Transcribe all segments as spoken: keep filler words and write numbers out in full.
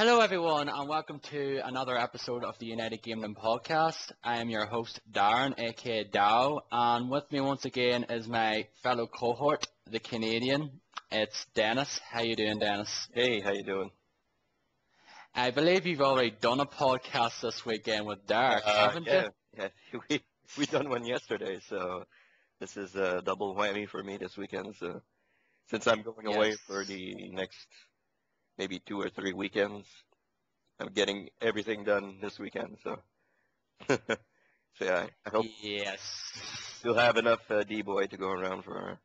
Hello everyone and welcome to another episode of the United Gameland podcast. I am your host Darren, aka Dow, and with me once again is my fellow cohort, the Canadian. It's Dennis. How you doing, Dennis? Hey, how you doing? I believe you've already done a podcast this weekend with Derek, uh, haven't yeah, you? Yeah, we we done one yesterday, so this is a double whammy for me this weekend. So since I'm going yes. away for the next maybe two or three weekends, I'm getting everything done this weekend, so, so yeah, I hope yes. you'll have enough uh, D-Boy to go around for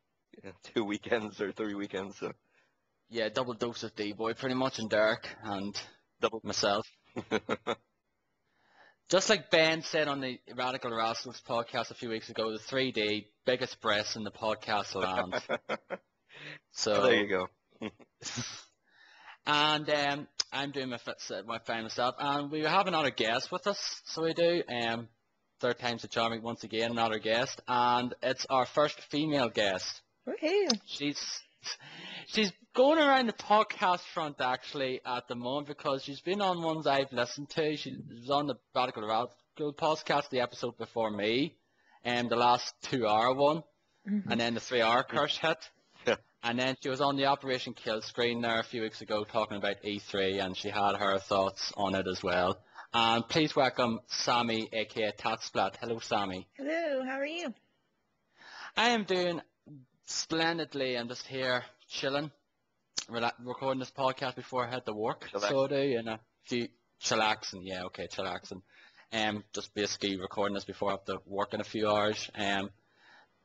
uh, two weekends or three weekends. So. Yeah, double dose of D-Boy, pretty much, and Derek, and double myself. Just like Ben said on the Radical Rascals podcast a few weeks ago, the three D, biggest breasts in the podcast land. So well, there you go. And um, I'm doing my fit, my fine myself, and we have another guest with us, so we do. Um, third time's a charming once again, another guest, and it's our first female guest. Woohoo! She's she's going around the podcast front actually at the moment because she's been on ones I've listened to. She was on the Radical Radical podcast, the episode before me, and um, the last two-hour one, mm-hmm. and then the three-hour curse hit. And then she was on the Operation Kill Screen there a few weeks ago talking about E three, and she had her thoughts on it as well. And please welcome Sammy, aka Tatsplat. Hello, Sammy. Hello, how are you? I am doing splendidly. I'm just here chilling, rela recording this podcast before I head to work. Chillax. So I do, you know, few chillaxing. Yeah, okay, chillaxing. Um, just basically recording this before I have to work in a few hours. Um,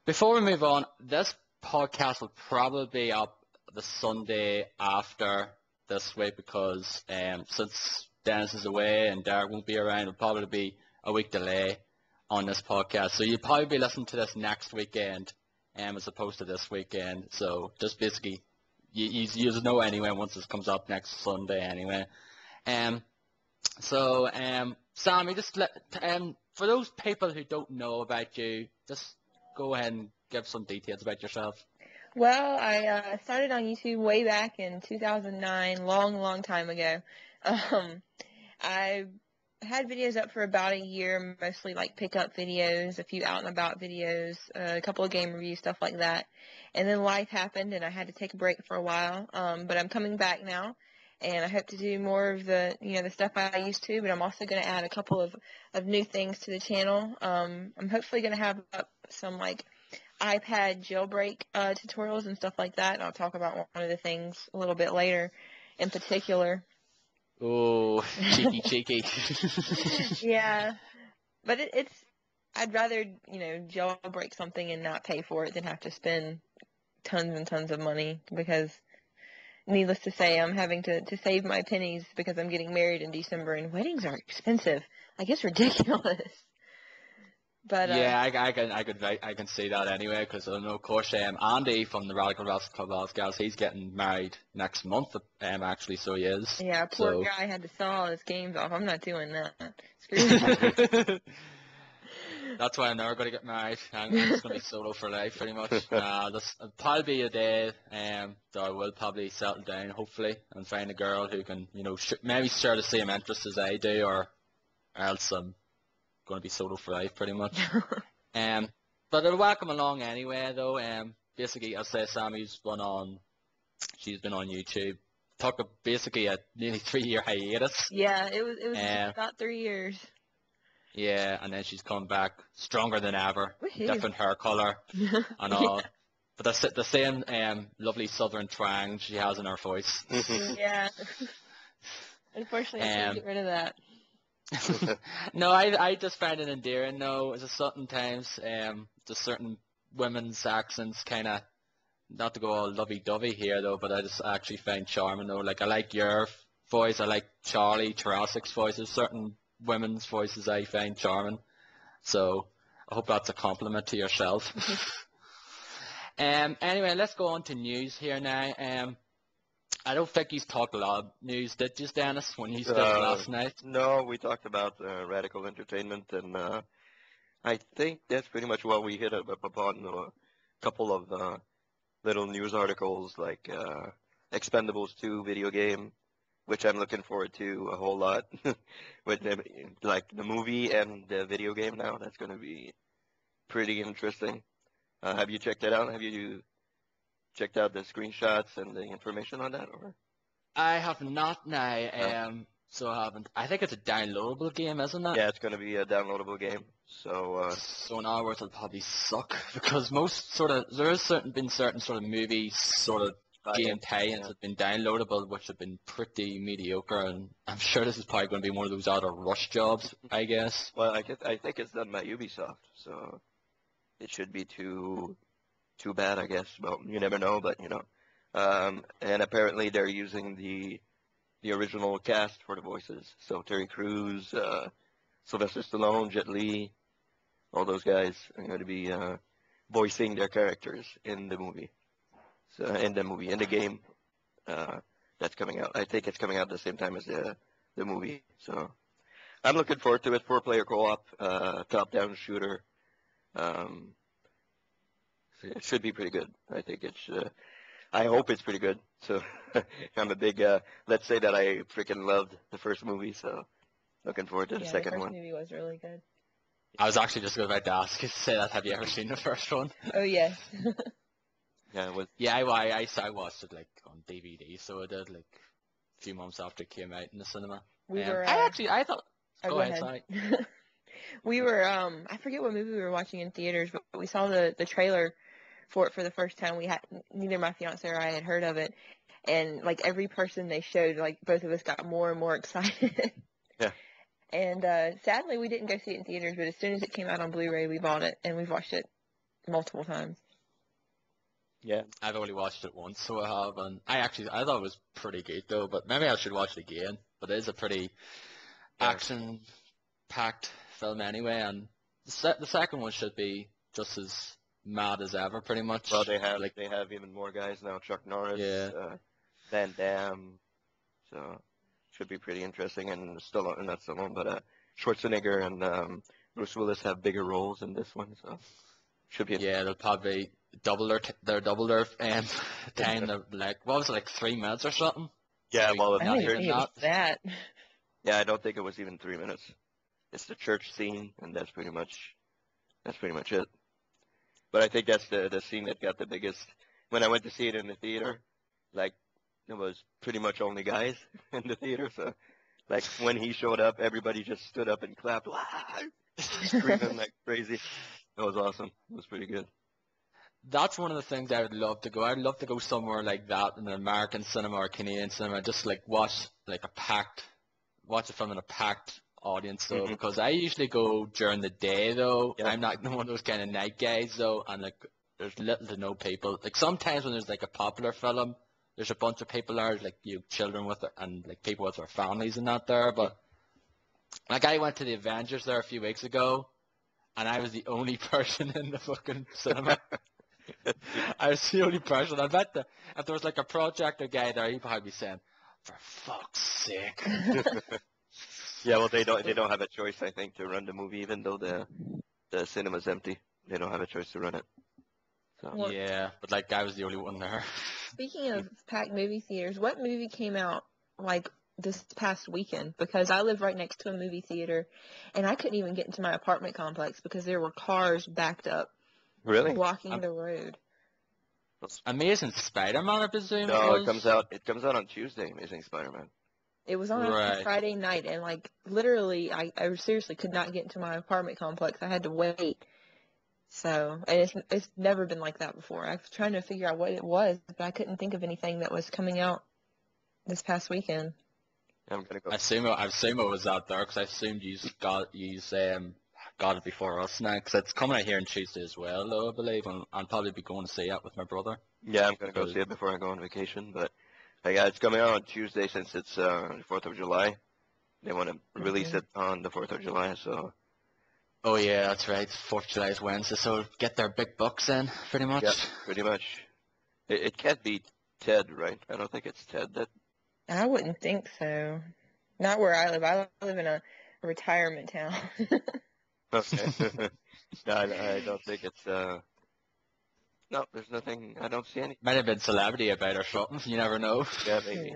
before we move on, this podcast will probably be up the Sunday after this week because um, since Dennis is away and Derek won't be around, it'll probably be a week delay on this podcast. So you'll probably be listening to this next weekend um, as opposed to this weekend. So just basically, you, you, you'll know anyway once this comes up next Sunday anyway. Um, so, um, Sammy, just let, um, for those people who don't know about you, just go ahead and give some details about yourself. Well, I uh, started on YouTube way back in two thousand nine, long, long time ago. Um, I had videos up for about a year, mostly like pickup videos, a few out and about videos, uh, a couple of game reviews, stuff like that. And then life happened, and I had to take a break for a while. Um, but I'm coming back now, and I hope to do more of the, you know, the stuff I used to. But I'm also going to add a couple of, of new things to the channel. Um, I'm hopefully going to have up some like iPad jailbreak uh, tutorials and stuff like that, and I'll talk about one of the things a little bit later in particular. Oh, cheeky, cheeky. Yeah, but it, it's, I'd rather, you know, jailbreak something and not pay for it than have to spend tons and tons of money because, needless to say, I'm having to, to save my pennies because I'm getting married in December and weddings are expensive. Like, it's ridiculous. But, yeah, uh, I, I can I can I can see that anyway because I know, of course, um, Andy from the Radical Rascal Club Rascals, he's getting married next month. Um, actually, so he is. Yeah, poor so. guy had to sell all his games off. I'm not doing that. Screw that. That's why I'm never going to get married. I'm, I'm just going to be solo for life, pretty much. Uh, this will probably be a day um, that I will probably settle down, hopefully, and find a girl who can, you know, sh maybe share the same interests as I do, or else um. going to be solo for life pretty much. um, but it'll welcome along anyway though. Um, basically, I say Sammy's been on, she's been on YouTube. Talk of basically a nearly three year hiatus. Yeah, it was it was um, about three years. Yeah, and then she's come back stronger than ever, different hair color and all. Yeah. But that's the same um, lovely southern twang she has in her voice. Yeah. Unfortunately, I can't um, get rid of that. No, I I just find it endearing though. It's a certain times, um, just certain women's accents kind of, not to go all lovey-dovey here though, but I just actually find charming though. Like I like your voice, I like Charlie Tarasic's voices. Certain women's voices I find charming. So I hope that's a compliment to yourself. um. Anyway, let's go on to news here now. Um. I don't think he's talked a lot of news, did you, Dennis, when he uh, started last night? No, we talked about uh, Radical Entertainment, and uh, I think that's pretty much what we hit up upon. A couple of uh, little news articles like uh, Expendables two video game, which I'm looking forward to a whole lot. With the, like the movie and the video game now, that's going to be pretty interesting. Uh, have you checked it out? Have you checked out the screenshots and the information on that? Or I have not now. No. Um, so I haven't. I think it's a downloadable game, isn't it? Yeah, it's going to be a downloadable game. So uh, so in our words, it'll probably suck, because most sort of there has certain been certain sort of movies sort of. Game tie-ins yeah. have been downloadable, which have been pretty mediocre, and I'm sure this is probably going to be one of those other rush jobs, I guess. Well, I, guess, I think it's done by Ubisoft, so it should be too too bad, I guess. Well, you never know, but you know. Um, and apparently they're using the the original cast for the voices, so Terry Crews, uh, Sylvester Stallone, Jet Li, all those guys are going to be uh, voicing their characters in the movie. So, in the movie, in the game uh, that's coming out. I think it's coming out at the same time as the the movie. So I'm looking forward to it. Four-player co-op, uh, top-down shooter. Um, it should be pretty good. I think it's. Uh, I hope it's pretty good. So I'm a big. Uh, let's say that I freaking loved the first movie. So looking forward to yeah, the second one. The first one. movie was really good. I was actually just about to ask you to say that. Have you ever seen the first one? Oh yes. Yeah, it was. Yeah, I, I, I watched it like on D V D, so I did like a few months after it came out in the cinema. We um, were, uh, I actually, I thought. Oh, go ahead. Sorry. We were, um, I forget what movie we were watching in theaters, but we saw the the trailer for it for the first time. We had neither my fiance or I had heard of it, and like every person they showed, like both of us got more and more excited. Yeah. And uh, sadly, we didn't go see it in theaters, but as soon as it came out on Blu-ray, we bought it and we've watched it multiple times. Yeah, I've only watched it once, so I have, and I actually, I thought it was pretty good though, but maybe I should watch it again, but it is a pretty yeah. action-packed film anyway, and the, se the second one should be just as mad as ever, pretty much. Well, they have, like, they have even more guys now, Chuck Norris, yeah. uh, Van Damme, so should be pretty interesting, and still, not still on, but uh, Schwarzenegger and um, Bruce Willis have bigger roles in this one, so should be interesting. Yeah, they'll probably... Double their, t their double their um, time, of, like, what was it, like three minutes or something? Yeah, so well, I don't think that. Yeah, I don't think it was even three minutes. It's the church scene, and that's pretty much, that's pretty much it. But I think that's the the scene that got the biggest. When I went to see it in the theater, like, it was pretty much only guys in the theater. So, like, when he showed up, everybody just stood up and clapped, wow, screaming like crazy. It was awesome. It was pretty good. That's one of the things I would love to go. I'd love to go somewhere like that in an American cinema or Canadian cinema, just like watch like a packed, watch a film in a packed audience though, mm-hmm. because I usually go during the day though. Yeah. I'm not one of those kind of night guys though, and like there's little to no people. Like sometimes when there's like a popular film, there's a bunch of people there, like you know, children with their, and like people with their families and that there. But like I went to the Avengers there a few weeks ago, and I was the only person in the fucking cinema. I was the only person. I bet that if there was like a projector guy there, he'd probably be saying, "For fuck's sake." Yeah, well, they don't. They don't have a choice, I think, to run the movie, even though the the cinema's empty. They don't have a choice to run it. So. Well, yeah, but like I was the only one there. Speaking of packed movie theaters, what movie came out like this past weekend? Because I live right next to a movie theater, and I couldn't even get into my apartment complex because there were cars backed up. Really? Walking um, the road. Amazing Spider-Man, I presume. No, it, it comes out. It comes out on Tuesday. Amazing Spider-Man. It was on right. Friday night, and like literally, I, I seriously could not get into my apartment complex. I had to wait. So, and it's it's never been like that before. I was trying to figure out what it was, but I couldn't think of anything that was coming out this past weekend. I'm gonna go. I assume I assume it was out there because I assumed you got you um. got it before us now, because it's coming out here on Tuesday as well, though, I believe, and I'll probably be going to see it with my brother. Yeah, I'm going to go see it before I go on vacation, but like, it's coming out on Tuesday since it's uh, fourth of July. They want to mm-hmm. release it on the fourth of July, so... Oh, yeah, that's right. fourth of July is Wednesday, so get their big bucks in, pretty much. Yeah, pretty much. It, it can't be Ted, right? I don't think it's Ted. That... I wouldn't think so. Not where I live. I live in a retirement town. Okay. No, I, I don't think it's, uh, no, there's nothing, I don't see any. Might have been celebrity about or something, you never know. Yeah, maybe.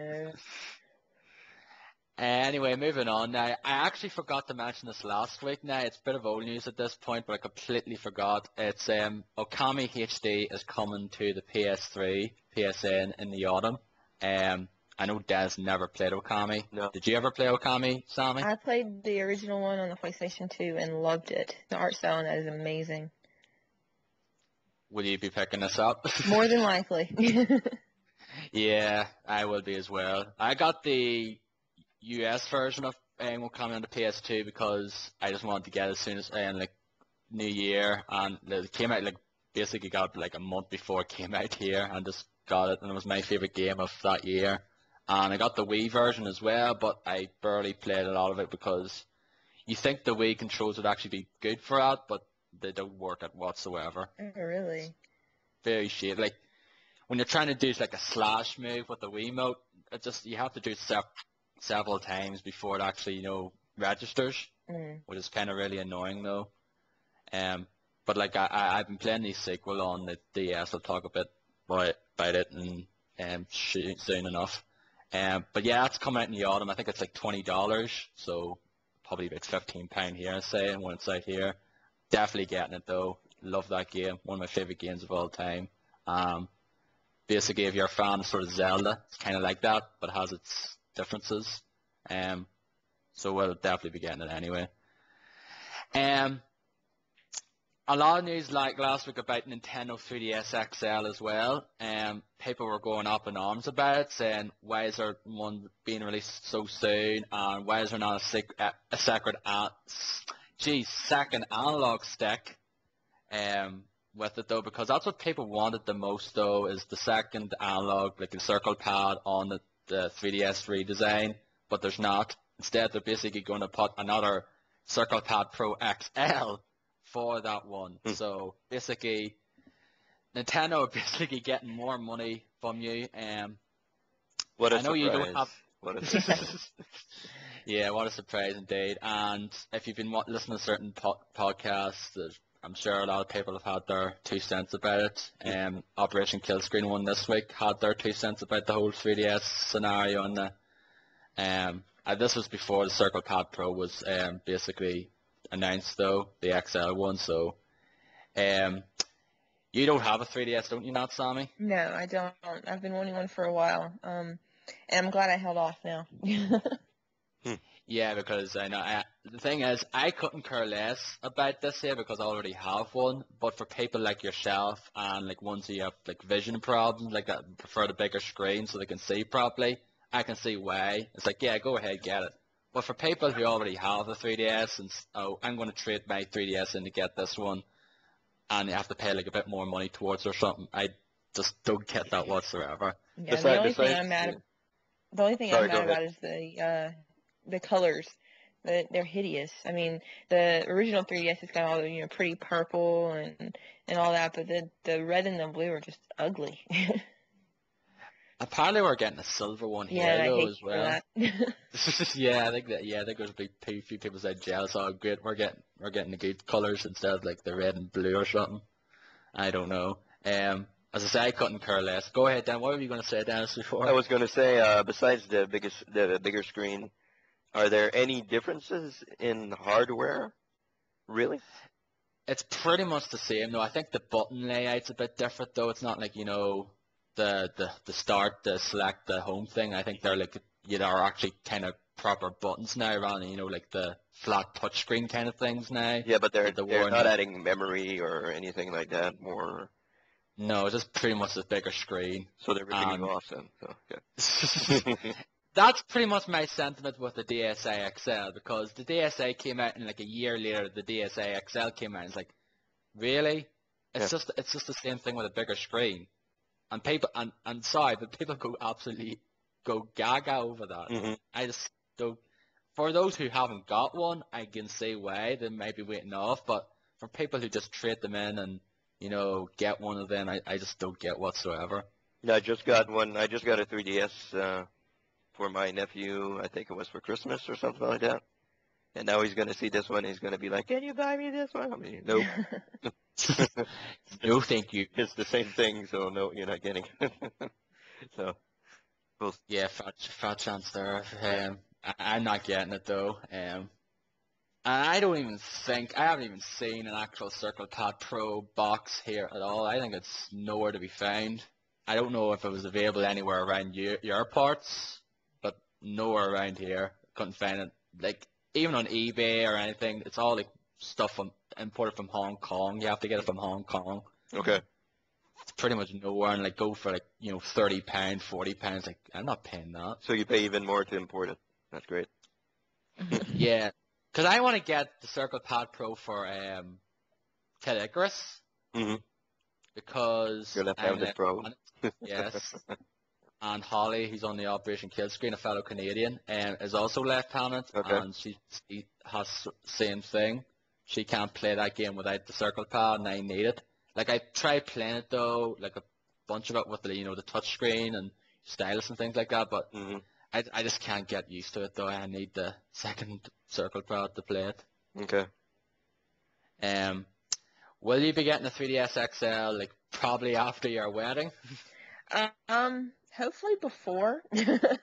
Uh, anyway, moving on now. I actually forgot to mention this last week now. It's a bit of old news at this point, but I completely forgot. It's um, Okami H D is coming to the P S three, P S N in the autumn. Um, I know Des never played Okami. No. Did you ever play Okami, Sammy? I played the original one on the PlayStation two and loved it. The art style on that is amazing. Will you be picking this up? More than likely. Yeah, I will be as well. I got the U S version of um, Okami on the P S two because I just wanted to get it as soon as um, like New Year, and it came out like basically got like a month before it came out here, and just got it, and it was my favorite game of that year. And I got the Wii version as well, but I barely played a lot of it because you think the Wii controls would actually be good for that, but they don't work it whatsoever. Oh, really? It's very shady. Like when you're trying to do like a slash move with the Wiimote, it just you have to do it separate. Several times before it actually, you know, registers, mm. which is kind of really annoying though. Um, but like I, I, I've been playing the sequel on the D S. I'll talk a bit about, about it and um soon enough. Um, but yeah, it's coming out in the autumn. I think it's like twenty dollars, so probably about fifteen pound here. I say, and when it's out here, definitely getting it though. Love that game. One of my favorite games of all time. Um, basically, if you're a fan of sort of Zelda, it's kind of like that, but it has its differences, um, so we'll definitely be getting it anyway. Um, a lot of news like last week about Nintendo three D S X L as well. Um, people were going up in arms about it, saying why is there one being released so soon, and why is there not a, sec a secret a geez, second analog stick um, with it though, because that's what people wanted the most though, is the second analog, like the circle pad on the the three D S redesign, but there's not. Instead, they're basically going to put another Circle Pad Pro X L for that one. Mm. So basically, Nintendo are basically getting more money from you. Um, what a I know surprise. You don't have... What a surprise. Yeah, what a surprise indeed. And if you've been listening to certain po podcasts, I'm sure a lot of people have had their two cents about it. Um, Operation Kill Screen one this week had their two cents about the whole three D S scenario. And, the, um, and this was before the Circle Pad Pro was um, basically announced, though, the X L one. So, um, you don't have a three D S, don't you, not Sammy? No, I don't. I've been wanting one for a while, um, and I'm glad I held off now. hmm. Yeah, because I know I, the thing is, I couldn't care less about this here because I already have one. But for people like yourself and like ones who have like vision problems, like that prefer the bigger screen so they can see properly, I can see why. It's like, yeah, go ahead, get it. But for people who already have the three D S and oh, I'm going to trade my three D S in to get this one, and you have to pay like a bit more money towards it or something, I just don't get that whatsoever. Yeah, the only thing I'm mad about is the. Uh, The colors, the, they're hideous. I mean, the original three D S has got all the, you know, pretty purple and and all that, but the the red and the blue are just ugly. Apparently, we're getting a silver one here yeah, though as well. yeah, I think that. Yeah, I think there's a big few people said jealous. Oh, good, we're getting we're getting the good colors instead of like the red and blue or something. I don't know. Um. As I say, I couldn't care less. Go ahead, Dan. What were you going to say, Dennis? Before I was going to say, uh, besides the biggest, the bigger screen. Are there any differences in hardware, really? It's pretty much the same, though. I think the button layout's a bit different, though. It's not like, you know, the the, the start, the select, the home thing. I think they're like, you know, are actually kind of proper buttons now rather than, you know, like the flat touchscreen kind of things now. Yeah, but they're, the they're not adding memory or anything like that more. No, it's just pretty much the bigger screen. So they're ripping you off then. So, yeah. That's pretty much my sentiment with the D S A X L, because the D S A came out and like a year later the D S A X L came out, and it's like, really? It's yeah. just it's just the same thing with a bigger screen. And people and I'm sorry, but people go absolutely go gaga over that. Mm-hmm. I just don't for those who haven't got one, I can see why they might be waiting off, but for people who just trade them in and, you know, get one of them, I, I just don't get whatsoever. Yeah, I just got one I just got a three D S uh for my nephew, I think it was for Christmas or something like that. And now he's going to see this one, and he's going to be like, can you buy me this one? I mean, nope. No, thank you. It's the same thing, so no, you're not getting it. So, we'll... Yeah, fat, fat chance there. Um, I'm not getting it though. Um, I don't even think, I haven't even seen an actual Circle Pad Pro box here at all. I think it's nowhere to be found. I don't know if it was available anywhere around your, your parts, but nowhere around here. Couldn't find it. Like, even on eBay or anything, it's all like stuff from, imported from Hong Kong. You have to get it from Hong Kong. Okay. It's pretty much nowhere, and like go for like, you know, thirty pounds, forty pounds. Like, I'm not paying that. So you pay even more to import it. That's great. Yeah. Because I want to get the Circle Pad Pro for um, Ted Icarus. Mm-hmm. Because... You're left-handed pro. Yes. And Holly, who's on the Operation Kill Screen, a fellow Canadian, um, is also left-handed. Okay. And she, she has the same thing. She can't play that game without the Circle Pad, and I need it. Like, I tried playing it, though, like a bunch of it with the, you know, the touch screen and stylus and things like that, but... Mm-hmm. I, I just can't get used to it though. I need the second Circle Pad to play it. Okay. Um, will you be getting a three D S X L like probably after your wedding? Um, hopefully before. Right.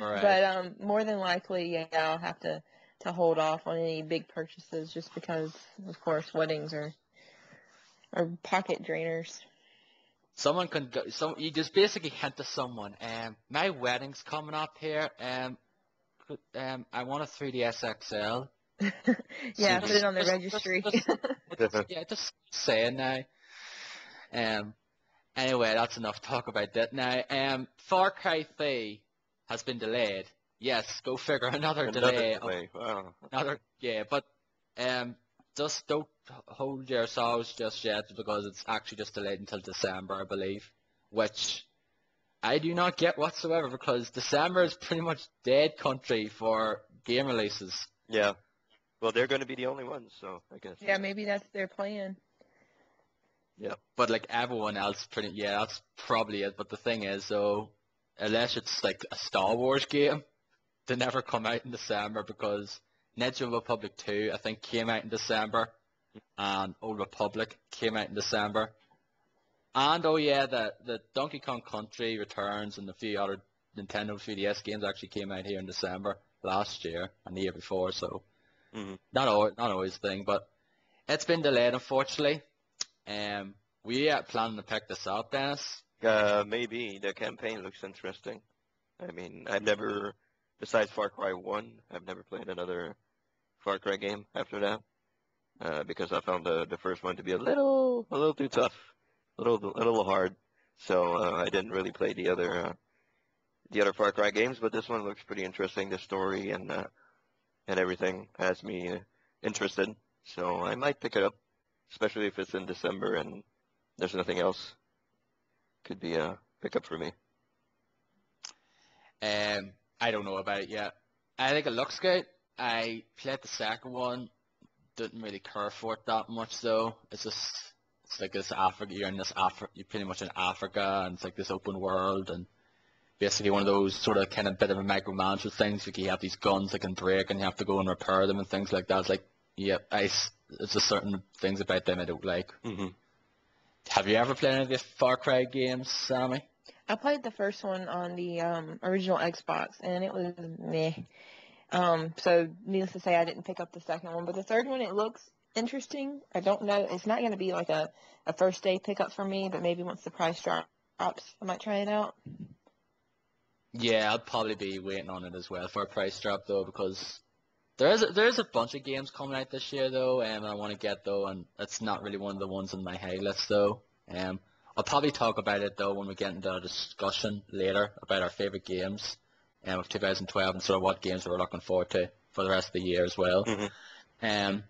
But um, more than likely, yeah, I'll have to to hold off on any big purchases just because, of course, weddings are are pocket drainers. Someone can go, so you just basically hint to someone, um, my wedding's coming up here, um, um, I want a three D S X L. Yeah, so put it on the just, registry. Just, just, just, yeah, just saying now. Um, anyway, that's enough talk about that now. Um, Far Cry three has been delayed. Yes, go figure, another, another delay. delay. Of, wow. Another, yeah, but um, just don't hold yourselves just yet because it's actually just delayed until December, I believe, which I do not get whatsoever because December is pretty much dead country for game releases. Yeah. Well, they're going to be the only ones, so I guess. Yeah, maybe that's their plan. Yeah, but like everyone else, pretty yeah, that's probably it. But the thing is, though, unless it's like a Star Wars game, they never come out in December because Knights of the Republic two, I think, came out in December. And Old Republic came out in December. And, oh yeah, the, the Donkey Kong Country Returns and a few other Nintendo three D S games actually came out here in December last year and the year before, so mm-hmm. not, all, not always a thing, but it's been delayed, unfortunately. Um, we are planning to pick this up, Dennis. Uh, maybe. The campaign looks interesting. I mean, I've never, besides Far Cry one, I've never played another Far Cry game after that. Uh, because I found the the first one to be a little a little too tough, a little a little hard, so uh, I didn't really play the other uh, the other Far Cry games. But this one looks pretty interesting. The story and uh, and everything has me uh, interested, so I might pick it up, especially if it's in December and there's nothing else. Could be a pickup for me. Um, I don't know about it yet. I think it looks good. I played the second one. Didn't really care for it that much though. It's just it's like this Africa. You're in this Africa. You're pretty much in Africa, and it's like this open world, and basically one of those sort of kind of bit of a micromanagement things. Like you have these guns that can break, and you have to go and repair them and things like that. It's like yeah, I. It's just certain things about them I don't like. Mm-hmm. Have you ever played any of the Far Cry games, Sammy? I played the first one on the um, original Xbox, and it was meh. Um, so, needless to say, I didn't pick up the second one. But the third one, it looks interesting. I don't know. It's not going to be like a, a first-day pickup for me, but maybe once the price drop, drops, I might try it out. Yeah, I'll probably be waiting on it as well for a price drop, though, because there is a, there is a bunch of games coming out this year, though, and I want to get, though, and it's not really one of the ones on my high list, though. Um, I'll probably talk about it, though, when we get into our discussion later about our favorite games. Um, of two thousand twelve and sort of what games we were looking forward to for the rest of the year as well. Mm-hmm. Um,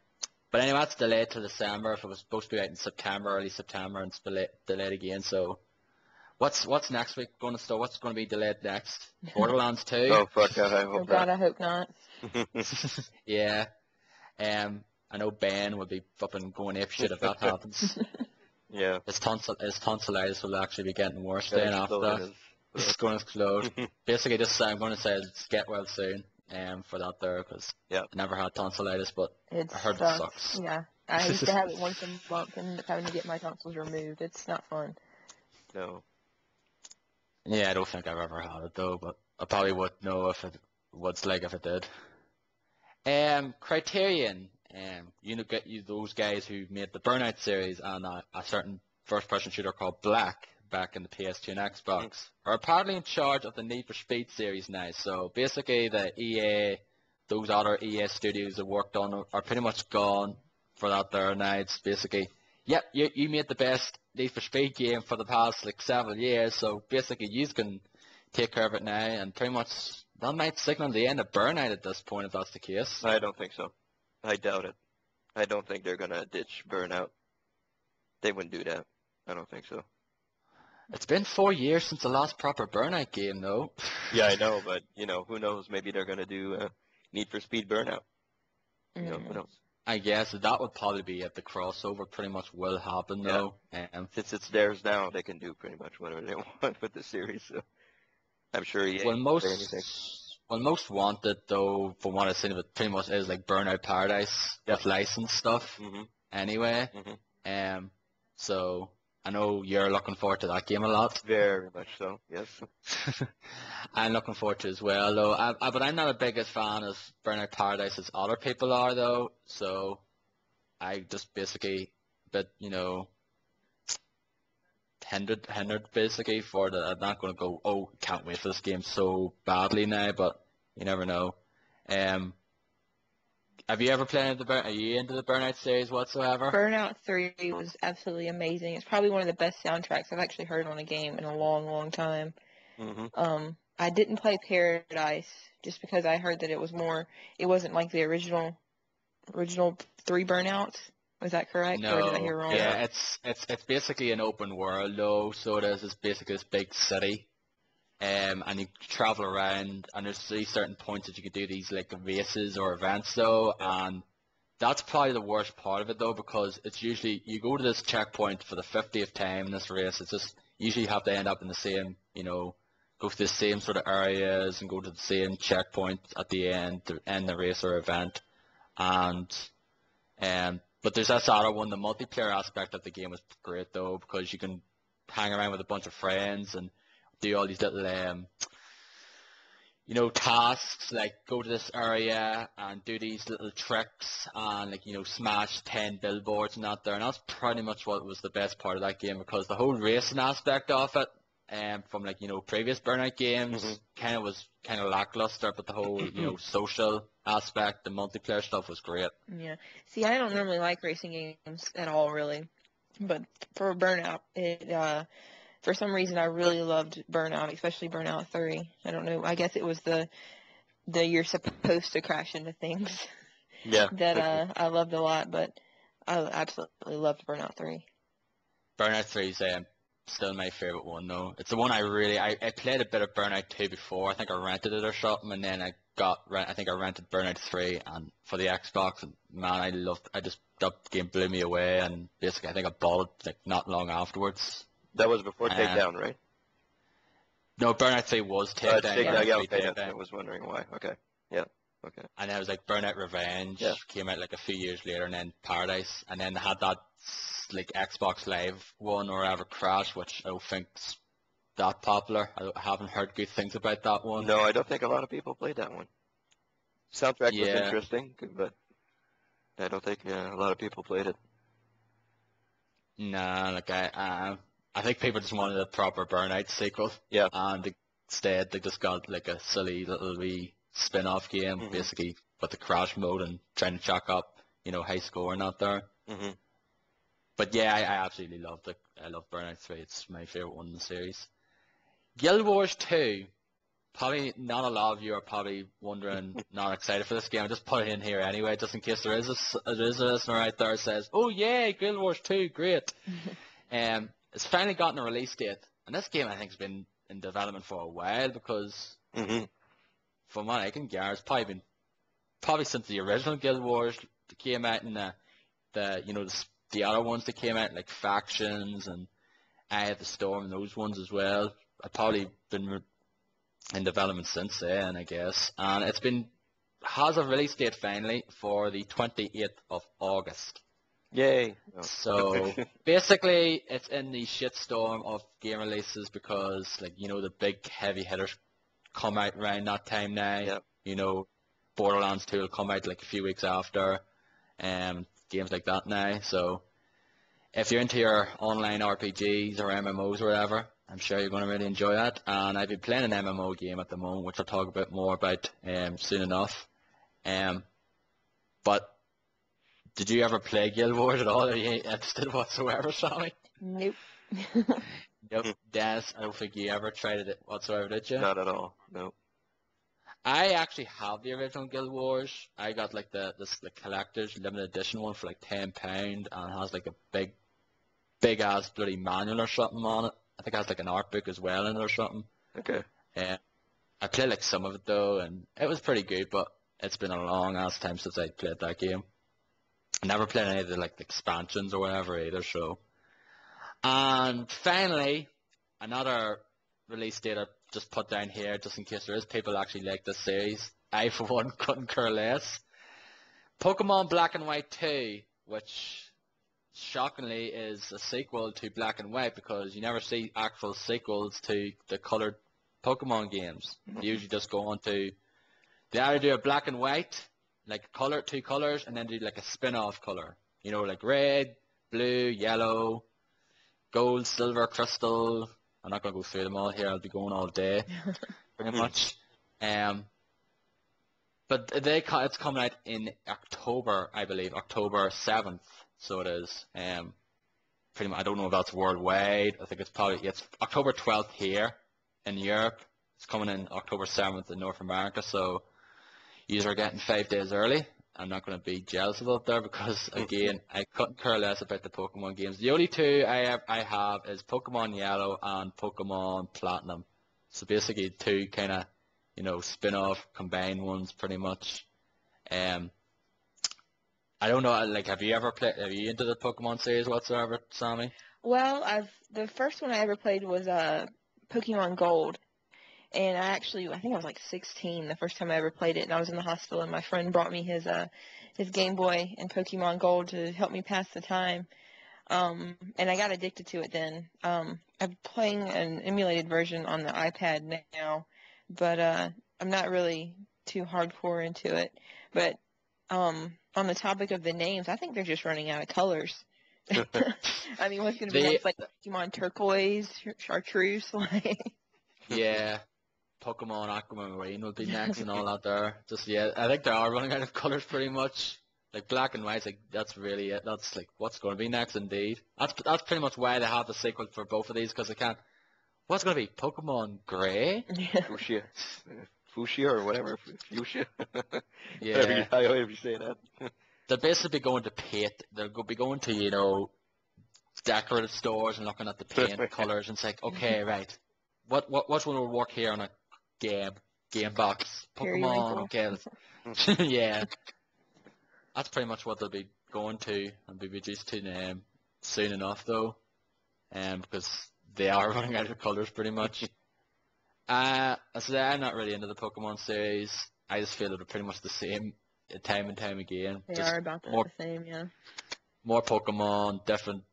but anyway, that's delayed till December. If it was supposed to be out in September, early September, and it's delayed, delayed again. So, what's what's next week going to start? What's going to be delayed next? Borderlands two. Oh fuck! I hope oh, God, I hope not. Yeah. Um, I know Ben will be fucking going apeshit if that happens. Yeah. His tonsil, his tonsillitis will actually be getting worse yeah, then after that. Is. It's going to explode. Basically, this I'm going to say it's get well soon um, for that there because yep. I never had tonsillitis, but it I heard sucks. It sucks. Yeah, I used to have it once a month and having to get my tonsils removed. It's not fun. No. Yeah, I don't think I've ever had it, though, but I probably would know if it what's like if I did. Um, Criterion, um, you know, get you those guys who made the Burnout series and a, a certain first-person shooter called Black back in the P S two and Xbox, are apparently in charge of the Need for Speed series now. So basically, the E A, those other E A studios that worked on are, are pretty much gone for that there now. It's basically, yep, you you made the best Need for Speed game for the past like several years. So basically, you can take care of it now, and pretty much. That might signal the end of Burnout at this point, if that's the case. I don't think so. I doubt it. I don't think they're going to ditch Burnout. They wouldn't do that. I don't think so. It's been four years since the last proper Burnout game, though. Yeah, I know, but, you know, who knows? Maybe they're going to do uh, Need for Speed Burnout. You know, who knows? I guess that would probably be it. The crossover pretty much will happen, though. Yeah. Um, Since it's theirs now, they can do pretty much whatever they want with the series, so. I'm sure he well, most, well, most wanted, though, from what I've seen of it, pretty much is like Burnout Paradise, yeah. with license stuff, mm-hmm. anyway. Mm-hmm. Um, so I know you're looking forward to that game a lot. Very much so, yes. I'm looking forward to it as well, though. I, I, but I'm not the biggest fan of Burnout Paradise as other people are, though. So I just basically, but you know... Hindered, hindered basically for the. I'm not going to go, oh, can't wait for this game so badly now, but you never know. Um, have you ever played the Burnout? Are you into the Burnout series whatsoever? Burnout three was absolutely amazing. It's probably one of the best soundtracks I've actually heard on a game in a long, long time. Mm-hmm. Um, I didn't play Paradise just because I heard that it was more. It wasn't like the original, original three Burnouts. Was that correct? No. Or did I hear wrong? Yeah, it's it's it's basically an open world though, so it is it's basically this big city. Um and you travel around and there's these certain points that you could do these like races or events though, and that's probably the worst part of it though, because it's usually you go to this checkpoint for the fiftieth time in this race, it's just usually you have to end up in the same, you know, go to the same sort of areas and go to the same checkpoint at the end to end the race or event. And um But there's this other one, the multiplayer aspect of the game is great though, because you can hang around with a bunch of friends and do all these little, um, you know, tasks, like go to this area and do these little tricks and like, you know, smash ten billboards and that there. And that's pretty much what was the best part of that game, because the whole racing aspect of it, um, from like, you know, previous Burnout games, mm-hmm. kind of was kind of lackluster, but the whole, you know, social aspect, the multiplayer stuff was great. Yeah. See, I don't normally like racing games at all, really. But for Burnout, it uh, for some reason I really loved Burnout, especially Burnout three. I don't know. I guess it was the the you're supposed to crash into things. Yeah. that uh, I loved a lot, but I absolutely loved Burnout three. Burnout three is um, still my favorite one, though. It's the one I really I, I played a bit of Burnout two before. I think I rented it or something, and then I. Got, I think I rented Burnout three and for the Xbox, and man, I loved. I just that game blew me away, and basically, I think I bought it like not long afterwards. That was before Takedown, uh, right? No, Burnout three was Takedown. Uh, yeah, yeah, okay, Takedown. I was wondering why. Okay, yeah, okay. And then it was like Burnout Revenge yeah. came out like a few years later, and then Paradise, and then had that like Xbox Live one or ever Crash, which I don't think's that popular. I haven't heard good things about that one. No, I don't think a lot of people played that one. Soundtrack yeah. was interesting, but I don't think uh, a lot of people played it. Nah, like I, uh, I think people just wanted a proper Burnout sequel. Yeah. And instead, they just got like a silly little wee spin-off game, mm-hmm. basically, with the Crash mode and trying to chalk up, you know, high score and that there. Mm-hmm. But yeah, I, I absolutely loved it. I love Burnout three. It's my favorite one in the series. Guild Wars two, probably not a lot of you are probably wondering, not excited for this game. I just put it in here anyway, just in case there is a, there is a listener out there who says, oh yeah, Guild Wars two, great. um, it's finally gotten a release date, and this game I think has been in development for a while, because mm-hmm. from what I can gather, it's probably been, probably since the original Guild Wars that came out, and the, the you know, the, the other ones that came out, like Factions and Eye of the Storm, those ones as well. I've probably been in development since then, I guess. And it's been, has a release date finally for the twenty-eighth of August. Yay. Oh. So basically it's in the shitstorm of game releases, because like, you know, the big heavy hitters come out around that time now. Yep. you know, Borderlands two will come out like a few weeks after, um, games like that now. So if you're into your online R P Gs or M M Os or whatever, I'm sure you're going to really enjoy that. And I've been playing an M M O game at the moment, which I'll talk a bit more about um, soon enough. Um, but did you ever play Guild Wars at all? Are you interested whatsoever, Sammy? Nope. Nope. Dennis, I don't think you ever tried it whatsoever, did you? Not at all, nope. I actually have the original Guild Wars. I got like the this the collector's limited edition one for like ten pound, and it has like a big, big ass bloody manual or something on it. I think it has like an art book as well in it or something. Okay. Yeah. I played like some of it though, and it was pretty good, but it's been a long ass time since I played that game. I never played any of the like the expansions or whatever either. So, and finally, another release date I just put down here, just in case there is people actually like this series. I, for one, couldn't care less. Pokemon Black and White two, which shockingly is a sequel to Black and White, because you never see actual sequels to the coloured Pokemon games. They usually just go on to, they either do a Black and White, like colour, two colours, and then do like a spin-off colour. You know, like red, blue, yellow, gold, silver, crystal. I'm not going to go through them all here. I'll be going all day, pretty much. Um, but they it's coming out in October, I believe, October seventh. So it is. Um, pretty much. I don't know if that's worldwide. I think it's probably it's October twelfth here in Europe. It's coming in October seventh in North America. So you are getting five days early. I'm not going to be jealous of it there, because again, I couldn't care less about the Pokemon games. The only two I have, I have is Pokemon Yellow and Pokemon Platinum. So basically, two kind of, you know, spin-off combined ones, pretty much. Um, I don't know. Like, have you ever played? Have you into the Pokemon series whatsoever, Sammy? Well, I've the first one I ever played was uh Pokemon Gold. And I actually, I think I was like sixteen the first time I ever played it, and I was in the hospital, and my friend brought me his uh, his Game Boy and Pokemon Gold to help me pass the time. Um, and I got addicted to it then. Um, I'm playing an emulated version on the iPad now, but uh, I'm not really too hardcore into it. But um, on the topic of the names, I think they're just running out of colors. I mean, what's going to be next, like Pokemon Turquoise, Chartreuse? Like? Yeah. Pokemon Aquamarine will be next and all that there. Just yeah, I think they are running out of colours pretty much. Like Black and White, like that's really it. That's like what's going to be next indeed. That's that's pretty much why they have the sequel for both of these, because they can't. What's going to be Pokemon Grey? Yeah. Fuchsia, Fuchsia or whatever. Fuchsia. Yeah. I hope you say that. They'll basically be going to paint. They'll go be going to you know decorative stores and looking at the paint colours and it's like, okay, right, what what what one will work here on a Game, game box, Pokemon, okay. Yeah, that's pretty much what they'll be going to and be reduced to um, soon enough, though, um, because they are running out of colors pretty much. Uh, so I'm not really into the Pokemon series. I just feel they're pretty much the same, time and time again. They just are about more, the same, yeah. More Pokemon, different,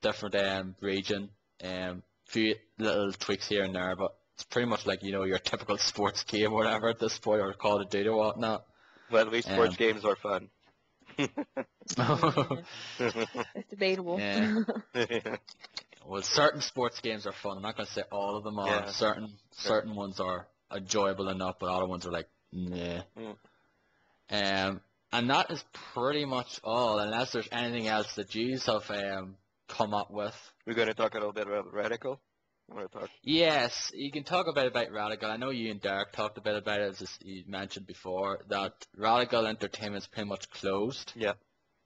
different um, region, um, few little tweaks here and there, but. It's pretty much like, you know, your typical sports game or whatever at this point, or Call of Duty or whatnot. Well, at least sports um, games are fun. It's debatable. Yeah. Well, certain sports games are fun. I'm not going to say all of them are. Yeah. Certain certain ones are enjoyable enough, but other ones are like, nah. Mm. Um, and that is pretty much all, unless there's anything else that you have um, come up with. We're going to talk a little bit about Radical. Talk. Yes, you can talk a bit about Radical. I know you and Derek talked a bit about it, as you mentioned before, that Radical Entertainment's pretty much closed. Yeah.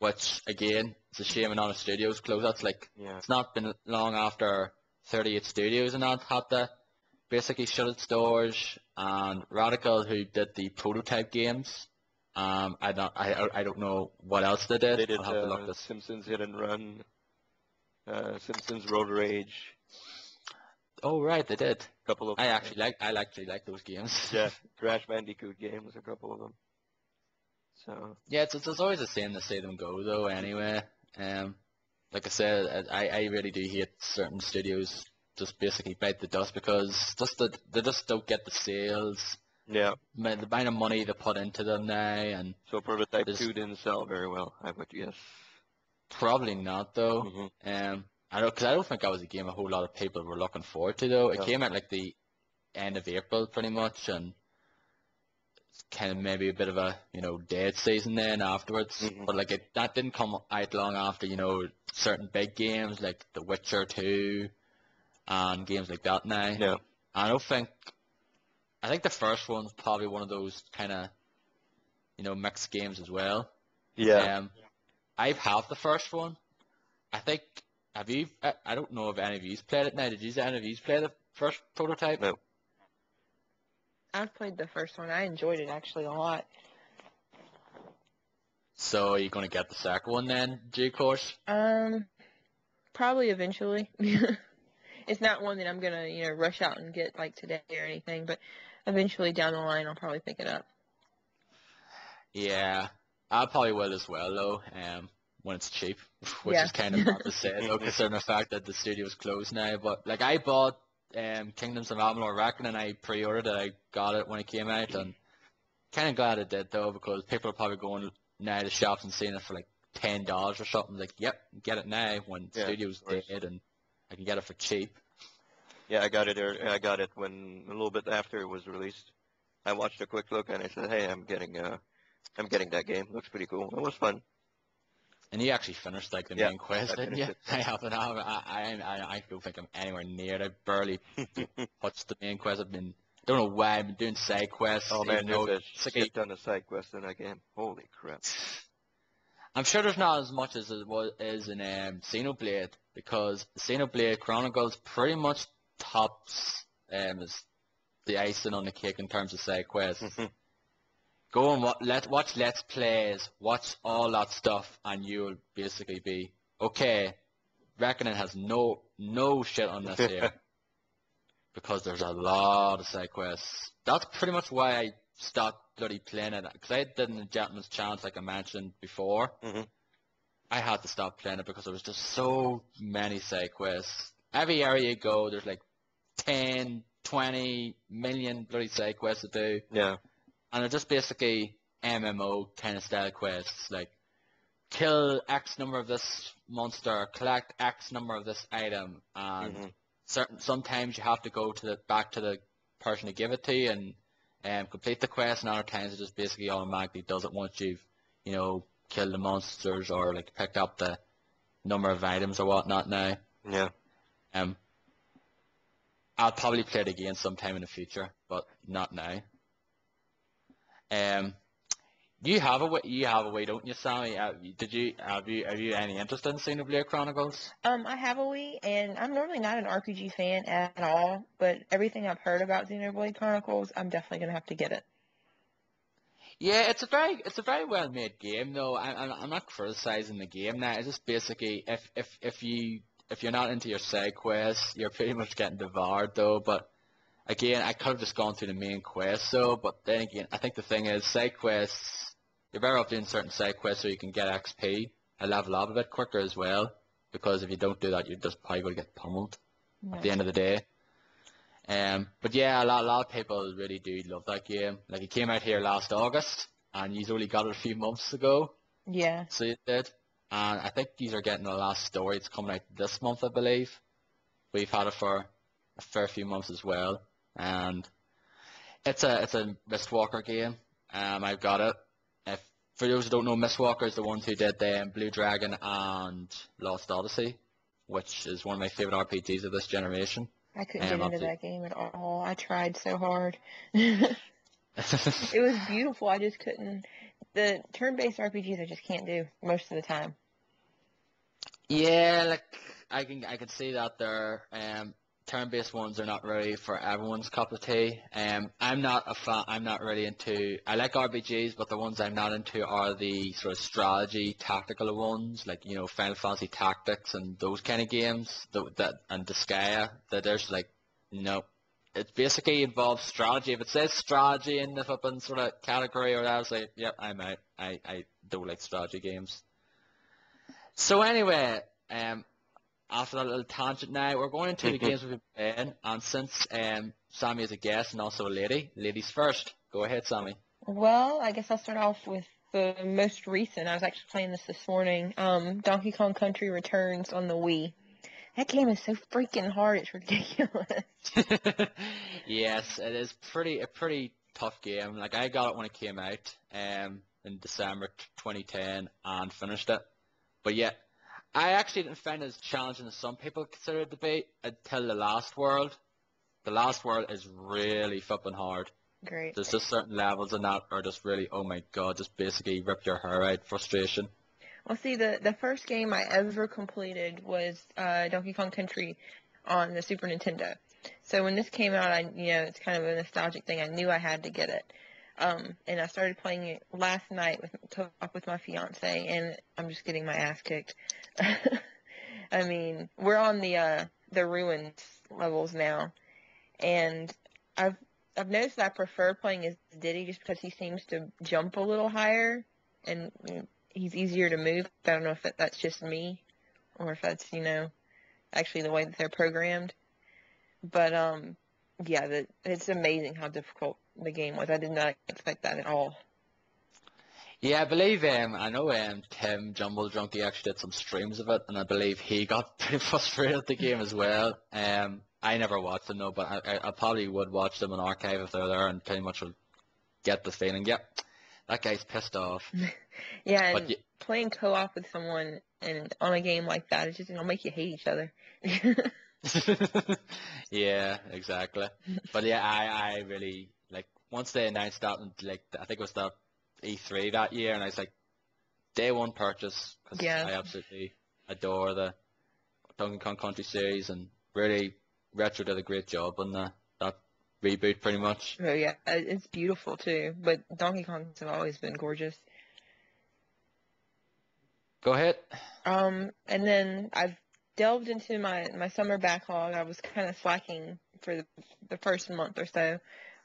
Which, again, it's a shame Anonymous Studios closed. That's like, yeah. It's not been long after thirty-eight Studios and that had to basically shut its doors. And Radical, who did the Prototype games, um, I don't, I, I don't know what else they did. They did I'll have uh, to look this. Simpsons Hit and Run, uh, Simpsons Road Rage. Oh right, they did. A couple of I them. actually like I actually like those games. Yeah, Crash Bandicoot games, a couple of them. So yeah, it's, it's always the same to see them go though. Anyway, um, like I said, I, I really do hate certain studios just basically bite the dust because just the, they just don't get the sales Yeah. The amount of money they put into them now, and so Prototype two didn't sell very well, I would guess. Probably not, though. Mm-hmm. Um, I don't, because I don't think that was a game a whole lot of people were looking forward to, though. It yeah. came out like the end of April, pretty much, and kind of maybe a bit of a, you know, dead season then afterwards. Mm-hmm. But like it, that didn't come out long after, you know, certain big games like The Witcher two and games like that now. Yeah. I don't think. I think the first one's probably one of those kind of, you know, mixed games as well. Yeah. Um, I've had the first one. I think, have you, I, I don't know if any of you's played it now. Did you, any of you's play the first Prototype? No. I've played the first one. I enjoyed it actually a lot. So, are you going to get the second one then, G course? Um, probably eventually. It's not one that I'm going to, you know, rush out and get like today or anything, but eventually down the line I'll probably pick it up. Yeah, I probably will as well, though, um, when it's cheap, which yeah. is kind of hard to say, though, considering the fact that the studio's closed now. But, like, I bought um, Kingdoms of Amalur Reckoning, and I pre-ordered it. I got it when it came out, and kind of glad I did, though, because people are probably going now to shops and seeing it for, like, ten dollars or something. Like, yep, get it now when yeah, studio's dead, and I can get it for cheap. Yeah, I got it. I got it when a little bit after it was released. I watched a quick look and I said, "Hey, I'm getting, uh, I'm getting that game. Looks pretty cool. It was fun." And you actually finished like the yeah, main quest, didn't you? It. I haven't. I, haven't, I, I, I don't think I'm anywhere near it. I barely touched the main quest. I've been. I don't know why I've been doing side quests. Oh man, there's a shit ton of side quests in that game. Holy crap! I'm sure there's not as much as it was is in um, Xenoblade, because Xenoblade Chronicles pretty much tops um, the icing on the cake in terms of side quests. Mm-hmm. Go and wa let, watch Let's Plays, watch all that stuff, and you'll basically be, okay, Reckoning has no no shit on this here, because there's a lot of side quests. That's pretty much why I stopped bloody playing it, because I did in the Gentleman's Chance, like I mentioned before. Mm-hmm. I had to stop playing it because there was just so many side quests. Every area you go, there's like ten, twenty million bloody side quests to do. Yeah. And they're just basically M M O kind of style quests, like kill X number of this monster, collect X number of this item, and mm-hmm. certain sometimes you have to go to the back to the person to give it to you and um, complete the quest, and other times it just basically automatically does it once you've, you know, kill the monsters or like picked up the number of items or whatnot now. Yeah. Um I'll probably play it again sometime in the future, but not now. Um you have a way, you have a way, don't you, Sammy? Uh, did you have you have you any interest in Xenoblade Chronicles? Um I have a Wii, and I'm normally not an R P G fan at all, but everything I've heard about Xenoblade Chronicles, I'm definitely gonna have to get it. Yeah, it's a very it's a very well made game though. I, I'm I'm not criticizing the game now. It's just basically if if if you if you're not into your side quests, you're pretty much getting devoured though. But again, I could have just gone through the main quest though. But then again, I think the thing is side quests. You're better off doing certain side quests so you can get X P and level up a bit quicker as well. Because if you don't do that, you're just probably going to get pummeled yeah. at the end of the day. Um, but yeah, a lot, a lot of people really do love that game. Like, it came out here last August, and you only got it a few months ago. Yeah. So you did. And I think these are getting the last story. It's coming out this month, I believe. We've had it for a fair few months as well. And it's a it's a Mistwalker game. Um, I've got it. If, for those who don't know, Mistwalker is the ones who did um, Blue Dragon and Lost Odyssey, which is one of my favourite R P Gs of this generation. I couldn't get into that game at all. I tried so hard. It was beautiful. I just couldn't. The turn-based R P Gs I just can't do most of the time. Yeah, like I can I can see that there. Um, turn-based ones are not really for everyone's cup of tea. Um, I'm not a fan. I'm not really into. I like R P Gs, but the ones I'm not into are the sort of strategy, tactical ones, like, you know, Final Fantasy Tactics and those kind of games. That, that and Disgaea. That there's like, no, it basically involves strategy. If it says strategy in the fucking sort of category or that, it's like, yep, I'm out. I I don't like strategy games. So anyway, um. after that little tangent now, we're going into the games we've been playing, and since um, Sammy is a guest and also a lady, ladies first. Go ahead, Sammy. Well, I guess I'll start off with the most recent. I was actually playing this this morning. Um, Donkey Kong Country Returns on the Wii. That game is so freaking hard, it's ridiculous. Yes, it is pretty a pretty tough game. Like, I got it when it came out um, in December twenty ten and finished it. But yeah, I actually didn't find it as challenging as some people consider it to be until the last world. The last world is really flipping hard. Great. There's just certain levels in that are just really, oh my god, just basically rip your hair out, frustration. Well, see, the, the first game I ever completed was uh, Donkey Kong Country on the Super Nintendo. So when this came out, I you know, it's kind of a nostalgic thing. I knew I had to get it. Um, and I started playing it last night with, up with my fiance, and I'm just getting my ass kicked. I mean, we're on the uh, the ruins levels now, and I've I've noticed that I prefer playing as Diddy just because he seems to jump a little higher, and you know, he's easier to move. I don't know if that, that's just me or if that's, you know, actually the way that they're programmed. But, um, yeah, the, it's amazing how difficult the game was. I did not expect that at all. Yeah, I believe, um, I know um, Tim Jumble Drunky actually did some streams of it, and I believe he got pretty frustrated at the game as well. Um, I never watched them, though, but I, I probably would watch them in archive if they're there, and pretty much would get the feeling, yep, that guy's pissed off. Yeah, and yeah. Playing co-op with someone and on a game like that, it's just going to make you hate each other. Yeah, exactly. But yeah, I, I really, like, once they announced that, like, I think it was the E three that year, and I was like, day one purchase, because yeah. I absolutely adore the Donkey Kong Country series, and really, Retro did a great job on the, that reboot, pretty much. Oh yeah, it's beautiful too, but Donkey Kongs have always been gorgeous. Go ahead. Um, and then I've delved into my, my summer backlog. I was kind of slacking for the, the first month or so,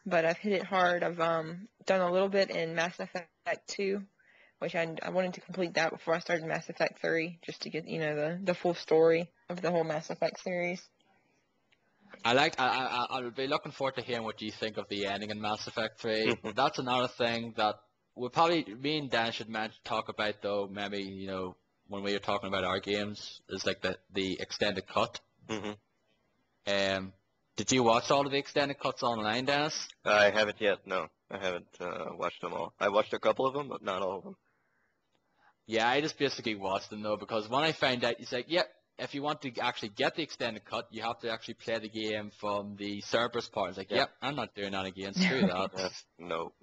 but I've hit it hard. I've um done a little bit in Mass Effect two, which I, I wanted to complete that before I started Mass Effect three, just to get, you know, the, the full story of the whole Mass Effect series. I like. I, I I'll be looking forward to hearing what you think of the ending in Mass Effect three. That's another thing that we'll probably, me and Dan should talk about, though, maybe, you know, when we were talking about our games, is like the, the extended cut. Mm-hmm. Um, did you watch all of the extended cuts online, Dennis? I haven't yet, no. I haven't uh, watched them all. I watched a couple of them, but not all of them. Yeah, I just basically watched them, though, because when I found out, it's like, yep, yeah, if you want to actually get the extended cut, you have to actually play the game from the Cerberus part. It's like, yep, yep I'm not doing that again. Screw that. Yeah. No.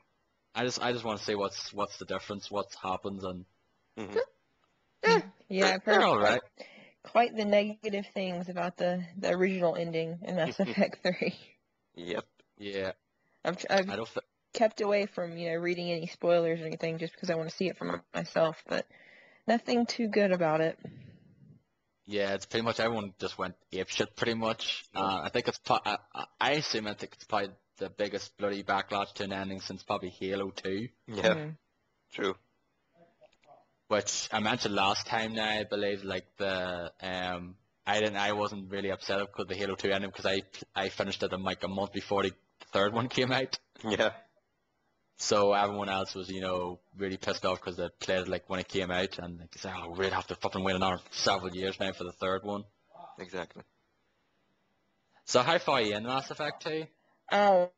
I just, I just want to see what's, what's the difference, what's happened, and mm-hmm. yeah, yeah, I've heard all right. Quite the negative things about the, the original ending in Mass Effect three. Yep. Yeah. I've, I've I don't th- kept away from you know reading any spoilers or anything just because I want to see it for myself, but nothing too good about it. Yeah, it's pretty much everyone just went apeshit, pretty much. Uh, I think it's I, I assume I think it's probably the biggest bloody backlash to an ending since probably Halo two. Yeah, mm-hmm. True. Which I mentioned last time. Now I believe like the um I didn't I wasn't really upset because the Halo two ending because I I finished it like a month before the third one came out. Yeah. So everyone else was, you know, really pissed off because they played it, like, when it came out, and they said, oh, we'd have to fucking wait another several years now for the third one. Exactly. So how far are you in Mass Effect two? Oh,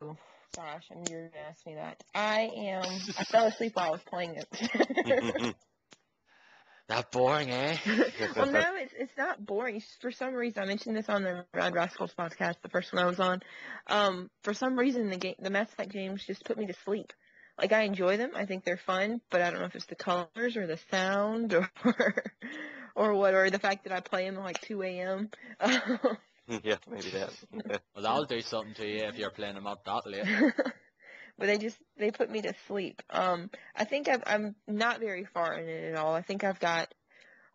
gosh, I'm you're going to ask me that. I am, I fell asleep while I was playing it. That boring, eh? Well, no, it's, it's not boring. It's just for some reason, I mentioned this on the Rad Rascals podcast, the first one I was on. Um, for some reason, the, game, the Mass Effect games just put me to sleep. Like, I enjoy them. I think they're fun, but I don't know if it's the colors or the sound or or what, or the fact that I play them at, like, two a.m. Yeah, maybe that. Well, that'll do something to you if you're playing them up that late. But they just, they put me to sleep. Um, I think I've, I'm not very far in it at all. I think I've got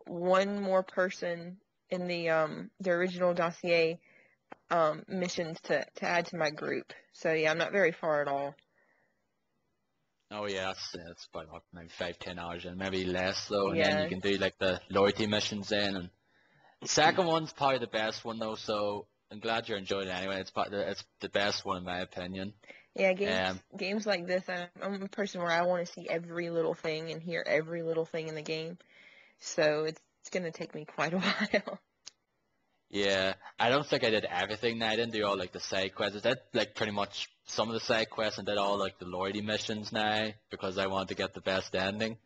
one more person in the um, the original dossier um, missions to, to add to my group. So, yeah, I'm not very far at all. Oh yeah, that's, that's about like maybe five, ten hours in, maybe less though, and yeah. Then you can do like the loyalty missions in, and The second one's probably the best one though, so I'm glad you're enjoying it anyway. It's probably the, it's the best one in my opinion. Yeah, games um, games like this, I'm, I'm a person where I want to see every little thing and hear every little thing in the game, so it's, it's going to take me quite a while. Yeah, I don't think I did everything. I didn't do all like the side quests. I did like pretty much some of the side quests and did all like the Lloydie missions now because I wanted to get the best ending.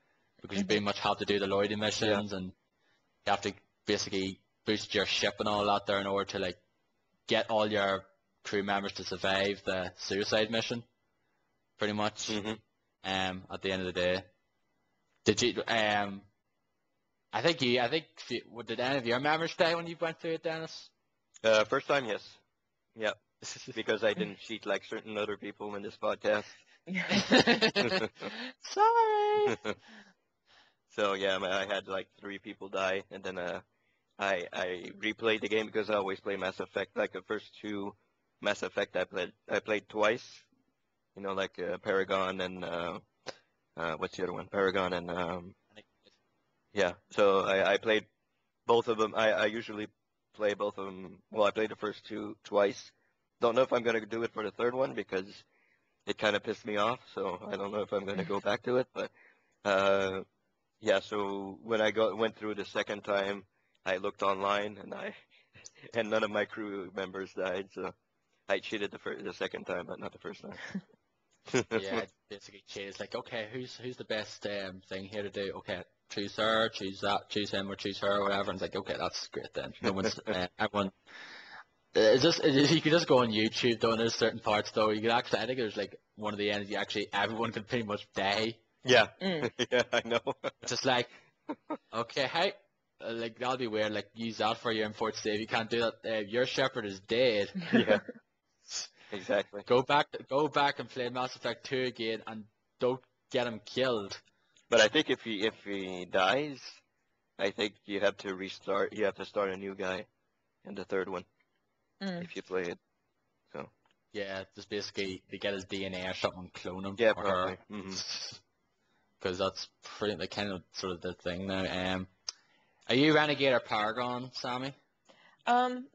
Because you pretty much have to do the Lloydie missions, yeah. and you have to basically boost your ship and all that there in order to like get all your crew members to survive the suicide mission, pretty much. Mm-hmm. Um, at the end of the day, did you? Um, I think you. I think did any of your members die when you went through it, Dennis? Uh, first time, yes. Yeah, because I didn't cheat like certain other people in this podcast. Sorry. So yeah, I had like three people die, and then uh, I I replayed the game because I always play Mass Effect. Like the first two Mass Effect I played I played twice, you know, like uh, Paragon and uh, uh, what's the other one? Paragon and um, yeah. So I, I played both of them. I, I usually play both of them. Well, I played the first two twice. Don't know if I'm gonna do it for the third one because it kind of pissed me off. So I don't know if I'm gonna go back to it, but. Uh, Yeah, so when I got went through the second time, I looked online and I and none of my crew members died, so I cheated the first, the second time, but not the first time. Yeah, I basically cheated. It's like, okay, who's who's the best um, thing here to do? Okay, choose her, choose that, choose him, or choose her, or whatever. And it's like, okay, that's great then. No one's uh, everyone. It's just you can just go on YouTube though. And there's certain parts though you can actually. I think there's like one of the ends you actually everyone can pretty much die. Yeah, mm. yeah, I know. Just like, okay, hey, like that'll be weird. Like, use that for your import save. You can't do that. Uh, your shepherd is dead. Yeah, exactly. Go back, go back and play Mass Effect two again, and don't get him killed. But I think if he if he dies, I think you have to restart. You have to start a new guy, in the third one, mm. if you play it. So. Yeah, just basically to get his D N A or something, clone him. Yeah, or probably. Her. Mm-hmm. Because that's pretty, like, kind of sort of the thing now. Um, are you Renegade or Paragon, Sammy? Um,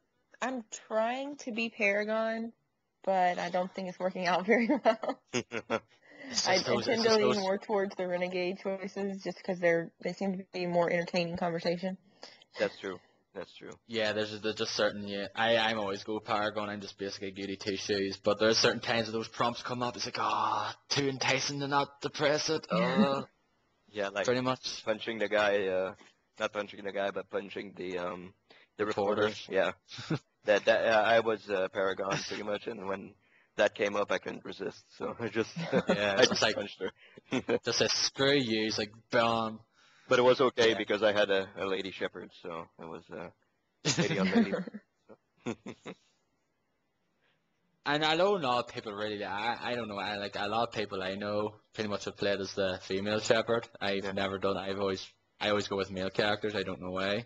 I'm trying to be Paragon, but I don't think it's working out very well. I those, tend to lean more towards the Renegade choices just because they're they seem to be more entertaining conversation. That's true. That's true. Yeah, there's just, there's just certain, yeah, I, I'm always go Paragon, I'm just basically goody two-shoes, but there's certain times when those prompts come up, it's like, ah, oh, too enticing to not depress it, uh, yeah, like, pretty much. Punching the guy, uh, not punching the guy, but punching the, um, the reporters, yeah, that, that, uh, I was, uh, Paragon, pretty much, and when that came up, I couldn't resist, so I just, yeah, I just like, punched her. Just says, screw you, it's like, bam. But it was okay yeah. because I had a, a lady shepherd, so it was uh, lady on lady. And I know a lot of people really. I I don't know. I like a lot of people I know pretty much have played as the female shepherd. I've yeah. never done. I've always I always go with male characters. I don't know why.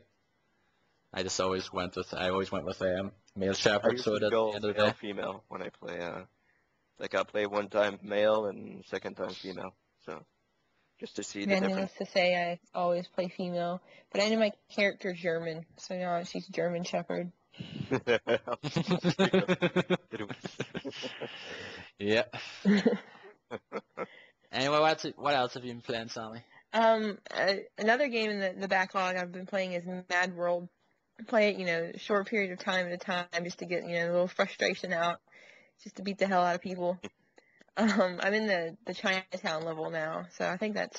I just always went with. I always went with um male shepherd. So that go male day. female when I play. Uh, like I play one time male and second time female. So. Just to see the difference. Used to say I always play female, but I know my character's German, so now she's German Shepherd. Yeah. Anyway, what's, what else have you been playing, Sammy? Um, uh, another game in the, the backlog I've been playing is Mad World. I play it, you know, a short period of time at a time, just to get, you know, a little frustration out, just to beat the hell out of people. Um, I'm in the, the Chinatown level now, so I think that's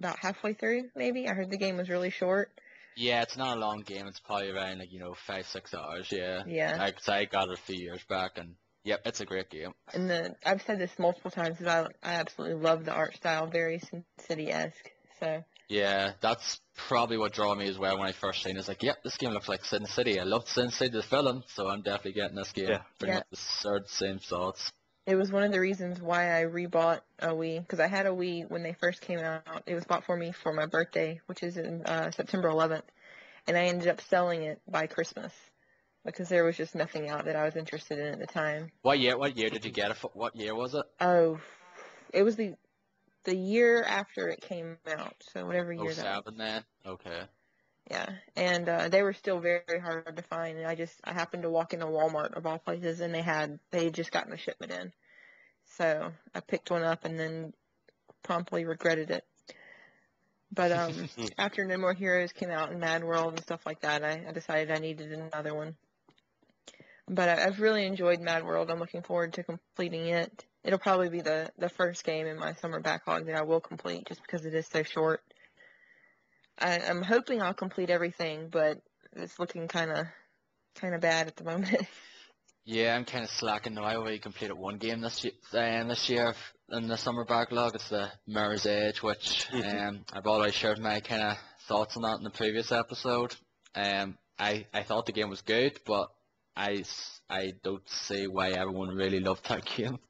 about halfway through, maybe. I heard the game was really short. Yeah, it's not a long game. It's probably around, like, you know, five, six hours, yeah. Yeah. I, I got it a few years back, and, yep, it's a great game. And the I've said this multiple times, but I, I absolutely love the art style, very Sin City-esque, so. Yeah, that's probably what drew me as well when I first seen it. It's like, yep, this game looks like Sin City. I loved Sin City the film, so I'm definitely getting this game. Yeah. Pretty yeah. much the same thoughts. It was one of the reasons why I rebought a Wii, because I had a Wii when they first came out. It was bought for me for my birthday, which is in, uh, September eleventh, and I ended up selling it by Christmas because there was just nothing out that I was interested in at the time. What year? What year did you get it? For, what year was it? Oh, it was the the year after it came out, so whatever year that was. oh seven then. Okay. Yeah, and uh, they were still very, very hard to find. And I just I happened to walk into Walmart of all places, and they had they had just gotten a shipment in, so I picked one up and then promptly regretted it. But um, after No More Heroes came out and Mad World and stuff like that, I, I decided I needed another one. But I, I've really enjoyed Mad World. I'm looking forward to completing it. It'll probably be the the first game in my summer backlog that I will complete, just because it is so short. I, I'm hoping I'll complete everything, but it's looking kind of kind of bad at the moment. Yeah, I'm kind of slacking now. I already completed one game this year, um, this year in the summer backlog. It's the Mirror's Edge, which um, I've already shared my kind of thoughts on that in the previous episode. Um, I, I thought the game was good, but I, I don't see why everyone really loved that game.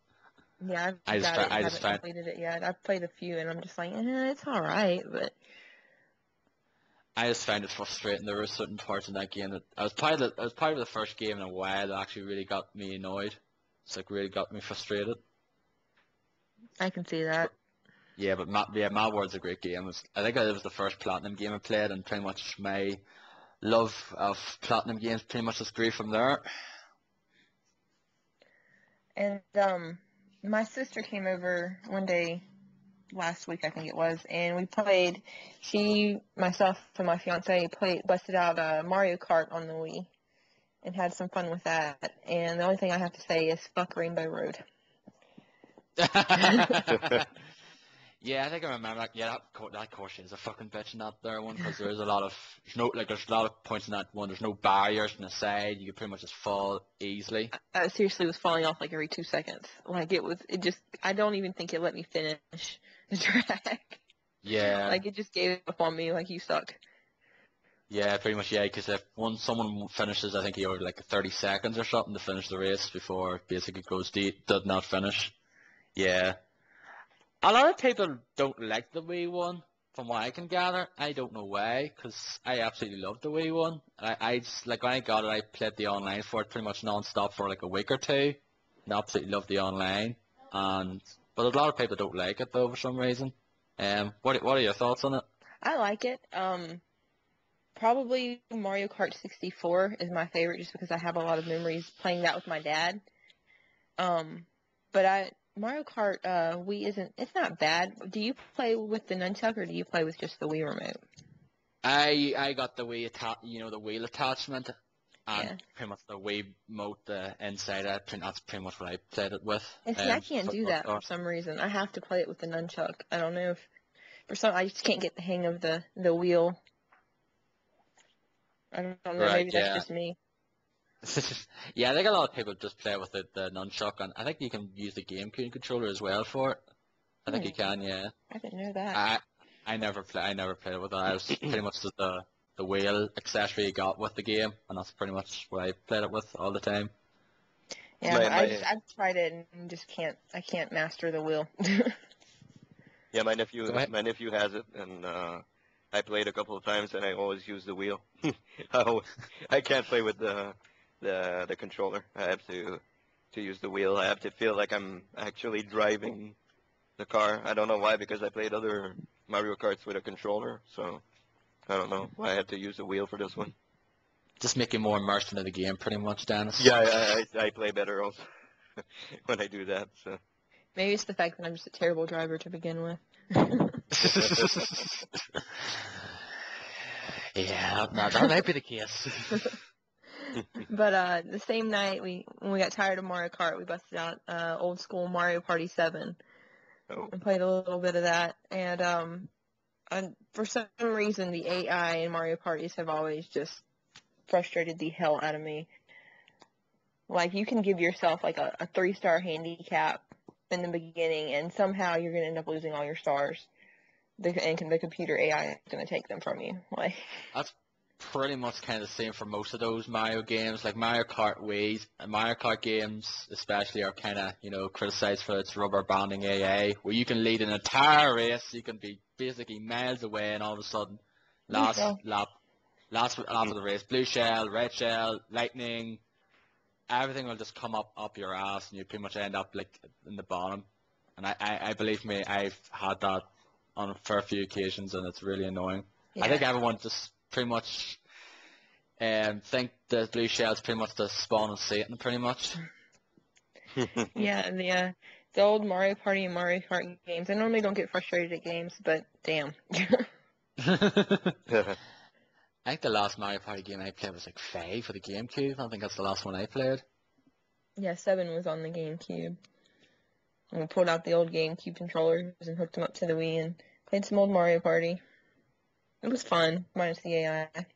Yeah, I've I just, got it. I haven't just completed it yet. I've played a few, and I'm just like, eh, it's all right, but... I just found it frustrating. There were certain parts in that game that I was probably the, I was probably the first game in a while that actually really got me annoyed. It's like really got me frustrated. I can see that. But, yeah, but my, yeah, Mad World's a great game. It's, I think it was the first Platinum game I played, and pretty much my love of Platinum games pretty much just grew from there. And um, my sister came over one day. Last week, I think it was, and we played. She, myself, and my fiance played, busted out uh, Mario Kart on the Wii, and had some fun with that. And the only thing I have to say is, fuck Rainbow Road. Yeah, I think I remember. Like, yeah, that, that course is a fucking bitch in that there one, because there's a lot of there's no like there's a lot of points in that one. There's no barriers on the side. You can pretty much just fall easily. I, I seriously was falling off like every two seconds. Like it was, it just. I don't even think it let me finish the track. Yeah. Like, it just gave up on me, like, you suck. Yeah, pretty much, yeah, because if one, someone finishes, I think he owed, like, thirty seconds or something to finish the race before basically goes deep, did not finish. Yeah. A lot of people don't like the Wii one, from what I can gather. I don't know why, because I absolutely love the Wii one. I, I just, like, when I got it, I played the online for it pretty much non-stop for, like, a week or two. And absolutely loved the online. And... But a lot of people don't like it, though, for some reason. Um, what what are your thoughts on it? I like it. Um, probably Mario Kart sixty-four is my favorite, just because I have a lot of memories playing that with my dad. Um, but I Mario Kart uh, Wii isn't it's not bad. Do you play with the nunchuck, or do you play with just the Wii remote? I I got the Wii atta- you know the wheel attachment, and yeah. Pretty much the Wii mote, the inside, I print, that's pretty much what I played it with. And see, um, I can't do that for some reason. I have to play it with the nunchuck. I don't know if, for some, I just can't get the hang of the, the wheel. I don't know, right, maybe yeah. That's just me. Yeah, I think a lot of people just play with the, the nunchuck, and I think you can use the GameCube controller as well for it. I think hmm. you can, yeah. I didn't know that. I I never play. I never played with that. I was pretty much the... the the wheel accessory you got with the game, and that's pretty much what I played it with all the time. Yeah, my, my, I just, I've tried it and just can't, I can't master the wheel. Yeah, my nephew, so my, my nephew has it, and uh, I played a couple of times, and I always use the wheel. I, always, I can't play with the, the the controller. I have to to use the wheel. I have to feel like I'm actually driving the car. I don't know why, because I played other Mario Karts with a controller, so... I don't know why I had to use a wheel for this one. Just make it more immersed into the game, pretty much, Dennis. Yeah, I, I, I play better also when I do that. So maybe it's the fact that I'm just a terrible driver to begin with. Yeah, no, that might be the case. But uh, the same night, we when we got tired of Mario Kart, we busted out uh, old school Mario Party seven oh. and played a little bit of that, and um. And for some reason, the A I in Mario Parties have always just frustrated the hell out of me. Like, you can give yourself, like, a, a three-star handicap in the beginning, and somehow you're going to end up losing all your stars. The, and the computer A I is going to take them from you. Like, that's pretty much kind of the same for most of those Mario games. Like, Mario Kart Wii's, and Mario Kart games especially are kind of, you know, criticized for its rubber banding A I, where you can lead an entire race, you can be basically miles away, and all of a sudden, last okay. lap, last lap of the race, blue shell, red shell, lightning, everything will just come up up your ass, and you pretty much end up like in the bottom. And I, I, I believe me, I've had that on a fair few occasions, and it's really annoying. Yeah. I think everyone just pretty much um, think the blue shell's pretty much the spawn of Satan, pretty much. Yeah, and the, uh, the old Mario Party and Mario Kart games. I normally don't get frustrated at games, but damn. I think the last Mario Party game I played was like five for the GameCube. I think that's the last one I played. Yeah, seven was on the GameCube. And we pulled out the old GameCube controllers and hooked them up to the Wii and played some old Mario Party. It was fun, minus the A I.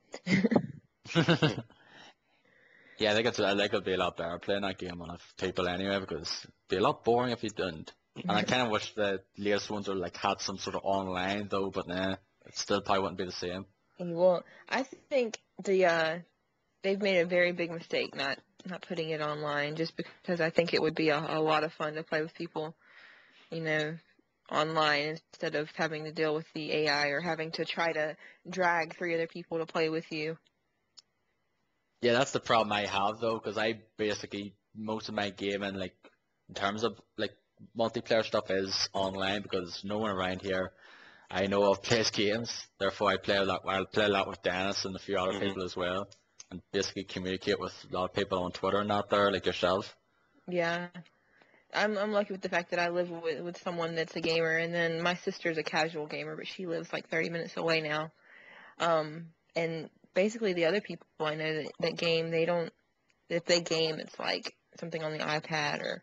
Yeah, I think, it's, I think it'll be a lot better playing that game on people anyway, because it'd be a lot boring if you didn't. And I kind of wish the latest ones were like had some sort of online though, but nah, it still probably wouldn't be the same. You won't. I think the uh, they've made a very big mistake not not putting it online, just because I think it would be a, a lot of fun to play with people, you know, online instead of having to deal with the A I or having to try to drag three other people to play with you. Yeah, that's the problem I have though, because I basically most of my gaming, like in terms of like multiplayer stuff, is online because no one around here I know of plays games. Therefore, I play a lot. I play a lot with Dennis and a few other mm-hmm. people as well, and basically communicate with a lot of people on Twitter and out there, like yourself. Yeah, I'm I'm lucky with the fact that I live with with someone that's a gamer, and then my sister's a casual gamer, but she lives like thirty minutes away now. Um, and basically, the other people I know that, that game, they don't. If they game, it's like something on the iPad or.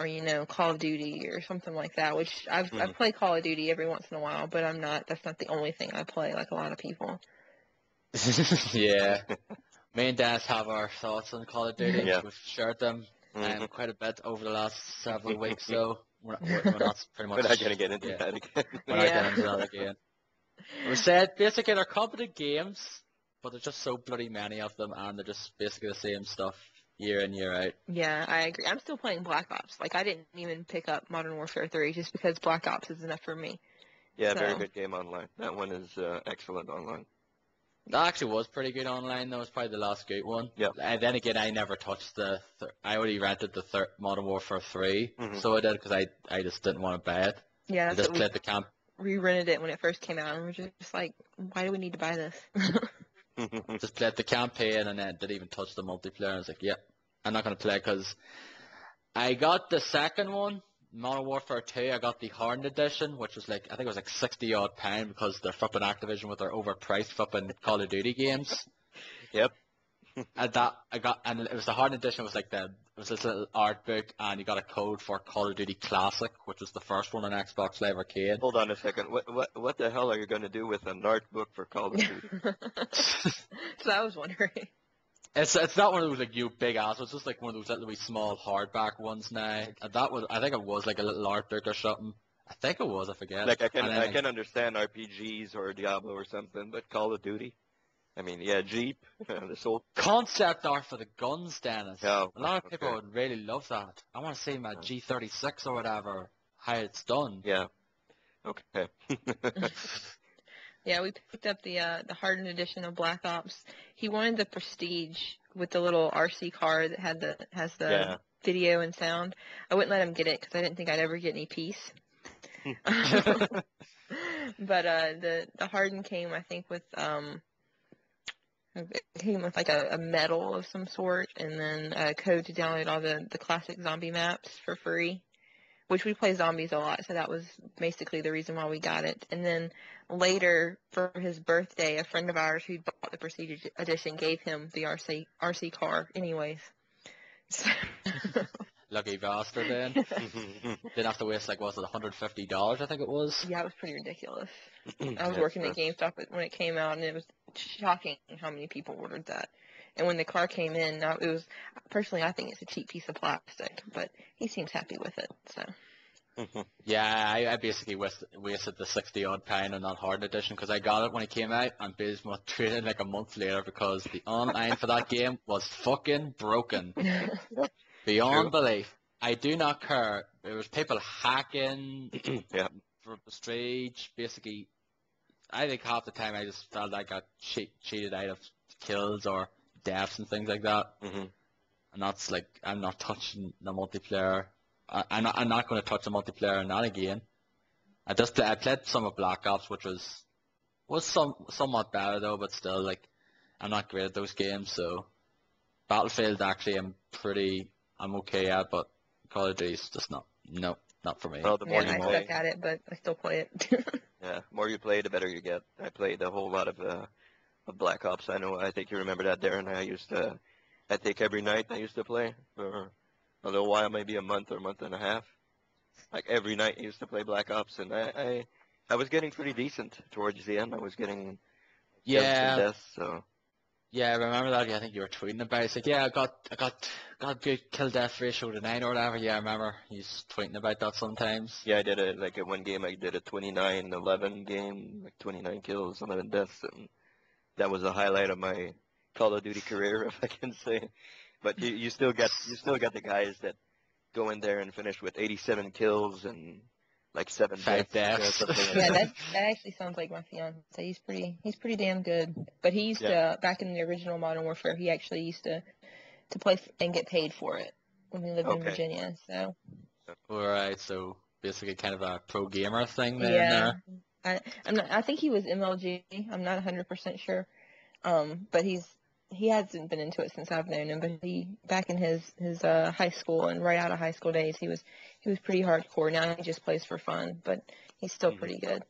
Or, you know, Call of Duty or something like that, which I've, mm-hmm. I play Call of Duty every once in a while, but I'm not, that's not the only thing I play, like a lot of people. Yeah. Me and Dennis have our thoughts on Call of Duty. Yeah. We've shared them mm-hmm. um, quite a bit over the last several weeks, so we're not, we're not pretty much... We're not going to get into yeah. that again. We're not yeah. going to get into that again. We said, basically, they're competent games, but there's just so bloody many of them, and they're just basically the same stuff. Year in, year out. Yeah, I agree. I'm still playing Black Ops. Like, I didn't even pick up Modern Warfare three just because Black Ops is enough for me. Yeah, so. Very good game online. That one is uh, excellent online. That actually was pretty good online, though. It's probably the last good one. Yeah. And then again, I never touched the... Th- I already rented the thir- Modern Warfare three, mm-hmm. so I did, because I, I just didn't want to buy it. Yeah, I just played the camp. We rented it when it first came out, and we were just like, why do we need to buy this? Just played the campaign and then didn't even touch the multiplayer. I was like, yep, I'm not going to play because I got the second one, Modern Warfare two. I got the Horned Edition, which was like, I think it was like sixty odd pound because they're flipping Activision with their overpriced flipping Call of Duty games. Yep. And that I got, and it was the Horned Edition, was like the, it was this little art book, and you got a code for Call of Duty Classic, which was the first one on Xbox Live Arcade. Hold on a second. What what what the hell are you going to do with an art book for Call of Duty? So I was wondering. It's it's not one of those like you big ass. It's just like one of those little wee small hardback ones now. And that was, I think it was like a little art book or something. I think it was. I forget. Like I can I like, can understand R P Gs or Diablo or something, but Call of Duty. I mean, yeah, Jeep. Uh, this old concept art for the guns, Dennis. Oh, a lot of people okay. would really love that. I want to see my G thirty-six or whatever, how it's done. Yeah. Okay. Yeah, we picked up the uh, the Hardened Edition of Black Ops. He wanted the Prestige with the little R C car that had the has the yeah. video and sound. I wouldn't let him get it because I didn't think I'd ever get any peace. But uh, the the Hardened came, I think, with um. It came with like a, a medal of some sort, and then a code to download all the, the classic zombie maps for free, which we play zombies a lot, so that was basically the reason why we got it. And then later, for his birthday, a friend of ours who bought the Prestige Edition gave him the R C, R C car anyways. So. Lucky bastard, then. Didn't have to waste, like, what was it, one hundred fifty dollars, I think it was? Yeah, it was pretty ridiculous. I was yeah, working at GameStop when it came out, and it was shocking how many people ordered that. And when the car came in, it was, personally, I think it's a cheap piece of plastic, but he seems happy with it, so. Yeah, I, I basically wasted, wasted the sixty-odd pound on that Hard Edition, because I got it when it came out, and basically traded like a month later, because the online for that game was fucking broken. Beyond True. Belief, I do not care. There was people hacking yeah. for Prestige. Basically, I think half the time I just felt I got che- cheated out of kills or deaths and things like that. Mm-hmm. And that's like, I'm not touching the multiplayer. I, I'm not, I'm not going to touch the multiplayer in that again. I just I played some of Black Ops, which was was some somewhat better though, but still, like, I'm not great at those games. So Battlefield, actually, I'm pretty, I'm okay at, but Call of Duty is just not, no, not for me. Well, the more yeah, you I play, suck at it, but I still play it. Yeah, the more you play, the better you get. I played a whole lot of, uh, of Black Ops. I know, I think you remember that, Darren. I used to, I think every night I used to play for a little while, maybe a month or a month and a half. Like every night I used to play Black Ops, and I, I, I was getting pretty decent towards the end. I was getting yeah, deaths, so. Yeah, I remember that. I think you were tweeting about it. It's like, yeah, I got, I got, got good kill death ratio to nine or whatever. Yeah, I remember you tweeting about that sometimes. Yeah, I did it like a one game. I did a twenty-nine eleven game, like twenty-nine kills, eleven deaths, and that was the highlight of my Call of Duty career, if I can say. But you, you still got, you still got the guys that go in there and finish with eighty-seven kills and like seven Five deaths. Or something like yeah, that that actually sounds like my fiance. He's pretty, he's pretty damn good. But he used yeah. to, back in the original Modern Warfare, he actually used to to play and get paid for it when we lived okay. in Virginia. So. All right, so basically kind of a pro gamer thing then. Yeah, I, I'm not, I think he was M L G. I'm not one hundred percent sure, um, but he's. He hasn't been into it since I've known him, but he back in his his uh, high school and right out of high school days, he was he was pretty hardcore. Now he just plays for fun, but he's still pretty good.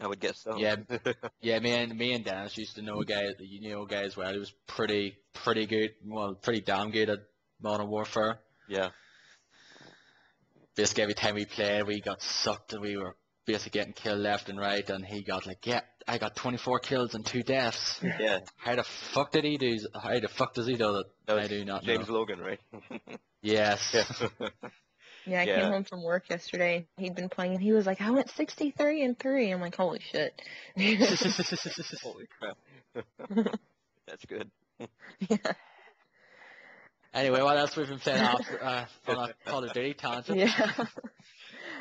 I would guess so. Yeah, yeah. Me and me and Dennis used to know a guy, you know, a guy as well. He was pretty pretty good, well, pretty damn good at Modern Warfare. Yeah. Basically, every time we played, we got sucked, and we were basically getting killed left and right, and he got like, yeah. I got twenty-four kills and two deaths. Yeah. How the fuck did he do? How the fuck does he do that? that I do not James know. James Logan, right? Yes. Yeah. yeah I yeah. came home from work yesterday. He'd been playing, and he was like, "I went sixty-three and three." I'm like, "Holy shit!" Holy crap. That's good. Yeah. Anyway, what else we've been playing after uh, on our Call of Duty tangent? Yeah.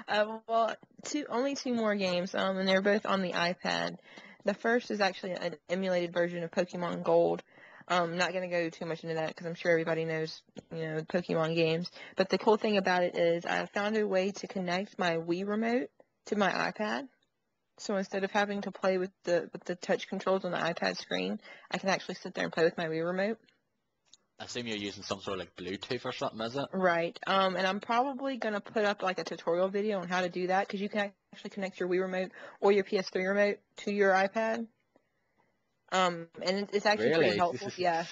Uh, well, two only two more games, um, and they're both on the iPad. The first is actually an emulated version of Pokémon Gold. I'm um, not going to go too much into that because I'm sure everybody knows, you know, Pokémon games. But the cool thing about it is I found a way to connect my Wii remote to my iPad. So instead of having to play with the with the touch controls on the iPad screen, I can actually sit there and play with my Wii remote. I assume you're using some sort of like Bluetooth or something, is it? Right. Um, and I'm probably going to put up like a tutorial video on how to do that because you can actually connect your Wii remote or your P S three remote to your iPad. Um, and it's actually really? pretty helpful. Yeah.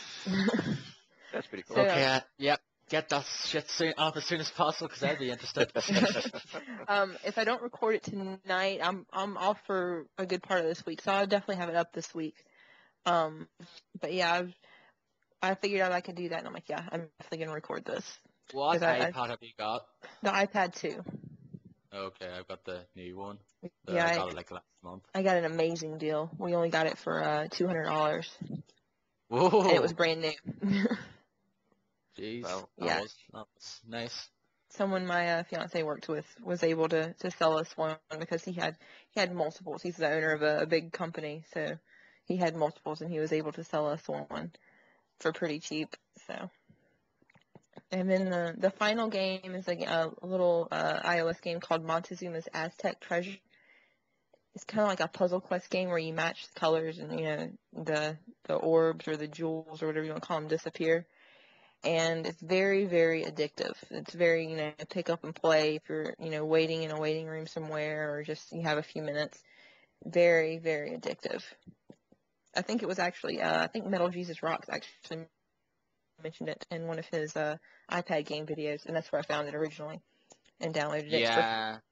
That's pretty cool. So, okay. Uh, yep. Get that shit soon, up as soon as possible because I'd be interested. um, if I don't record it tonight, I'm I'm off for a good part of this week, so I'll definitely have it up this week. Um, but yeah. I've, I figured out I could do that, and I'm like, yeah, I'm definitely going to record this. What iPad I, I, have you got? The iPad two. Okay, I've got the new one. So yeah, I got I, it like last month. I got an amazing deal. We only got it for uh, two hundred dollars. Whoa. And it was brand new. Jeez. Well, that, yeah. was, that was nice. Someone my uh, fiance worked with was able to, to sell us one because he had, he had multiples. He's the owner of a, a big company, so he had multiples, and he was able to sell us one for pretty cheap. So, and then the the final game is like a, a little uh, iOS game called Montezuma's Aztec Treasure. It's kind of like a puzzle quest game where you match the colors and, you know, the the orbs or the jewels or whatever you want to call them disappear. And it's very, very addictive. It's very, you know, pick up and play if you're, you know, waiting in a waiting room somewhere or just you have a few minutes. Very, very addictive. I think it was actually, uh, I think Metal Jesus Rocks actually mentioned it in one of his uh, iPad game videos, and that's where I found it originally and downloaded it. Yeah, for...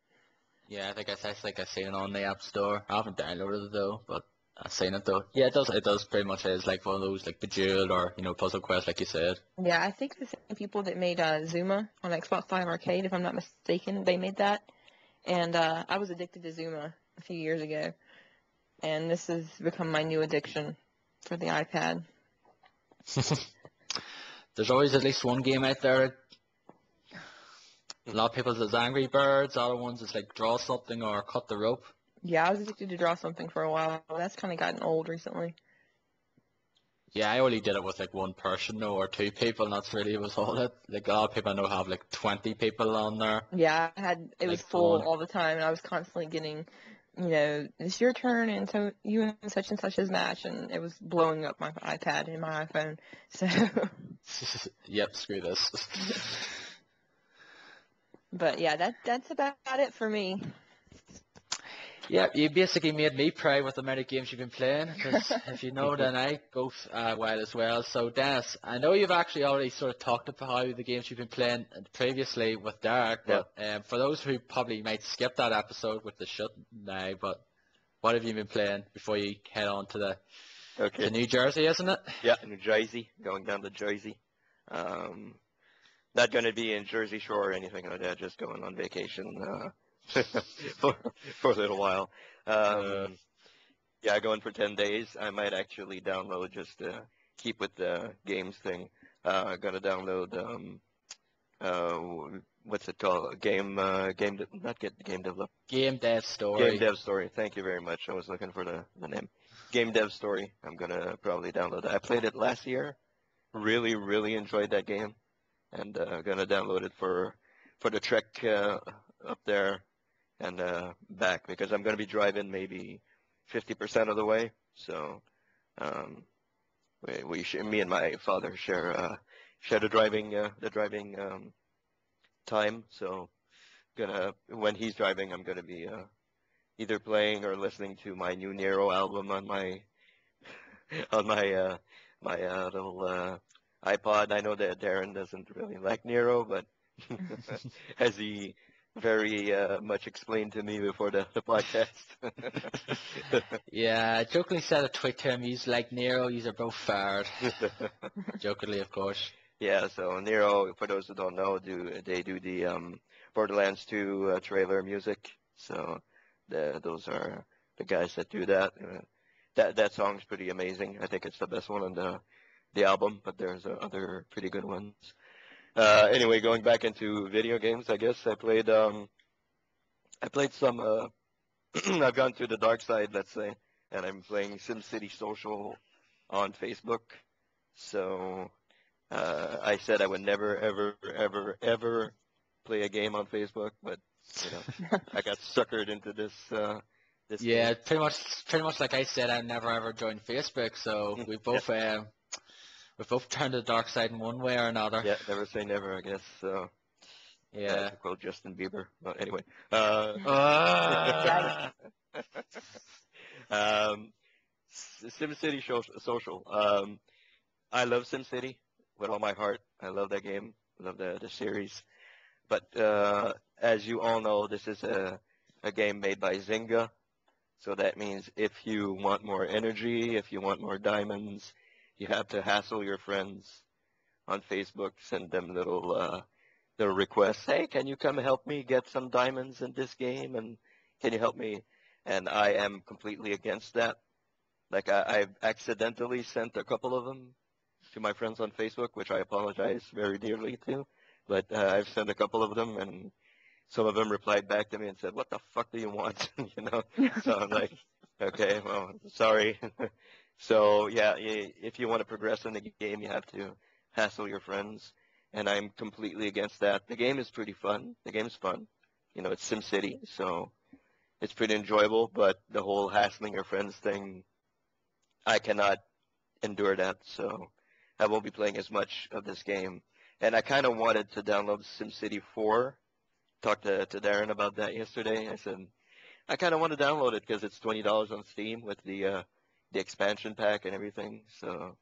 yeah, I think I, I think I've seen it on the App Store. I haven't downloaded it though, but I've seen it though. Yeah, it does. It does pretty much is like one of those like Bejeweled or, you know, Puzzle Quest, like you said. Yeah, I think the same people that made uh, Zuma on Xbox Live Arcade, if I'm not mistaken, they made that, and uh, I was addicted to Zuma a few years ago. And this has become my new addiction for the iPad. There's always at least one game out there. A lot of people says Angry Birds. Other ones is like draw something or cut the rope. Yeah, I was addicted to draw something for a while. That's kind of gotten old recently. Yeah, I only did it with like one person though, or two people, and that's really was all it. Like a lot of people I know have like twenty people on there. Yeah, I had it was like full all the time, and I was constantly getting you know, it's your turn, and so you and such and such's match, and it was blowing up my iPad and my iPhone, so... Yep, screw this. But yeah, that that's about it for me. Yeah, you basically made me proud with the amount of games you've been playing, because if you know, then I go uh, wild as well. So Dennis, I know you've actually already sort of talked about how the games you've been playing previously with Derek, but yeah. um, for those who probably might skip that episode, with the shut now, but what have you been playing before you head on to the okay. to New Jersey, isn't it? Yeah, New Jersey, going down to Jersey. Um, not going to be in Jersey Shore or anything like that, just going on vacation. Uh, for, for a little while. Um, yeah, going for ten days. I might actually download, just to keep with the games thing. Uh, I'm going to download, um, uh, what's it called? Game, uh, game, de not get Game Developer. Game Dev Story. Game Dev Story. Thank you very much. I was looking for the, the name. Game Dev Story. I'm going to probably download that. I played it last year. Really, really enjoyed that game. And I'm uh, going to download it for, for the trek uh, up there. And uh, back, because I'm going to be driving maybe fifty percent of the way. So, um, we, we sh me and my father share uh, share the driving uh, the driving um, time. So, gonna when he's driving, I'm going to be uh, either playing or listening to my new Nero album on my on my uh, my uh, little uh, iPod. I know that Darren doesn't really like Nero, but as he very uh, much explained to me before the, the podcast. Yeah, I jokingly said a tweet to him, he's like, Nero, he's both fired. Jokingly, of course. Yeah, so Nero, for those who don't know, do they do the um, Borderlands two uh, trailer music. So the, those are the guys that do that. Uh, that that song's pretty amazing. I think it's the best one on the, the album, but there's uh, other pretty good ones. Uh, anyway, going back into video games, I guess I played. Um, I played some. Uh, I've gone to the dark side, let's say, and I'm playing SimCity Social on Facebook. So uh, I said I would never, ever, ever, ever play a game on Facebook, but you know, I got suckered into this. Uh, this yeah, game. pretty much, pretty much like I said, I never ever joined Facebook. So we both. Yeah. Um, We've both turned to the dark side in one way or another. Yeah, never say never, I guess. So, yeah. Uh, to quote Justin Bieber. But anyway. Uh, uh. um, SimCity Social. Um, I love SimCity with all my heart. I love that game. I love the, the series. But uh, as you all know, this is a, a game made by Zynga. So that means if you want more energy, if you want more diamonds, you have to hassle your friends on Facebook, send them little uh, little requests. Hey, can you come help me get some diamonds in this game? And can you help me? And I am completely against that. Like I, I've accidentally sent a couple of them to my friends on Facebook, which I apologize very dearly to. But uh, I've sent a couple of them, and some of them replied back to me and said, "What the fuck do you want?" You know. So I'm like, okay, well, sorry. So, yeah, if you want to progress in the game, you have to hassle your friends, and I'm completely against that. The game is pretty fun. The game's fun. You know, it's SimCity, so it's pretty enjoyable, but the whole hassling your friends thing, I cannot endure that, so I won't be playing as much of this game. And I kind of wanted to download SimCity four. Talked to, to Darren about that yesterday. I said, I kind of want to download it because it's twenty dollars on Steam with the uh, – the expansion pack and everything, so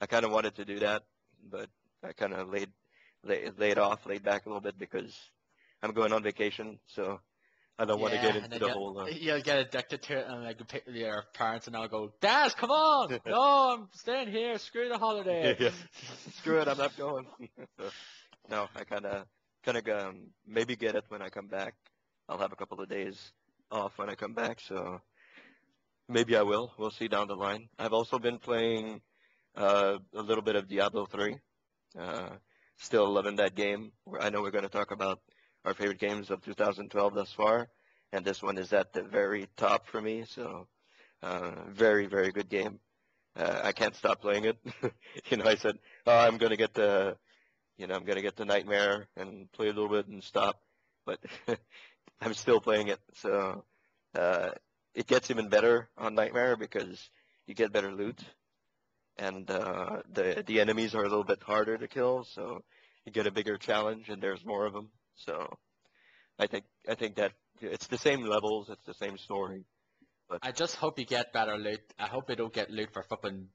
I kind of wanted to do that, but I kind of laid, laid laid off, laid back a little bit because I'm going on vacation, so I don't yeah, want to get into the you'll, whole. Uh, you'll get addicted to it, and like your parents and I'll go, Dad, come on! No, I'm staying here. Screw the holiday. Yeah, yeah. Screw it, I'm not going. So, no, I kind of kind of um, maybe get it when I come back. I'll have a couple of days off when I come back, so. Maybe I will. We'll see down the line. I've also been playing uh, a little bit of Diablo three. Uh, still loving that game. I know we're going to talk about our favorite games of two thousand twelve thus far, and this one is at the very top for me. So, uh, very, very good game. Uh, I can't stop playing it. You know, I said, oh, I'm going to get the, you know, I'm going to get the nightmare and play a little bit and stop, but I'm still playing it. So. Uh, it gets even better on Nightmare because you get better loot, and uh, the the enemies are a little bit harder to kill, so you get a bigger challenge and there's more of them. So I think I think that it's the same levels, it's the same story. But I just hope you get better loot. I hope you don't get loot for fucking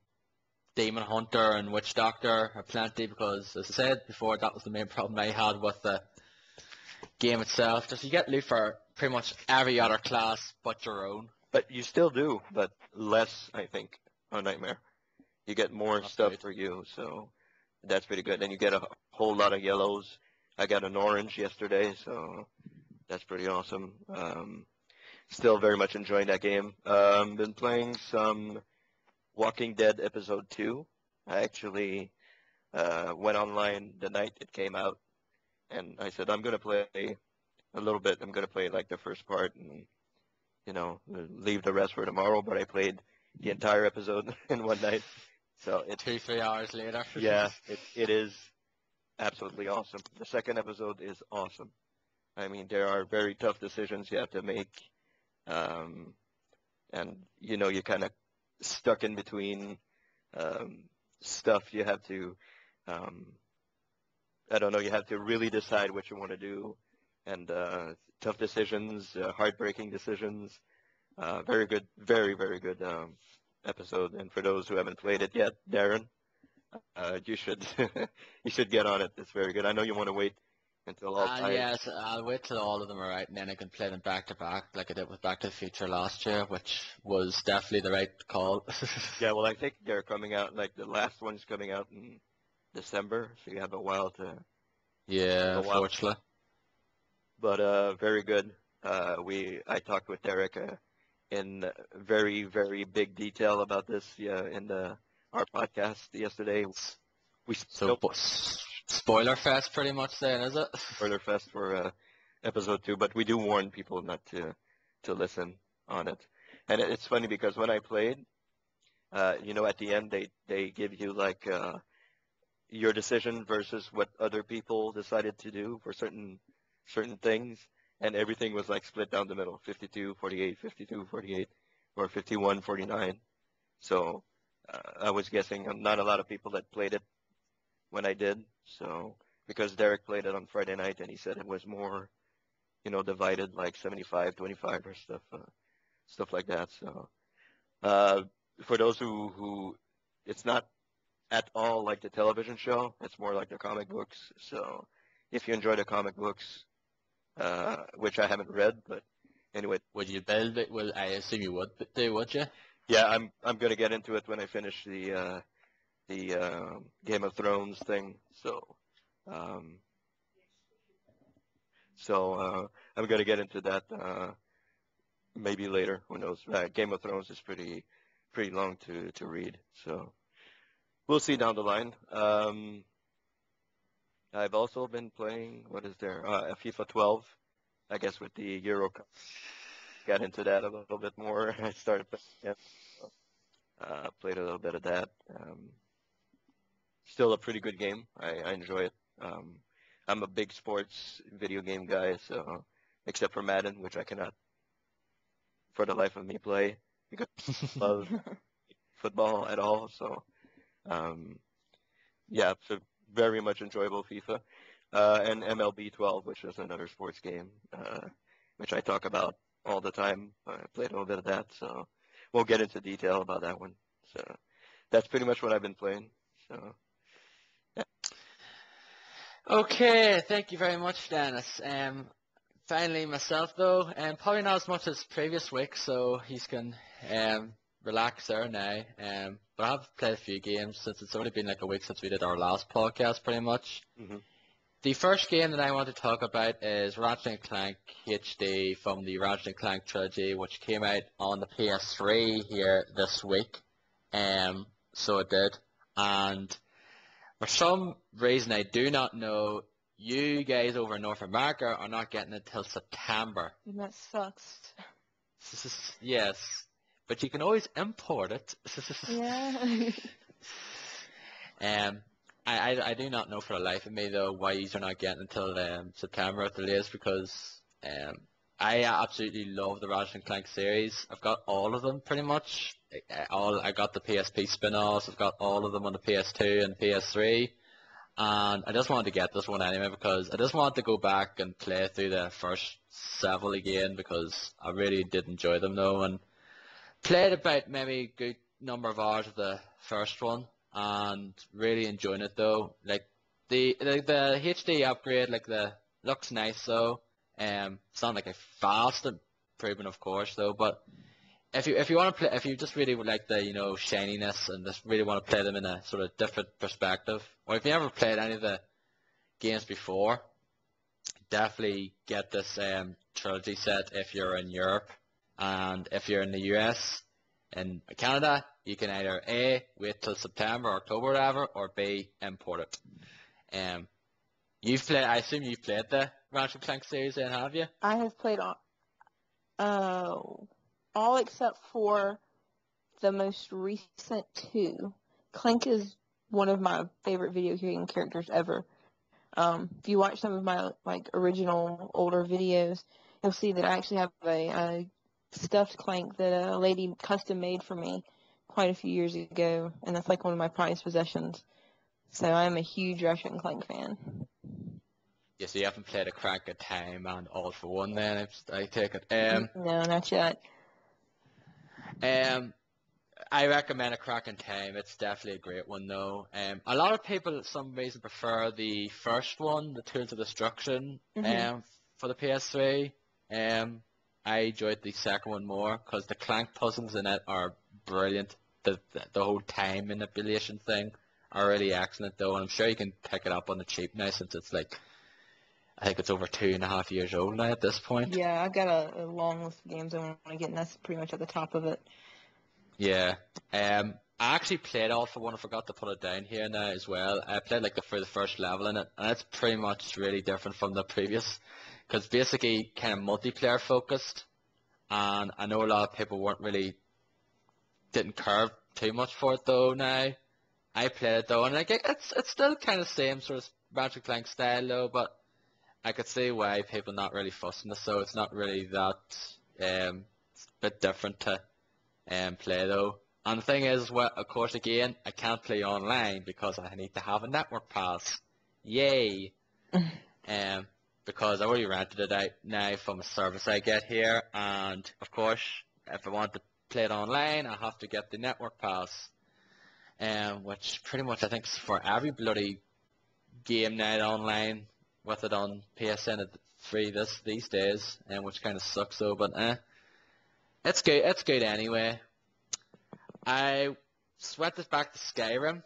Demon Hunter and Witch Doctor or Plenty, because as I said before, that was the main problem I had with the game itself. Just you get loot for pretty much every other class but your own. But you still do, but less, I think, on Nightmare. You get more that's stuff good. for you, so that's pretty good. And you get a whole lot of yellows. I got an orange yesterday, so that's pretty awesome. Um, still very much enjoying that game. Um, been playing some Walking Dead Episode two. I actually uh, went online the night it came out, and I said, I'm going to play a little bit. I'm going to play like the first part and, you know, leave the rest for tomorrow. But I played the entire episode in one night. So it's two, three hours later. Yeah, it, it is absolutely awesome. The second episode is awesome. I mean, there are very tough decisions you have to make. Um, and, you know, you're kind of stuck in between um, stuff. You have to, um, I don't know, you have to really decide what you want to do. And uh, tough decisions, uh, heartbreaking decisions. Uh, very good, very, very good um, episode. And for those who haven't played it yet, Darren, uh, you should you should get on it. It's very good. I know you want to wait until all uh, time. Yes, I'll wait till all of them are out, and then I can play them back to back, like I did with Back to the Future last year, which was definitely the right call. Yeah, well, I think they're coming out, like the last one's coming out in December, so you have a while to. Yeah, unfortunately. But uh, very good. Uh, we I talked with Derek. Uh, in very, very big detail about this yeah, in the, our podcast yesterday. We so, spoiler fest pretty much then, is it? Spoiler fest for uh, episode two, but we do warn people not to, to listen on it. And it's funny because when I played, uh, you know, at the end they, they give you like uh, your decision versus what other people decided to do for certain certain things. And everything was like split down the middle, fifty-two forty-eight, fifty-two forty-eight, or fifty-one forty-nine. So uh, I was guessing not a lot of people that played it when I did. So because Derek played it on Friday night and he said it was more, you know, divided like seventy-five twenty-five or stuff, uh, stuff like that. So uh, for those who, who it's not at all like the television show, it's more like the comic books. So if you enjoy the comic books, Uh, which I haven't read, but anyway. Would you build it? Well, I assume you would, but do, would you? Yeah, I'm I'm going to get into it when I finish the uh, the uh, Game of Thrones thing. So, um, so uh, I'm going to get into that uh, maybe later. Who knows? Uh, Game of Thrones is pretty pretty long to to read, so we'll see down the line. Um, I've also been playing, what is there, uh, FIFA twelve, I guess, with the Euro Cup. Got into that a little bit more. I started playing, yeah, uh, played a little bit of that. Um, still a pretty good game. I, I enjoy it. Um, I'm a big sports video game guy, so except for Madden, which I cannot, for the life of me, play because I love football at all. So, um, yeah, so very much enjoyable FIFA, uh, and M L B twelve, which is another sports game, uh, which I talk about all the time. I played a little bit of that, so we'll get into detail about that one. So that's pretty much what I've been playing. So, yeah. Okay, thank you very much, Dennis. Um, finally, myself though, and um, probably not as much as previous week, so he's can um. relax there now, um, but I have played a few games since it's only been like a week since we did our last podcast, pretty much. Mm-hmm. The first game that I want to talk about is Ratchet and Clank H D from the Ratchet and Clank trilogy, which came out on the P S three here this week. Um, so it did, and for some reason I do not know, you guys over in North America are not getting it till September. That sucks. Yes. But you can always import it. Yeah. um, I, I I do not know for the life of me though why these are not getting until um, September at the latest, because um I absolutely love the Ratchet and Clank series. I've got all of them pretty much. All I got the P S P spin-offs. I've got all of them on the P S two and P S three. And I just wanted to get this one anyway because I just wanted to go back and play through the first several again because I really did enjoy them though, and played about maybe a good number of hours of the first one and really enjoying it though. Like the the, the H D upgrade, like the looks nice though. Um, it's not like a fast improvement, of course, though. But if you if you want to play, if you just really would like the you know shininess and just really want to play them in a sort of different perspective, or if you never played any of the games before, definitely get this um, trilogy set if you're in Europe, and if you're in the U S and Canada, you can either A, wait till September or October or whatever, or B, import it. Um, you've played. I assume you've played the Ratchet and Clank series then, have you? I have played all, uh, all except for the most recent two. Clank is one of my favorite video game characters ever. Um, if you watch some of my like original older videos, you'll see that I actually have a, a stuffed Clank that a lady custom made for me quite a few years ago, and that's like one of my prized possessions. So I'm a huge Ratchet and Clank fan. Yeah, so you haven't played a crack at time and all for one then, I take it. Um, no, not yet. Um, I recommend a crack in time. It's definitely a great one though. Um, a lot of people, for some reason, prefer the first one, the Tools of Destruction, mm-hmm. um, for the P S three. Um, I enjoyed the second one more because the Clank puzzles in it are brilliant. The, the the whole time manipulation thing are really excellent though, and I'm sure you can pick it up on the cheap now since it's like, I think it's over two and a half years old now at this point. Yeah, I've got a, a long list of games I want to get, and that's pretty much at the top of it. Yeah. Um, I actually played all for one. I forgot to put it down here now as well. I played like the, for the first level in it, and it's pretty much really different from the previous, because basically kind of multiplayer focused, and I know a lot of people weren't really, didn't care too much for it though now. I played it though, and like, it's, it's still kind of same sort of Ratchet and Clank style though, but I could see why people not really fussing this, so it's not really that um it's a bit different to um play though. And the thing is, well, of course, again, I can't play online because I need to have a network pass. Yay! um, because I already rented it out now from a service I get here, and of course, if I want to play it online, I have to get the network pass, um, which pretty much I think is for every bloody game night online. With it on P S N free this these days, and um, which kind of sucks though, but eh, it's good. It's good anyway. I swept it back to Skyrim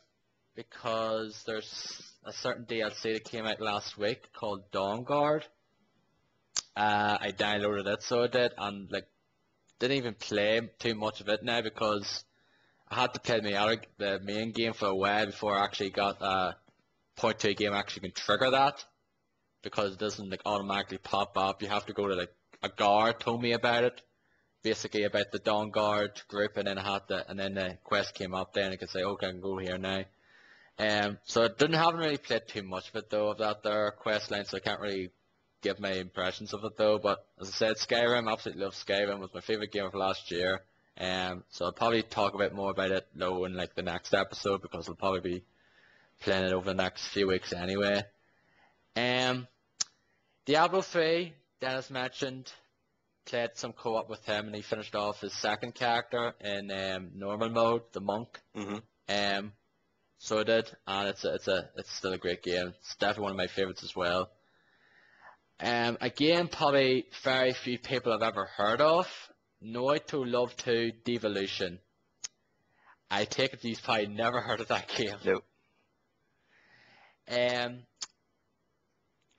because there's a certain D L C that came out last week called Dawn Guard. Uh, I downloaded it, so I did, and like didn't even play too much of it now because I had to play the other, the main game for a while before I actually got a point two game actually can trigger that. Because it doesn't like automatically pop up. You have to go to like a guard told me about it, basically about the Dawn Guard group, and then I had to, and then the quest came up there and I could say, okay, I can go here now. Um, so I didn't haven't really played too much of it though, of that there quest line, so I can't really give my impressions of it though. But as I said, Skyrim, absolutely love Skyrim. It was my favorite game of last year. Um, so I'll probably talk a bit more about it though in like the next episode because I'll probably be playing it over the next few weeks anyway. Um, Diablo three, Dennis mentioned, played some co-op with him, and he finished off his second character in um, normal mode, the monk. Mm-hmm. Um, so I did, and it's a, it's a it's still a great game. It's definitely one of my favorites as well. Um, again, probably very few people I've ever heard of. No to Love to Devolution. I take it you've probably never heard of that game. Nope. Um.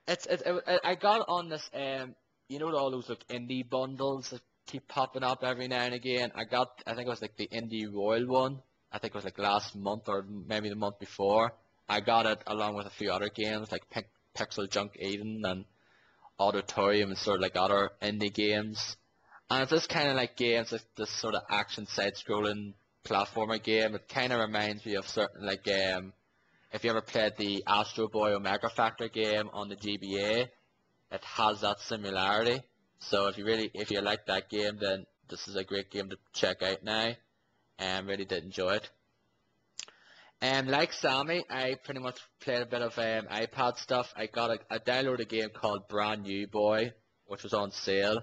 It's, it's it, I got on this, um, you know all those like indie bundles that keep popping up every now and again. I got, I think it was like the Indie Royal one. I think it was like last month or maybe the month before. I got it along with a few other games like P- Pixel Junk Eden and Auditorium and sort of like other indie games. And it's just kind of like games, like this sort of action side-scrolling platformer game. It kind of reminds me of certain like um. If you ever played the Astro Boy Omega Factor game on the G B A, it has that similarity. So if you really, if you like that game, then this is a great game to check out now, and really did enjoy it. And um, like Sammy, I pretty much played a bit of um, iPad stuff. I got a, I downloaded a game called Brand New Boy, which was on sale,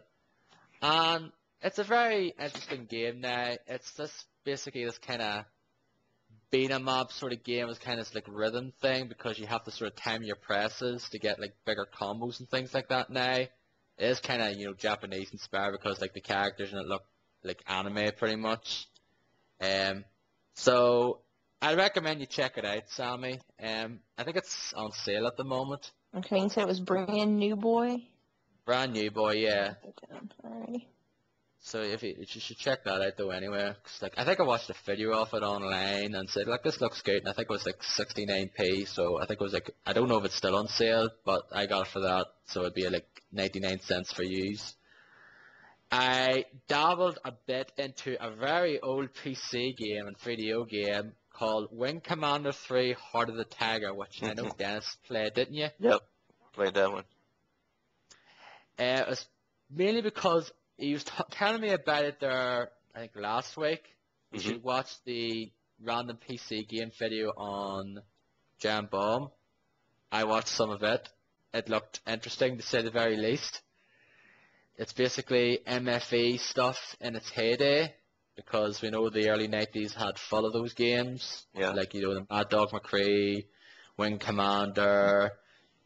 and it's a very interesting game now. It's just basically this kind of beat-em-up sort of game. It's kind of this, like, rhythm thing, because you have to sort of time your presses to get, like, bigger combos and things like that now. It is kind of, you know, Japanese inspired, because, like, the characters in it look like anime pretty much. Um, so I recommend you check it out, Sammy. Um, I think it's on sale at the moment. Okay, you said it was Brand New Boy? Brand New Boy, yeah. Alrighty. So if you, you should check that out though anyway. Cause, like, I think I watched a video of it online and said, like, this looks good, and I think it was like sixty-nine p, so I think it was like, I don't know if it's still on sale, but I got it for that, so it'd be like ninety-nine cents for use. I dabbled a bit into a very old P C game and video game called Wing Commander three Heart of the Tiger, which I know Dennis played, didn't you? Yep, played that one. Uh, it was mainly because he was t telling me about it there, I think, last week. You mm-hmm. should watch the random P C game video on Jam Bomb. I watched some of it. It looked interesting, to say the very least. It's basically M F E stuff in its heyday, because we know the early nineties had full of those games. Yeah. Like, you know, the Mad Dog McCree, Wing Commander,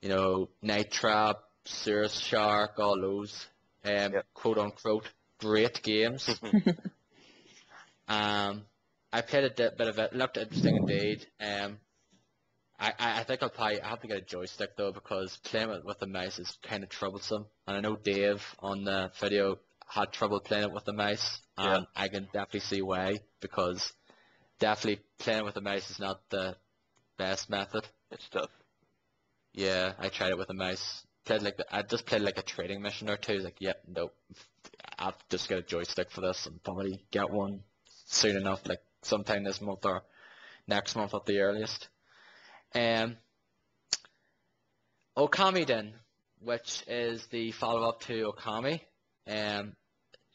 you know, Night Trap, Sewer Shark, all those. Um, yep. "Quote unquote great games." um, I played a bit of it. Looked interesting indeed. Um, I, I think I'll probably I have to get a joystick though, because playing it with the mouse is kind of troublesome. And I know Dave on the video had trouble playing it with the mouse, and yeah. I can definitely see why, because definitely playing with the mouse is not the best method. It's tough. Yeah, I tried it with a mouse. Played like the, I just played like a trading mission or two. Like, yep, yeah, nope. I've just got a joystick for this, and probably get one soon enough, like sometime this month or next month at the earliest. Um, Okami then, which is the follow-up to Okami. Um,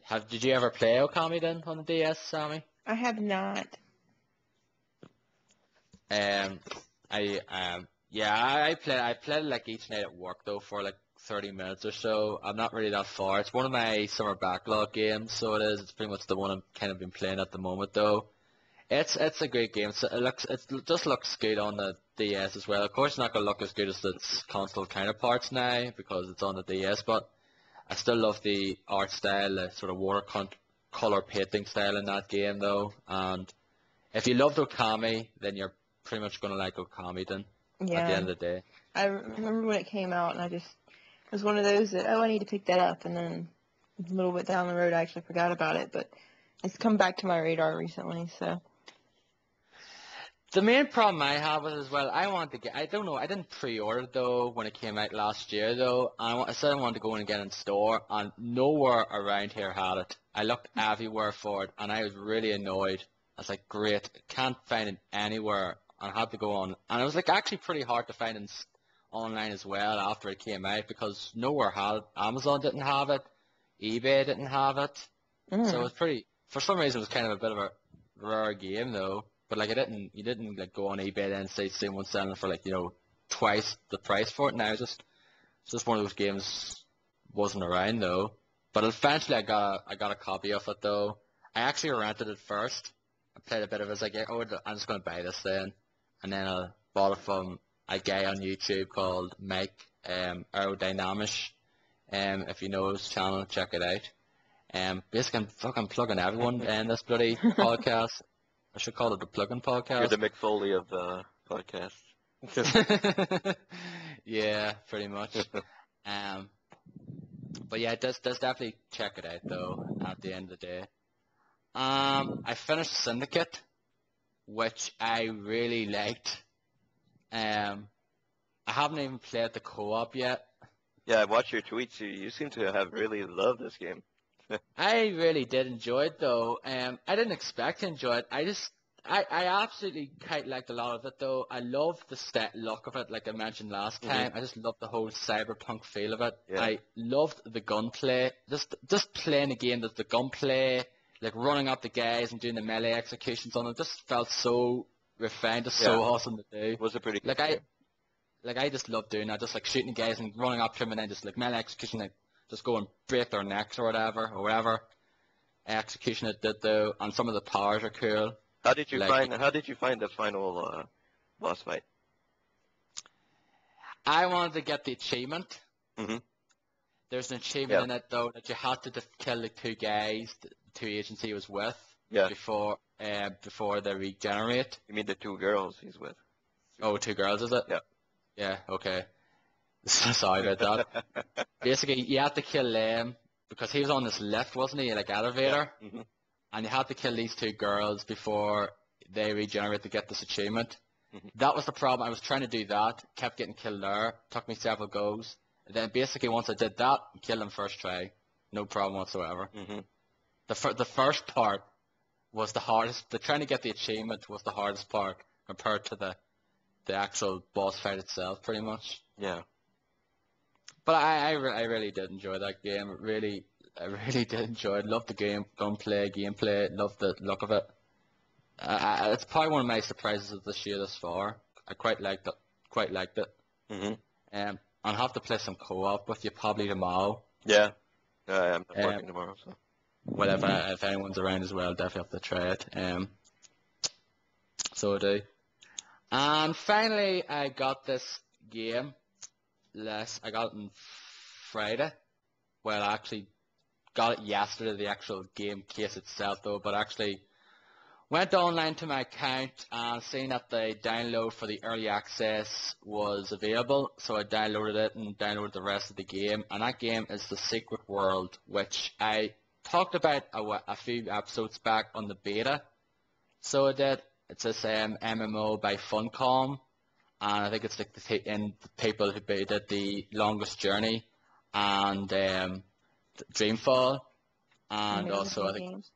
have did you ever play Okami then on the D S, Sammy? I have not. Um, I um. Yeah, I play. I play like each night at work though for like thirty minutes or so. I'm not really that far. It's one of my summer backlog games, so it is. It's pretty much the one I'm kind of been playing at the moment though. It's it's a great game. So it looks it just looks good on the D S as well. Of course, it's not gonna look as good as its console counterparts now because it's on the D S. But I still love the art style, the sort of watercolor painting style in that game though. And if you loved Okami, then you're pretty much gonna like Okami then. Yeah. At the end of the day. I remember when it came out, and I just it was one of those that, oh, I need to pick that up, and then a little bit down the road I actually forgot about it, but it's come back to my radar recently, so. The main problem I have with it as well, I wanted to get, I don't know, I didn't pre-order though when it came out last year though. I, I said I wanted to go in and get it in store, and nowhere around here had it. I looked everywhere for it, and I was really annoyed. I was like, great, can't find it anywhere. And had to go on, and it was like actually pretty hard to find in, online as well after it came out, because nowhere had it. Amazon didn't have it, eBay didn't have it, mm. so it was pretty. For some reason, it was kind of a bit of a rare game though. But like, I didn't, you didn't like go on eBay and say someone selling it for like, you know, twice the price for it. Now it's just, it's just one of those games wasn't around though. But eventually, I got a, I got a copy of it though. I actually rented it first. I played a bit of it. I was like, oh, I'm just gonna buy this then. And then I bought it from a guy on YouTube called Mike um, Aerodynamish. Um, if you know his channel, check it out. Um, basically, I'm fucking plugging everyone in this bloody podcast. I should call it the Plugging Podcast. You're the Mick Foley of the podcast. Yeah, pretty much. um, but yeah, just, just definitely check it out, though, at the end of the day. Um, I finished Syndicate, which I really liked. Um, I haven't even played the co-op yet. Yeah, I watched your tweets. You, you seem to have really loved this game. I really did enjoy it, though. Um, I didn't expect to enjoy it. I just I, I absolutely quite liked a lot of it, though. I love the set look of it, like I mentioned last mm-hmm. time. I just loved the whole cyberpunk feel of it. Yeah. I loved the gunplay. Just just playing a game that the gunplay, like running up the guys and doing the melee executions on them, just felt so refined. Just yeah. so awesome to do. It was a pretty good like game. I, like, I just loved doing that, just, like, shooting guys and running up to them and then just, like, melee execution, like, just go and break their necks or whatever, or whatever execution it did, though, and some of the powers are cool. How did you like, find? How did you find the final uh, boss fight? I wanted to get the achievement. Mm-hmm. There's an achievement yeah. in it though that you had to def- kill the two guys, the two agents he was with yeah. before uh, before they regenerate. You mean the two girls he's with? Oh, two girls is it? Yeah. Yeah. Okay. Sorry about that. Basically, you had to kill them um, because he was on this lift, wasn't he? Like elevator. Yeah. Mm-hmm. And you had to kill these two girls before they regenerate to get this achievement. Mm-hmm. That was the problem. I was trying to do that, kept getting killed there, took me several goes. And then basically once I did that, killed them first try. No problem whatsoever. Mm-hmm. The fir- the first part was the hardest. The trying to get the achievement was the hardest part compared to the, the actual boss fight itself, pretty much. Yeah. But I, I, re- I really did enjoy that game. It really... I really did enjoy it. Loved the game, gunplay, gameplay. Loved the look of it. Uh, I, it's probably one of my surprises of this year thus far. I quite liked it. Quite liked it. Mm-hmm. Um, I'll have to play some co-op with you probably tomorrow. Yeah, yeah, I'm not um, working tomorrow. So. Whatever. Mm-hmm. If anyone's around as well, I'll definitely have to try it. Um, so I do. And finally, I got this game. Less, I got it on Friday. Well, actually. Got it yesterday, the actual game case itself, though, but actually went online to my account and seen that the download for the early access was available, so I downloaded it and downloaded the rest of the game, and that game is The Secret World, which I talked about a, a few episodes back on the beta, so I did. It's this um, M M O by Funcom, and I think it's like the, in the people who did The Longest Journey, and... Um, Dreamfall, and also I think games.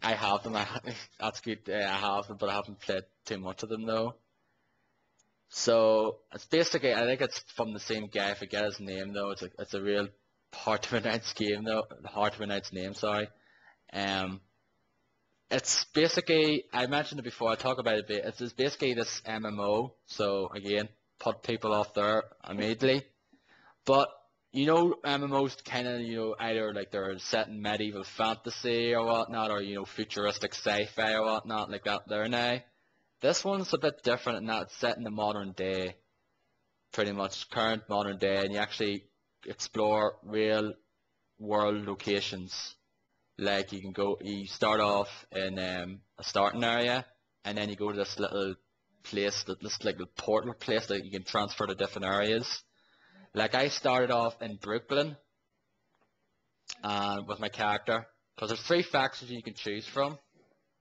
I have them. I, that's good. Uh, I have them, but I haven't played too much of them though. So it's basically I think it's from the same guy. I forget his name though. It's a it's a real hard to pronounce game though. Hard to pronounce name. Sorry. Um, it's basically I mentioned it before. I talk about it a bit. It's, it's basically this M M O. So again, put people off there immediately, but. You know, M M Os kind of, you know, either like they're set in medieval fantasy or whatnot, or, you know, futuristic sci-fi or whatnot, like that there now. This one's a bit different in that it's set in the modern day, pretty much current modern day, and you actually explore real world locations. Like you can go, you start off in um, a starting area, and then you go to this little place, this like a portal place that you can transfer to different areas. Like, I started off in Brooklyn uh, with my character, because there's three factions you can choose from.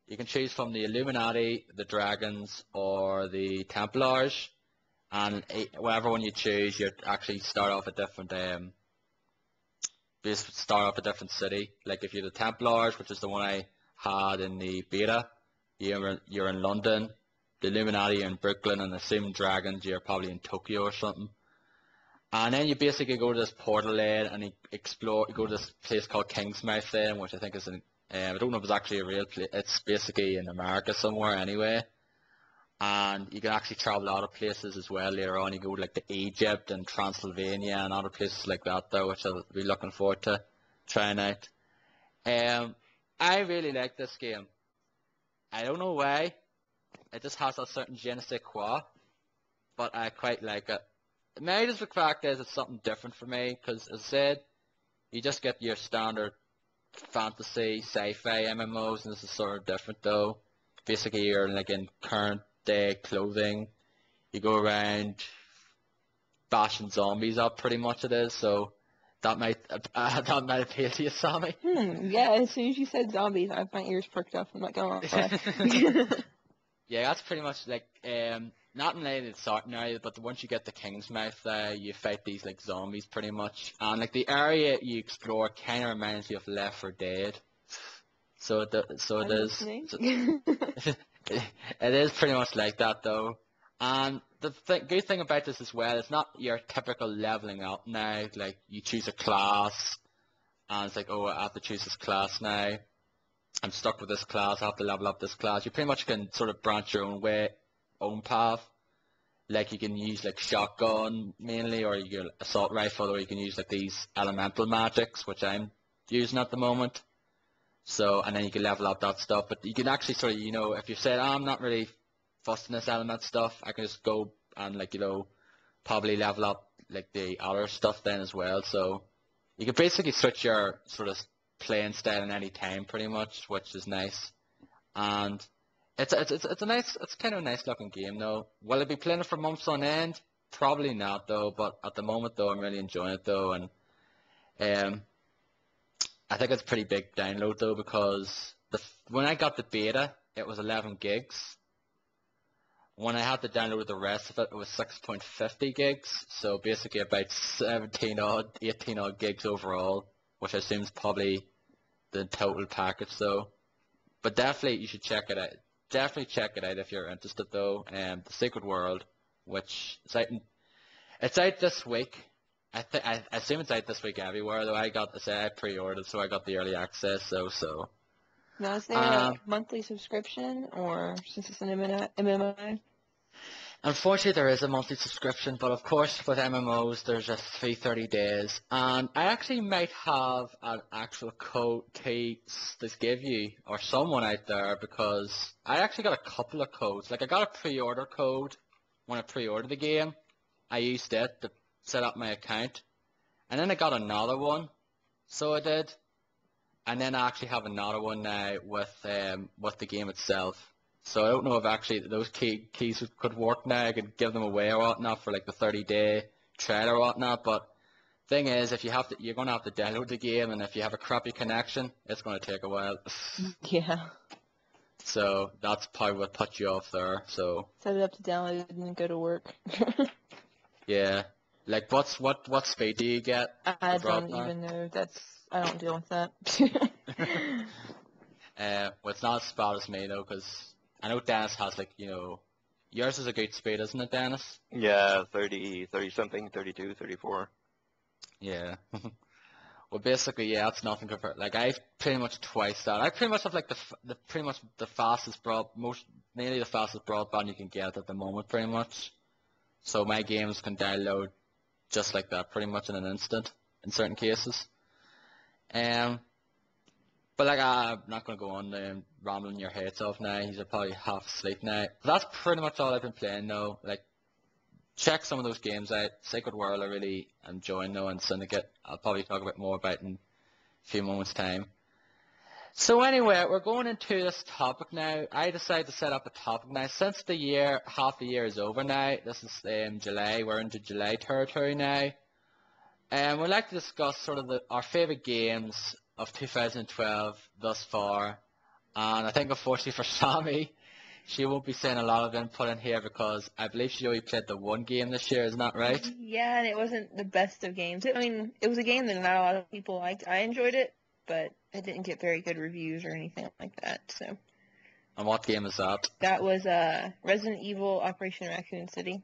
You can choose from the Illuminati, the Dragons, or the Templars, and whatever one you choose, you actually start off a different, um, start off a different city. Like, if you're the Templars, which is the one I had in the beta, you're, you're in London, the Illuminati are in Brooklyn, and the same Dragons, you're probably in Tokyo or something. And then you basically go to this portal lane and you explore. You go to this place called Kingsmouth then, which I think is in. Um, I don't know if it's actually a real place. It's basically in America somewhere anyway. And you can actually travel out of places as well later on. You go to like to Egypt and Transylvania and other places like that though, which I'll be looking forward to trying out. Um, I really like this game. I don't know why. It just has a certain je ne sais quoi, but I quite like it. Maybe just the fact is it's something different for me because, as I said, you just get your standard fantasy, sci-fi M M Os, and this is sort of different though. Basically, you're like in current day clothing. You go around bashing zombies up, pretty much it is. So that might uh, that might appeal to you, Sammy. Hmm, yeah, as soon as you said zombies, I have my ears perked up. I'm like, oh. Yeah, that's pretty much like. Um, Not in any certain area, but once you get to Kingsmouth there, uh, you fight these like zombies pretty much. And like the area you explore kind of reminds you of Left four Dead. So it, so it is. So, it is pretty much like that though. And the th good thing about this as well, it's not your typical leveling up now. Like you choose a class, and it's like, oh, I have to choose this class now. I'm stuck with this class. I have to level up this class. You pretty much can sort of branch your own way, own path. Like you can use like shotgun mainly, or your assault rifle, or you can use like these elemental magics, which I'm using at the moment. So, and then you can level up that stuff. But you can actually sort of, you know, if you said, oh, I'm not really fussed in this element stuff, I can just go and like, you know, probably level up like the other stuff then as well. So you can basically switch your sort of playing style in any time pretty much, which is nice. And It's it's it's a nice it's kind of a nice looking game though. Will I be playing it for months on end? Probably not though. But at the moment though, I'm really enjoying it though, and um, I think it's a pretty big download though, because the when I got the beta, it was eleven gigs. When I had to download the rest of it, it was six point five zero gigs. So basically about seventeen odd, eighteen odd gigs overall, which I assume is probably the total package though. But definitely you should check it out. Definitely check it out if you're interested though. Um, the Secret World, which is out in, it's out this week. I think I assume it's out this week everywhere though. I got to say I pre-ordered, so I got the early access. So so. Now is there um, a monthly subscription, or since it's an M M O? Unfortunately, there is a monthly subscription, but of course with M M Os there's just three hundred thirty days, and I actually might have an actual code to give you or someone out there, because I actually got a couple of codes. Like I got a pre-order code when I pre-ordered the game. I used it to set up my account, and then I got another one, so I did, and then I actually have another one now with um, with the game itself. So I don't know if actually those key, keys could work now. I could give them away or whatnot for like the thirty day trial or whatnot. But thing is, if you have to, you're gonna have to download the game, and if you have a crappy connection, it's gonna take a while. Yeah. So that's probably what put you off there. So set it up to download it and then go to work. Yeah. Like what's what what speed do you get? I don't even know. That's I don't deal with that. uh, well, it's not as bad as me though, because I know Dennis has like, you know, yours is a good speed, isn't it, Dennis? Yeah, thirty, thirty something, thirty-two, thirty-four. Yeah. Well, basically, yeah, that's nothing compared. Like I've pretty much twice that. I pretty much have like the the pretty much the fastest broad, most nearly the fastest broadband you can get at the moment, pretty much. So my games can download just like that, pretty much in an instant, in certain cases. Um. But like, I'm not going to go on um, rambling your heads off now. He's probably half asleep now. But that's pretty much all I've been playing though. Like, check some of those games out. Sacred World I really enjoying though, and Syndicate I'll probably talk a bit more about in a few moments time. So anyway, we're going into this topic now. I decided to set up a topic now. Since the year, half the year is over now, this is um, July, we're into July territory now. And um, we'd like to discuss sort of the, our favourite games of two thousand twelve thus far, and I think unfortunately for Sammy, she won't be seeing a lot of input in here, because I believe she only played the one game this year, isn't that right? Yeah, and it wasn't the best of games. I mean, it was a game that not a lot of people liked. I enjoyed it, but it didn't get very good reviews or anything like that, so. And what game is that? That was uh, Resident Evil Operation Raccoon City.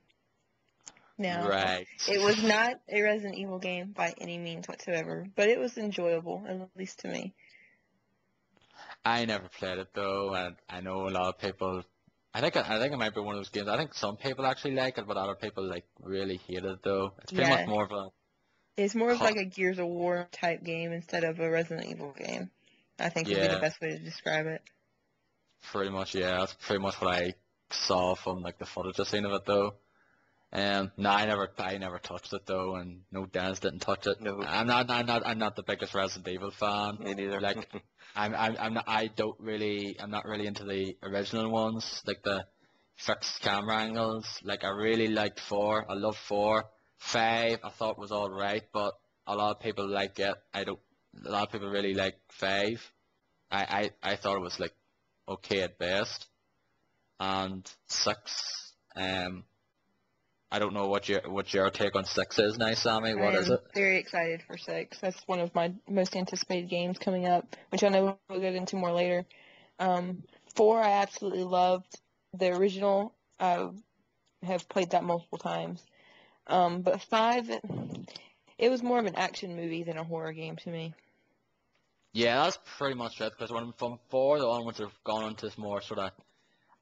No, right. It was not a Resident Evil game by any means whatsoever, but it was enjoyable, at least to me. I never played it though, and I know a lot of people. I think I think it might be one of those games. I think some people actually like it, but other people like really hate it though. It's pretty yeah. much more of a. It's more of like a Gears of War type game instead of a Resident Evil game. I think yeah. would be the best way to describe it. Pretty much, yeah. That's pretty much what I saw from like the footage I've seen of it though. Um, no, I never, I never touched it though, and no, Dennis didn't touch it. No. I'm not, I'm not, I'm not the biggest Resident Evil fan. Me neither. Like, I'm, I'm, I'm not, I don't really, I'm not really into the original ones, like the fixed camera angles. Like, I really liked four, I loved four, five. I thought was all right, but a lot of people like it. I don't. A lot of people really like five. I, I, I thought it was like okay at best, and six. Um. I don't know what your what your take on six is now, Sammy. What is it? I'm very excited for six. That's one of my most anticipated games coming up, which I know we'll get into more later. Um, four, I absolutely loved the original. I have played that multiple times. Um, but five, it was more of an action movie than a horror game to me. Yeah, that's pretty much it, because when, from four, the onwards have gone into this more sort of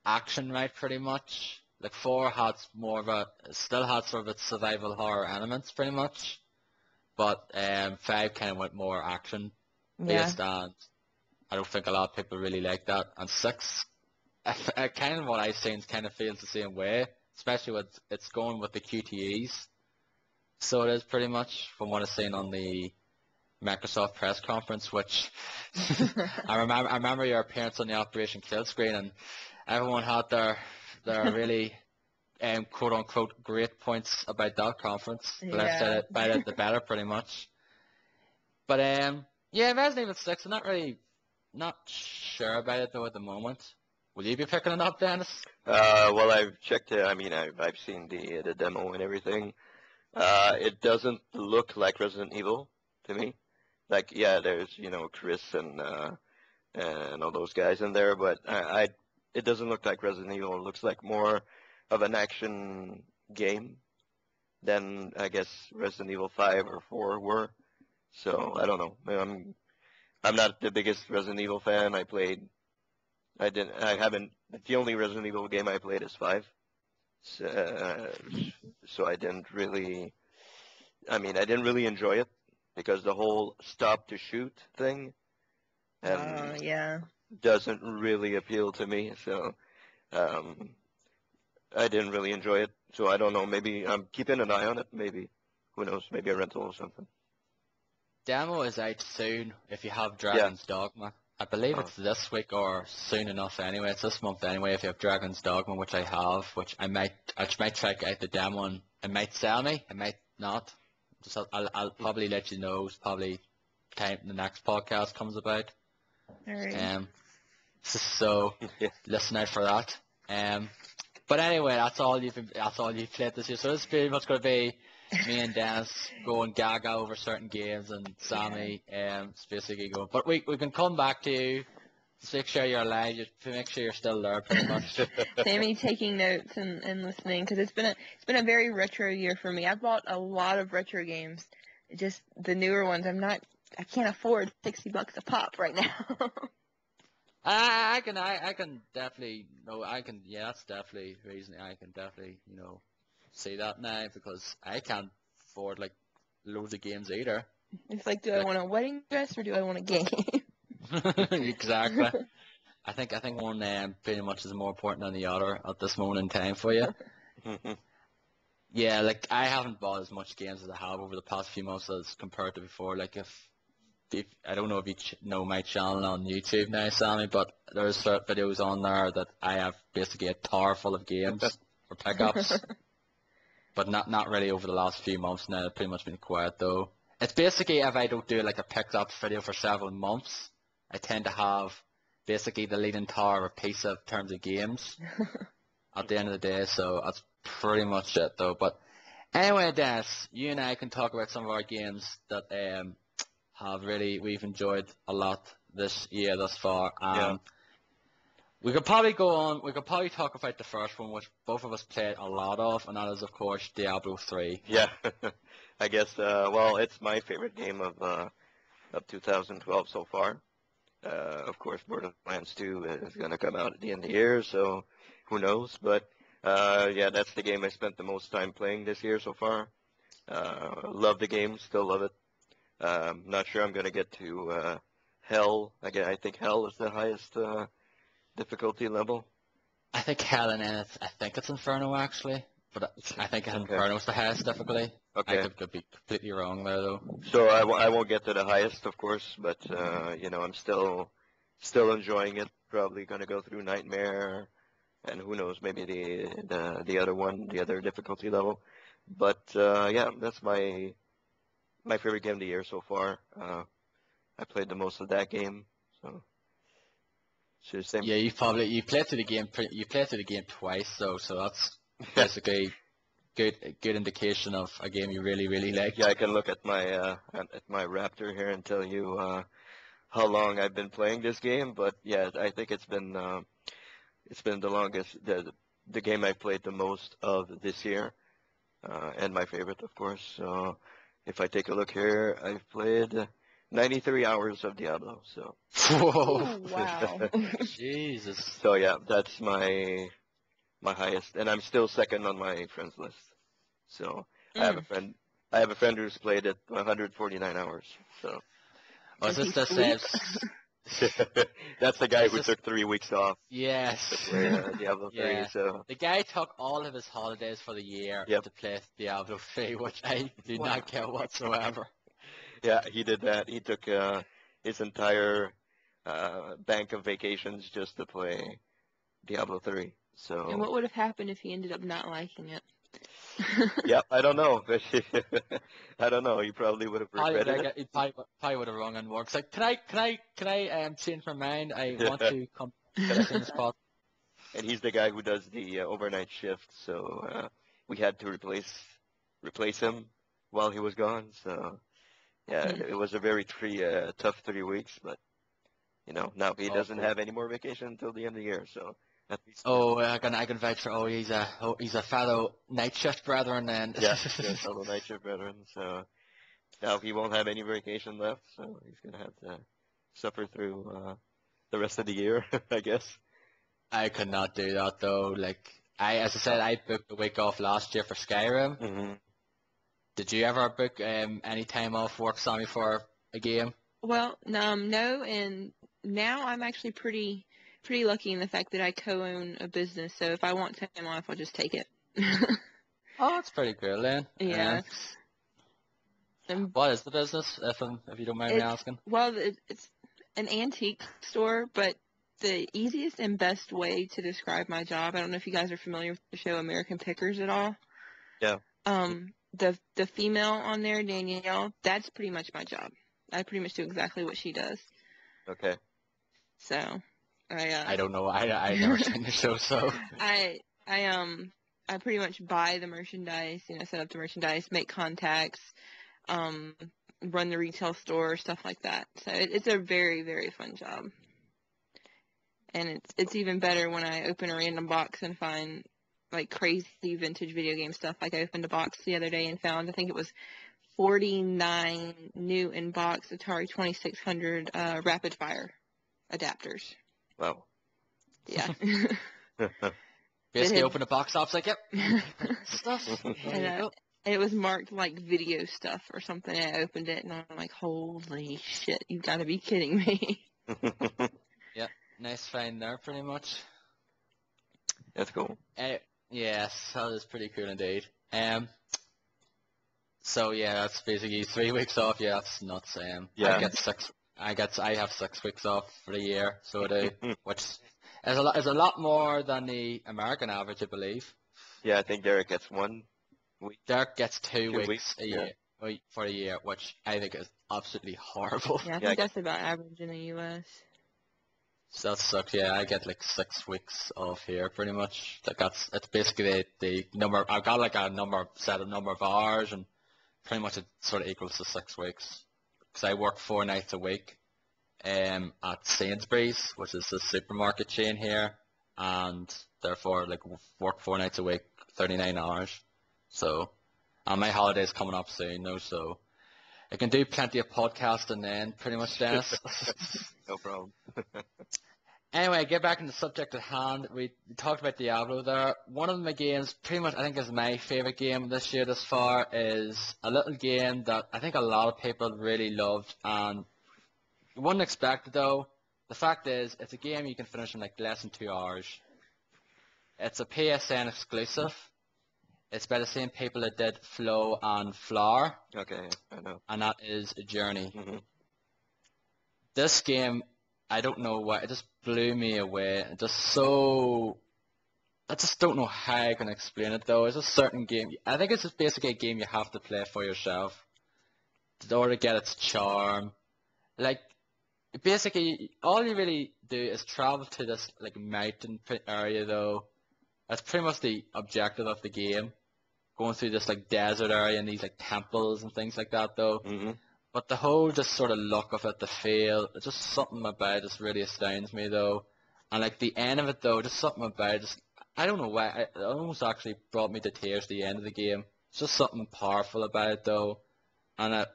action, right, pretty much. Like, four had more of a, still had sort of its survival horror elements, pretty much. But, um, five kind of went more action-based, yeah. And I don't think a lot of people really like that. And six, uh, kind of what I've seen, kind of feels the same way, especially with, it's going with the Q T Es. So it is pretty much, from what I've seen on the Microsoft press conference, which I remember I remember your appearance on the Operation Kill Screen, and everyone had their their really um, quote unquote great points about that conference. The less said it about it, the better, pretty much. But um yeah, Resident Evil six, I'm not really not sure about it though at the moment. Will you be picking it up, Dennis? Uh well, I've checked it. I mean, I've I've seen the the demo and everything. Uh it doesn't look like Resident Evil to me. Like, yeah, there's, you know, Chris and uh, and all those guys in there, but I, I it doesn't look like Resident Evil. It looks like more of an action game than, I guess, Resident Evil five or four were. So I don't know. I'm I'm not the biggest Resident Evil fan. I played. I didn't. I haven't. The only Resident Evil game I played is five. So, uh, so I didn't really. I mean, I didn't really enjoy it. Because the whole stop-to-shoot thing and uh, yeah. doesn't really appeal to me, so um, I didn't really enjoy it. So I don't know, maybe I'm keeping an eye on it, maybe. Who knows, maybe a rental or something. Demo is out soon if you have Dragon's yeah. Dogma. I believe oh. it's this week or soon enough anyway. It's this month anyway if you have Dragon's Dogma, which I have, which I might, I might check out the demo and it might sell me, it might not. Just I'll, I'll probably let you know probably time the next podcast comes about. All right. Um, so yeah. Listen out for that. Um, but anyway, that's all you've that's all you've played this year. So it's pretty much going to be me and Dennis going gaga over certain games, and Sammy yeah. um basically going. But we we can come back to you. Just make sure you're alive. Just make sure you're still there, pretty much. Sammy taking notes and, and listening, because it's been a it's been a very retro year for me. I've bought a lot of retro games, just the newer ones. I'm not I can't afford sixty bucks a pop right now. I I can I, I can definitely no I can yeah that's definitely reasoning. I can definitely you know see that now, because I can't afford like loads of games either. It's like, do like, I want a wedding dress or do I want a game? Exactly. I think I think one um, pretty much is more important than the other at this moment in time for you. Yeah, like I haven't bought as much games as I have over the past few months as compared to before. Like if, if I don't know if you ch- know my channel on YouTube now, Sammy, but there's certain videos on there that I have basically a tower full of games for pickups, but not not really over the last few months now. It's pretty much been quiet though. It's basically if I don't do like a picked-up video for several months, I tend to have basically the leading tower of piece of terms of games at the end of the day, so that's pretty much it though. But anyway, Dennis, you and I can talk about some of our games that um, have really we've enjoyed a lot this year thus far. Um, yeah. We could probably go on, we could probably talk about the first one, which both of us played a lot of, and that is, of course, Diablo three. Yeah, I guess, uh, well, it's my favorite game of, uh, of two thousand twelve so far. Uh, of course, Borderlands two is going to come out at the end of the year, so who knows. But, uh, yeah, that's the game I spent the most time playing this year so far. Uh, love the game, still love it. Um, not sure I'm going to get to uh, Hell. Again, I think Hell is the highest uh, difficulty level. I think Hell and it, I think it's Inferno, actually. But I think okay. Inferno's the highest difficulty. Okay. I could, could be completely wrong there, though. So I, w- I won't get to the highest, of course, but, uh, you know, I'm still still enjoying it. Probably going to go through Nightmare, and who knows, maybe the, the, the other one, the other difficulty level. But, uh, yeah, that's my my favorite game of the year so far. Uh, I played the most of that game, so... so same. Yeah, you probably you played through the game, you played through the game twice, so so that's... Basically, good good indication of a game you really really like. Yeah, I can look at my uh, at my Raptor here and tell you uh, how long I've been playing this game. But yeah, I think it's been uh, it's been the longest the the game I've played the most of this year, uh, and my favorite, of course. So if I take a look here, I've played ninety-three hours of Diablo. So whoa, wow, Jesus. So yeah, that's my. My highest, and I'm still second on my friends list. So mm. I have a friend. I have a friend who's played it one hundred forty-nine hours. So was this the same? That's the guy this who is... took three weeks off. Yes. To play, uh, Diablo yeah. three. So the guy took all of his holidays for the year yep. to play Diablo three, which I do wow. not care whatsoever. Yeah, he did that. He took uh, his entire uh, bank of vacations just to play Diablo three. So, and what would have happened if he ended up not liking it? Yeah, I don't know. I don't know. He probably would have regretted I, I, it. He probably, probably would have rung and worked. Like, can I, can I, can I um, change my mind? I want to come to this spot. And he's the guy who does the uh, overnight shift, so uh, we had to replace replace him while he was gone. So, yeah, mm-hmm. it was a very three, uh, tough three weeks. But you know, now he oh, doesn't cool. have any more vacation until the end of the year. So. Oh, I can I can vouch for. Oh, he's a oh, he's a fellow night shift brethren, and yeah, yes, fellow night shift brethren. So now he won't have any vacation left, so he's gonna have to suffer through uh, the rest of the year, I guess. I could not do that though. Like I, as I said, I booked a week off last year for Skyrim. Mm-hmm. Did you ever book um, any time off work, Sammy, for a game? Well, um, no, and now I'm actually pretty. pretty lucky in the fact that I co-own a business, so if I want time off, I'll just take it. Oh, that's pretty cool, then. Yeah. Um, what is the business, if, if you don't mind me asking? Well, it's an antique store, but the easiest and best way to describe my job, I don't know if you guys are familiar with the show American Pickers at all. Yeah. Um, the, the female on there, Danielle, that's pretty much my job. I pretty much do exactly what she does. Okay. So... I, uh, I don't know. I I never seen the show, so I I um I pretty much buy the merchandise, you know, set up the merchandise, make contacts, um, run the retail store, stuff like that. So it, it's a very very fun job, and it's it's even better when I open a random box and find like crazy vintage video game stuff. Like I opened a box the other day and found I think it was forty-nine new in box Atari twenty-six hundred uh, rapid fire adapters. Wow. Yeah. Basically, open a box off, like, yep. Stuff. And, uh, it was marked like video stuff or something. And I opened it and I'm like, holy shit, you've got to be kidding me. Yeah, nice find there, pretty much. That's cool. Uh, yes, that is pretty cool indeed. Um. So yeah, that's basically three weeks off. Yeah, that's nuts. Um, yeah. I get six. I guess I have six weeks off for the year, so I do, which is a lot is a lot more than the American average, I believe. Yeah, I think Derek gets one week. Derek gets two, two weeks, weeks a year yeah. for a year, which I think is absolutely horrible. Yeah, I think yeah, I that's about average in the U S. So that sucks. Yeah, I get like six weeks off here, pretty much. Like that's it's basically the, the number I've got like a number set of number of hours, and pretty much it sort of equals to six weeks. Because I work four nights a week um, at Sainsbury's, which is the supermarket chain here, and therefore like work four nights a week, thirty-nine hours. So, and my holiday's coming up soon, though, so I can do plenty of podcasting then, pretty much, Dennis. No problem. Anyway, get back on the subject at hand. We talked about Diablo there. One of my games, pretty much I think is my favourite game this year this far, is a little game that I think a lot of people really loved and you wouldn't expect it though. The fact is, it's a game you can finish in like less than two hours. It's a P S N exclusive. It's by the same people that did Flow and Flower. Okay, I know. And that is Journey. Mm-hmm. This game... I don't know why, it just blew me away. It just so, I just don't know how I can explain it though. It's a certain game, I think it's just basically a game you have to play for yourself in order to get its charm. Like, basically, all you really do is travel to this like mountain area though. That's pretty much the objective of the game. going through this like desert area and these like temples and things like that though. Mm-hmm. But the whole just sort of look of it, the feel, just something about it just really astounds me though. And like the end of it though, just something about it, just, I don't know why, it almost actually brought me to tears at the end of the game. It's just something powerful about it though. And I,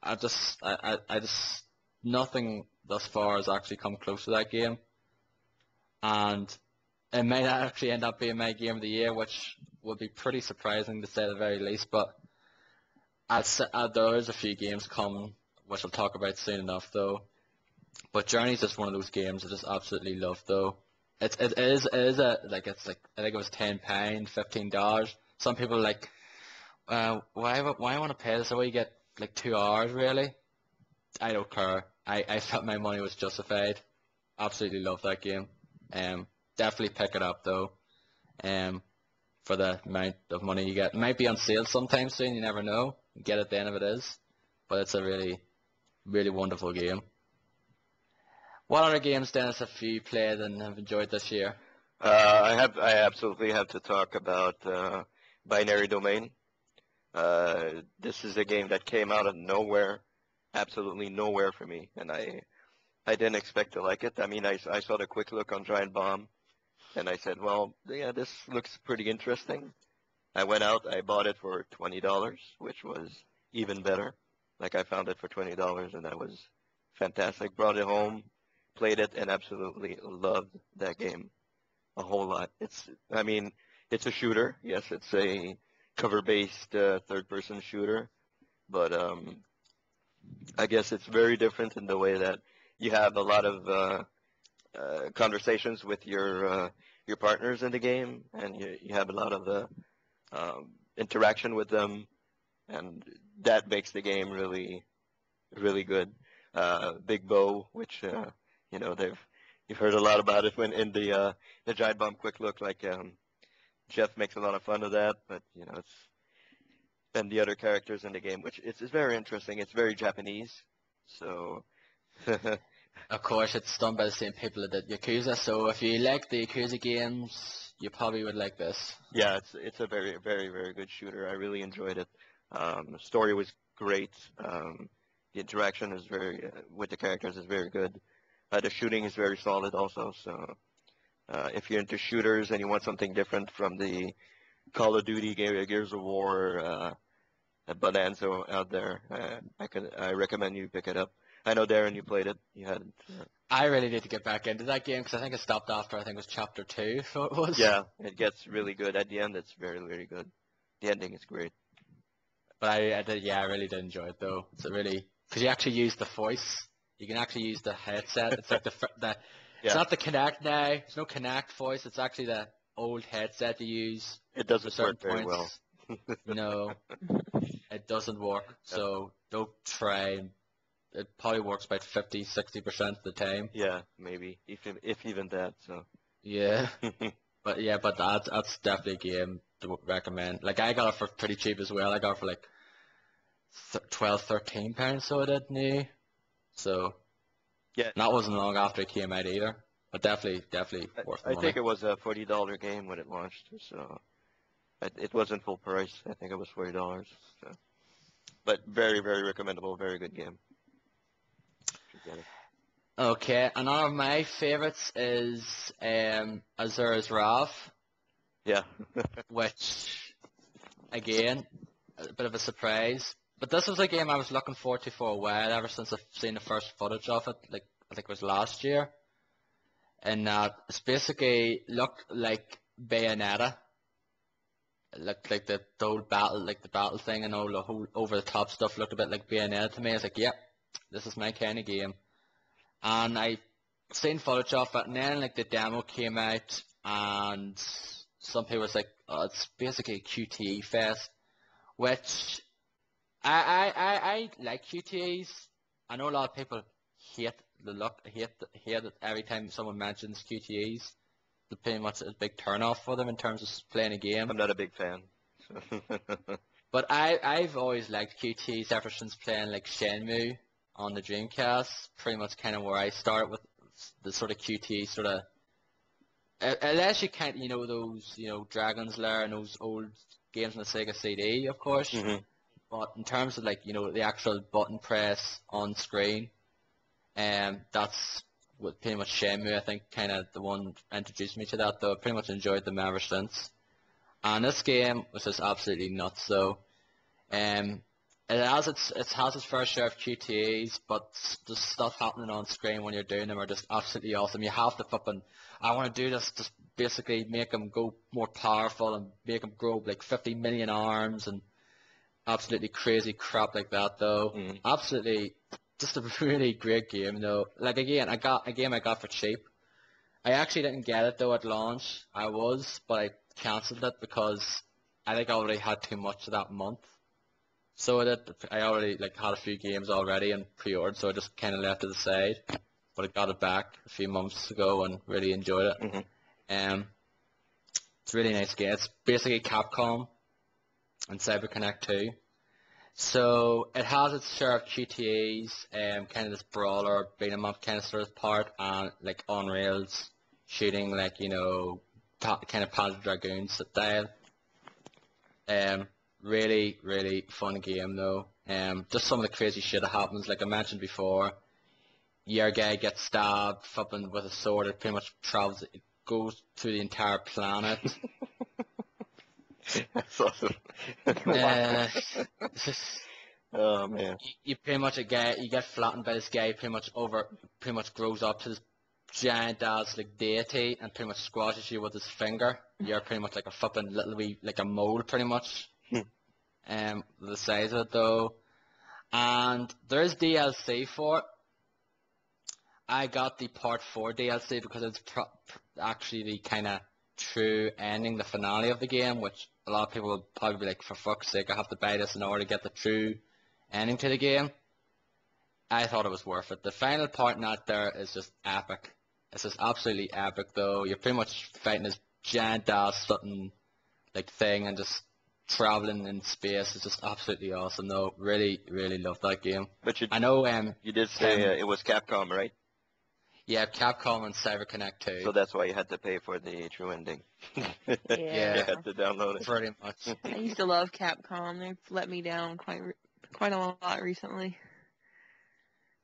I just, I, I, I just, nothing thus far has actually come close to that game. And it may not actually end up being my game of the year, which would be pretty surprising to say the very least. But I'd say, uh, there's a few games coming, which I'll talk about soon enough though. But Journey's just one of those games I just absolutely love though. It's, it is, it is a, like, it's like, I think it was ten pounds, fifteen dollars. Some people are like, uh, why, why want to pay this? I only get like two hours really. I don't care. I, I felt my money was justified. Absolutely love that game. Um, definitely pick it up though. Um, for the amount of money you get. It might be on sale sometime soon, you never know. You get it then if it is. But it's a really, really wonderful game. What other games, Dennis, have you played and have enjoyed this year? Uh, I have. I absolutely have to talk about uh, Binary Domain. Uh, this is a game that came out of nowhere, absolutely nowhere for me, and I, I didn't expect to like it. I mean, I, I saw the quick look on Giant Bomb, and I said, well, yeah, this looks pretty interesting. I went out, I bought it for twenty dollars, which was even better. Like, I found it for twenty dollars, and that was fantastic. Brought it home, played it, and absolutely loved that game a whole lot. It's, I mean, it's a shooter. Yes, it's a cover-based uh, third-person shooter, but um, I guess it's very different in the way that you have a lot of uh, uh, conversations with your uh, your partners in the game, and you, you have a lot of uh, um, interaction with them, and that makes the game really, really good. Uh, Big Bow, which uh, you know they've you've heard a lot about it when in the uh, the Giant Bomb Quick Look, like. Um, Jeff makes a lot of fun of that, but you know, it's and the other characters in the game, which it's, it's very interesting. It's very Japanese, so. Of course, it's done by the same people that did Yakuza. So if you like the Yakuza games, you probably would like this. Yeah, it's it's a very very very good shooter. I really enjoyed it. Um, the story was great. Um, the interaction is very uh, with the characters is very good. Uh, the shooting is very solid also. So. Uh, if you're into shooters and you want something different from the Call of Duty, Gears of War, uh, Bonanza out there, uh, I could I recommend you pick it up. I know Darren, you played it. You hadn't. Uh, I really need to get back into that game because I think it stopped after I think it was chapter two. So it was. Yeah, it gets really good at the end. It's very very good. The ending is great. But I, I did, yeah, I really did enjoy it though. It's a really because you actually use the voice. You can actually use the headset. It's like the the. Yeah. It's not the Kinect now. There's no Kinect voice. It's actually the old headset to use. It doesn't work very well. No, it doesn't work. So don't try. And it probably works about fifty, sixty percent of the time. Yeah, maybe, if if even that. So. Yeah. But yeah, but that's, that's definitely a game to recommend. Like, I got it for pretty cheap as well. I got it for like twelve, thirteen pounds, so I did new. So... Yeah, and that wasn't long after it came out either, but definitely, definitely worth the money. I think it was a forty dollar game when it launched, so it, it wasn't full price. I think it was forty dollars, so. But very, very recommendable, very good game. Okay, another of my favorites is um, Azura's Wrath. Yeah. Which, again, a bit of a surprise. But this was a game I was looking forward to for a while, ever since I've seen the first footage of it, like I think it was last year. And uh, it's basically looked like Bayonetta. It looked like the, the old battle, like the battle thing and all the whole over-the-top stuff looked a bit like Bayonetta to me. I was like, yep, this is my kind of game. And I seen footage of it, and then like the demo came out, and some people was like, oh, it's basically a Q T E fest, which... I, I, I like Q T Es. I know a lot of people hate the look, hate hate it every time someone mentions Q T Es. They're pretty much a big turn-off for them in terms of playing a game. I'm not a big fan. But I, I've always liked Q T Es ever since playing like Shenmue on the Dreamcast. Pretty much kind of where I started with the sort of Q T E sort of... Unless you can't, you know, those, you know, Dragon's Lair and those old... games on the Sega C D, of course. Mm-hmm. But in terms of, like, you know, the actual button press on screen, um, that's what pretty much Shenmue, I think, kind of the one introduced me to that, though. I pretty much enjoyed them ever since. And this game was just absolutely nuts, though. Um, it has its it has its fair share of Q T Es, but the stuff happening on screen when you're doing them are just absolutely awesome. You have to fucking, I want to do this, just basically make them go more powerful and make them grow like fifty million arms and absolutely crazy crap like that, though. Mm. Absolutely, just a really great game, though. Like, again, I got a game I got for cheap. I actually didn't get it, though, at launch. I was, but I cancelled it because I think I already had too much that month. So I, did, I already like had a few games already and pre-ordered, so I just kind of left it aside. But I got it back a few months ago and really enjoyed it. Mm-hmm. Um, it's a really nice game. It's basically Capcom and CyberConnect two. So it has its share of Q T Es, um, kind of this brawler, beat-em-up kind of sort of part, and like on rails, shooting like, you know, pa- kind of Panzer Dragoon style. Um, really, really fun game, though. Um, just some of the crazy shit that happens, like I mentioned before. Your guy gets stabbed, fucking with a sword. It pretty much travels, it goes through the entire planet. That's awesome. uh, oh man! You, you pretty much a guy. You get flattened by this guy. Pretty much over. Pretty much grows up to this giant ass like deity, and pretty much squashes you with his finger. You're pretty much like a fucking little wee, like a mole, pretty much. um, the size of it though, and there's D L C for it. I got the part four D L C because it's pro- actually the kind of true ending, the finale of the game, which a lot of people will probably be like, for fuck's sake, I have to buy this in order to get the true ending to the game. I thought it was worth it. The final part in that there is just epic. It's just absolutely epic, though. You're pretty much fighting this giant ass something like thing and just traveling in space. It's just absolutely awesome, though. Really, really love that game. But you, I know, um, you did say um, uh, it was Capcom, right? Yeah, Capcom and CyberConnect two. So that's why you had to pay for the true ending. Yeah. You had to download it. Pretty much. I used to love Capcom. They've let me down quite quite a lot recently.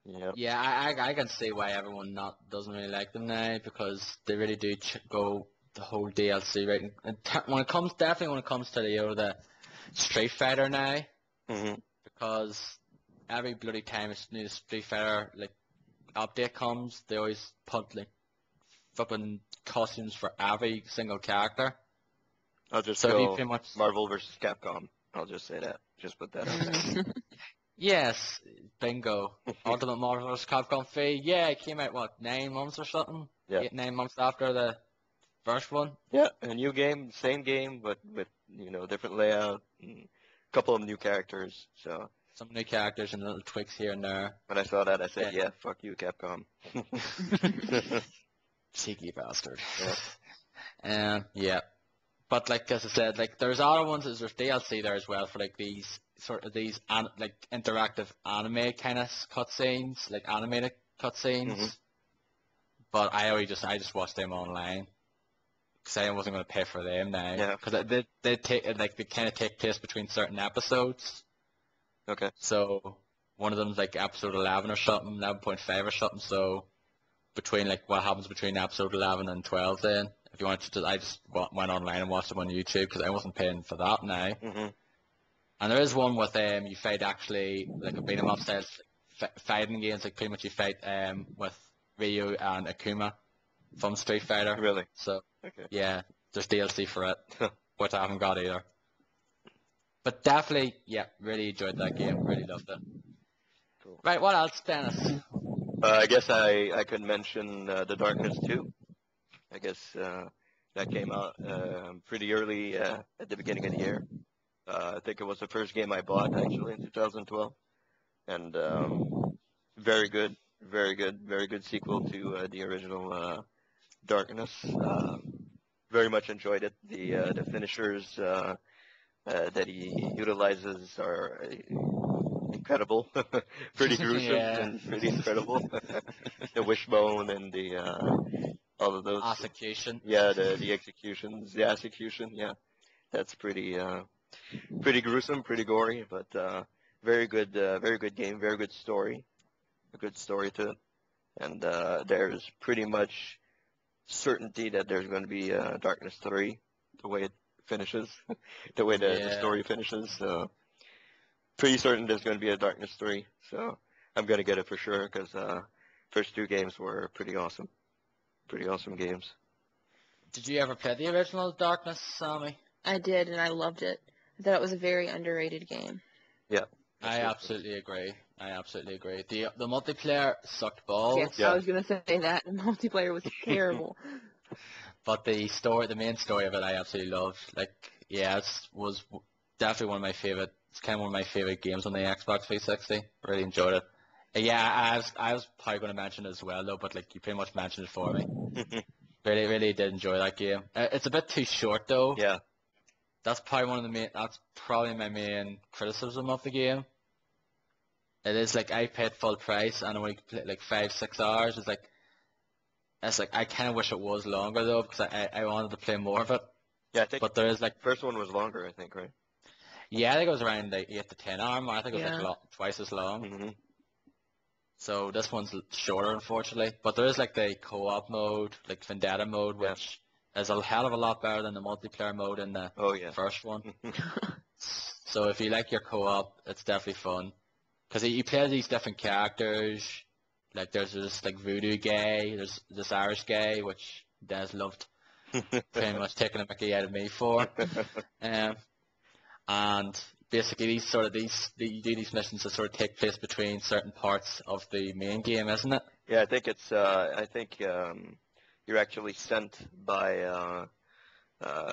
Yep. Yeah, I, I, I can see why everyone not doesn't really like them now, because they really do ch- go the whole D L C right. And t- when it comes, definitely when it comes to the, you know, the Street Fighter now, mm-hmm. because every bloody time it's new Street Fighter, like, update comes, they always put like fucking costumes for every single character. I'll just so go pretty much... Marvel versus Capcom. I'll just say that. Just put that out there. Yes, bingo. Ultimate Marvel versus Capcom three. Yeah, it came out what nine months or something. Yeah, Eight, nine months after the first one. Yeah, a new game, same game, but with, you know, different layout, a couple of new characters. So. Some new characters and little twigs here and there. When I saw that, I said, yeah, yeah fuck you, Capcom. Cheeky bastard. Yeah. Um, yeah. But, like, as I said, like, there's other ones, there's D L C there as well for, like, these sort of these, an- like, interactive anime kind of cutscenes, like, animated cutscenes. Mm-hmm. But I always just, I just watched them online. Because I wasn't going to pay for them now. Because yeah. they, they take, like, they kind of take place between certain episodes. Okay. So one of them's like episode eleven or something, eleven point five or something. So between like what happens between episode eleven and twelve, then if you want to, just, I just went online and watched them on YouTube because I wasn't paying for that now. Mm-hmm. And there is one with um you fight actually like a beat 'em up style f- fighting games, like pretty much you fight um with Ryu and Akuma from Street Fighter. Really? So okay. Yeah, there's D L C for it, which I haven't got either. But definitely, yeah, really enjoyed that game. Really loved it. Cool. Right, what else, Dennis? Uh, I guess I, I could mention uh, The Darkness two. I guess uh, that came out uh, pretty early uh, at the beginning of the year. Uh, I think it was the first game I bought, actually, in two thousand twelve. And um, very good, very good, very good sequel to uh, the original uh, Darkness. Uh, very much enjoyed it. The, uh, the finishers... Uh, Uh, that he utilizes are incredible, pretty gruesome yeah. and pretty incredible. The wishbone and the uh, all of those execution. Yeah, the the executions, the execution. Yeah, that's pretty uh, pretty gruesome, pretty gory, but uh, very good, uh, very good game, very good story, a good story to it. And uh, there's pretty much certainty that there's going to be uh, Darkness three, the way it finishes, the way the, yeah. the story finishes. So pretty certain there's going to be a Darkness three. So I'm going to get it for sure because uh, first two games were pretty awesome, pretty awesome games. Did you ever play the original Darkness, Sammy? I did, and I loved it. I thought it was a very underrated game. Yeah. I absolutely agree. I absolutely agree. The the multiplayer sucked balls. Yes, yeah. I was going to say that. The multiplayer was terrible. But the story, the main story of it, I absolutely loved. Like, yeah, it was definitely one of my favorite. It's kind of one of my favorite games on the Xbox three sixty. Really enjoyed it. Yeah, I was I was probably going to mention it as well though, but like you pretty much mentioned it for me. Really, really did enjoy that game. Uh, it's a bit too short though. Yeah. That's probably one of the main. That's probably my main criticism of the game. It is like I paid full price and only played like five, six hours. It's like, it's like I kind of wish it was longer though because I, I wanted to play more of it. Yeah, I think. But there is like first one was longer, I think, right? Yeah, I think it was around the eight to ten hour mark. I think it was yeah. like lo- twice as long. Mm-hmm. So this one's shorter, unfortunately. But there is like the co-op mode, like Vendetta mode, yeah. which is a hell of a lot better than the multiplayer mode in the oh, yeah. first one. So if you like your co-op, it's definitely fun. Because you play these different characters, like there's this like voodoo guy, there's this Irish guy, which Dennis loved pretty much taking a mickey out of me for. Um, and basically these sort of these you do these missions that sort of take place between certain parts of the main game, isn't it? Yeah, I think it's uh, I think um, you're actually sent by uh, uh,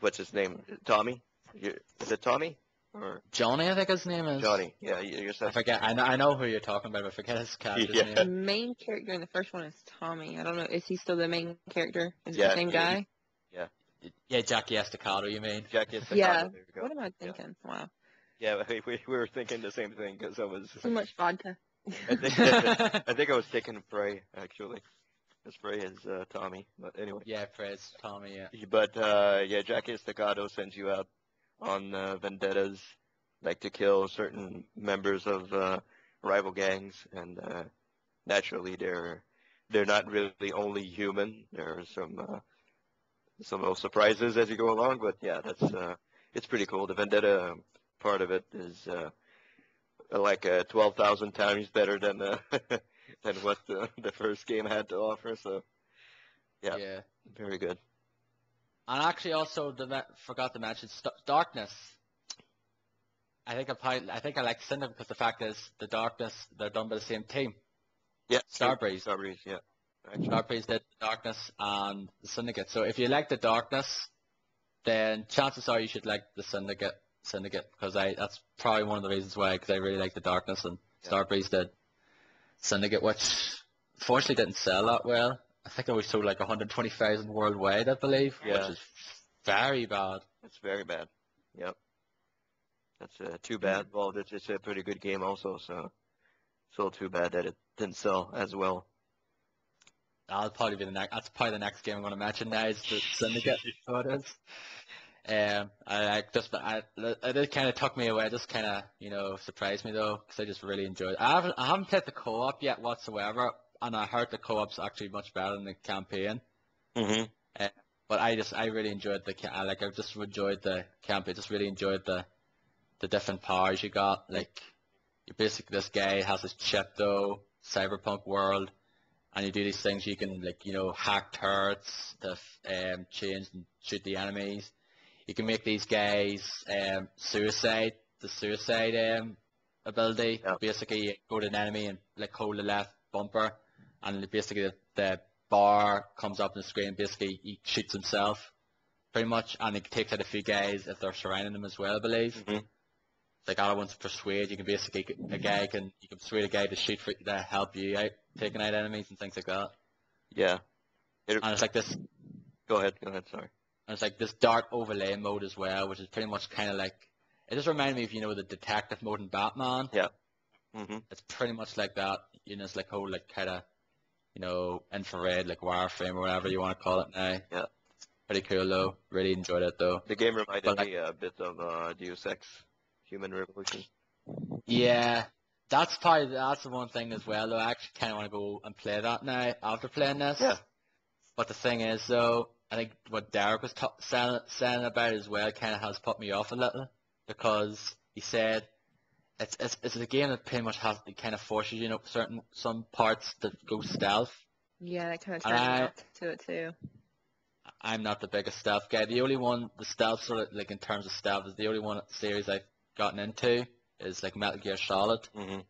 what's his name? Tommy? You're, is it Tommy? Or Johnny, I think his name is. Johnny, yeah, you're I forget. I know, I know who you're talking about, but I forget his character's yeah. name. The main character in the first one is Tommy. I don't know. Is he still the main character? Is yeah, it the same guy? Yeah. Yeah, Jackie Estacado, you mean? Jackie Estacado. Yeah. There you go. What am I thinking? Yeah. Wow. Yeah, we we were thinking the same thing because I was. Too much vodka. I think I think I was thinking Frey actually. His Frey is uh, Tommy, but anyway. Yeah, Frey's Tommy. Yeah. But uh, yeah, Jackie Estacado sends you out on uh, vendettas, like to kill certain members of uh, rival gangs, and uh, naturally they're they're not really only human. There are some uh, some little surprises as you go along, but yeah, that's uh, it's pretty cool. The vendetta part of it is uh, like uh, twelve thousand times better than uh, than what the, the first game had to offer. So yeah, yeah. very good. And actually, also the, forgot to mention st- Darkness. I think I probably, I think I like Syndicate because the fact is the Darkness they're done by the same team. Yeah, Starbreeze. Starbreeze, yeah. Actually. Starbreeze did Darkness and the Syndicate. So if you like the Darkness, then chances are you should like the Syndicate. Syndicate because I that's probably one of the reasons why because I really like the Darkness and yeah. Starbreeze did Syndicate, which fortunately didn't sell that well. I think it was sold like one hundred twenty thousand worldwide, I believe, yeah. which is very bad. It's very bad. Yep. That's uh, too bad. Well, it's, it's a pretty good game also, so it's all too bad that it didn't sell as well. That'll probably be the next. That's probably the next game I'm going to mention now is the Syndicate. So it is. Um, I, I just, I, it kind of took me away. It just kind of, you know, surprised me though, because I just really enjoyed it. I haven't, I haven't played the co-op yet whatsoever. And I heard the co-op's actually much better than the campaign. Mm-hmm. Uh, but I just, I really enjoyed the, I like, I just enjoyed the campaign. Just really enjoyed the, the different powers you got. Like, you basically, this guy has his chip though, cyberpunk world, and you do these things. You can, like, you know, hack turrets to um, change and shoot the enemies. You can make these guys um, suicide, the suicide um, ability. Yeah. Basically, you go to an enemy and like hold the left bumper. And basically the, the bar comes up on the screen, basically he shoots himself pretty much, and he takes out a few guys if they're surrounding him as well, I believe. Mm-hmm. Like I want to persuade, you can basically, a guy can, you can persuade a guy to shoot for, to help you out, taking out enemies and things like that. Yeah. It, and it's like this. Go ahead, go ahead, sorry. And it's like this dark overlay mode as well, which is pretty much kind of like, it just reminded me of, you know, the detective mode in Batman. Yeah. Mm-hmm. It's pretty much like that, you know, it's like whole like kind of, you know, infrared, like wireframe or whatever you want to call it now. Yeah. pretty cool though. Really enjoyed it though. The game reminded but, like, me a bit of uh, Deus Ex, Human Revolution. Yeah, that's probably that's the one thing as well though. I actually kind of want to go and play that now after playing this. Yeah. But the thing is though, I think what Derek was t- saying, saying about it as well kind of has put me off a little, because he said it's it's it's a game that pretty much has it kind of forces you know certain some parts to go stealth. Yeah, that kind of turned me off to it too. I'm not the biggest stealth guy. The only one, the stealth sort of, like in terms of stealth, is the only one series I've gotten into is like Metal Gear Solid. Mm-hmm.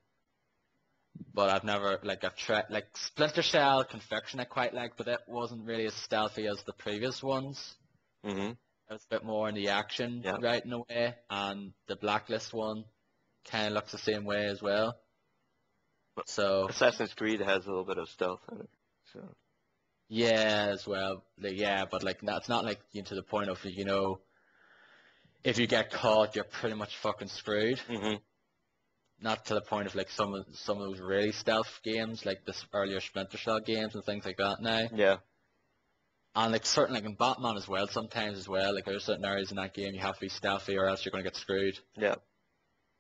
But I've never, like I've tried, like Splinter Cell, Conviction I quite like, but that wasn't really as stealthy as the previous ones. Mm-hmm. It was a bit more in the action, yeah. right in a way, and the Blacklist one kind of looks the same way as well. But so Assassin's Creed has a little bit of stealth in it. So. Yeah, as well. Like, yeah, but like that's not like you know, to the point of you know, if you get caught, you're pretty much fucking screwed. Mm-hmm. Not to the point of like some of some of those really stealth games, like this earlier Splinter Cell games and things like that. Now, yeah, and like certain like in Batman as well. Sometimes as well, like there's certain areas in that game you have to be stealthy or else you're gonna get screwed. Yeah,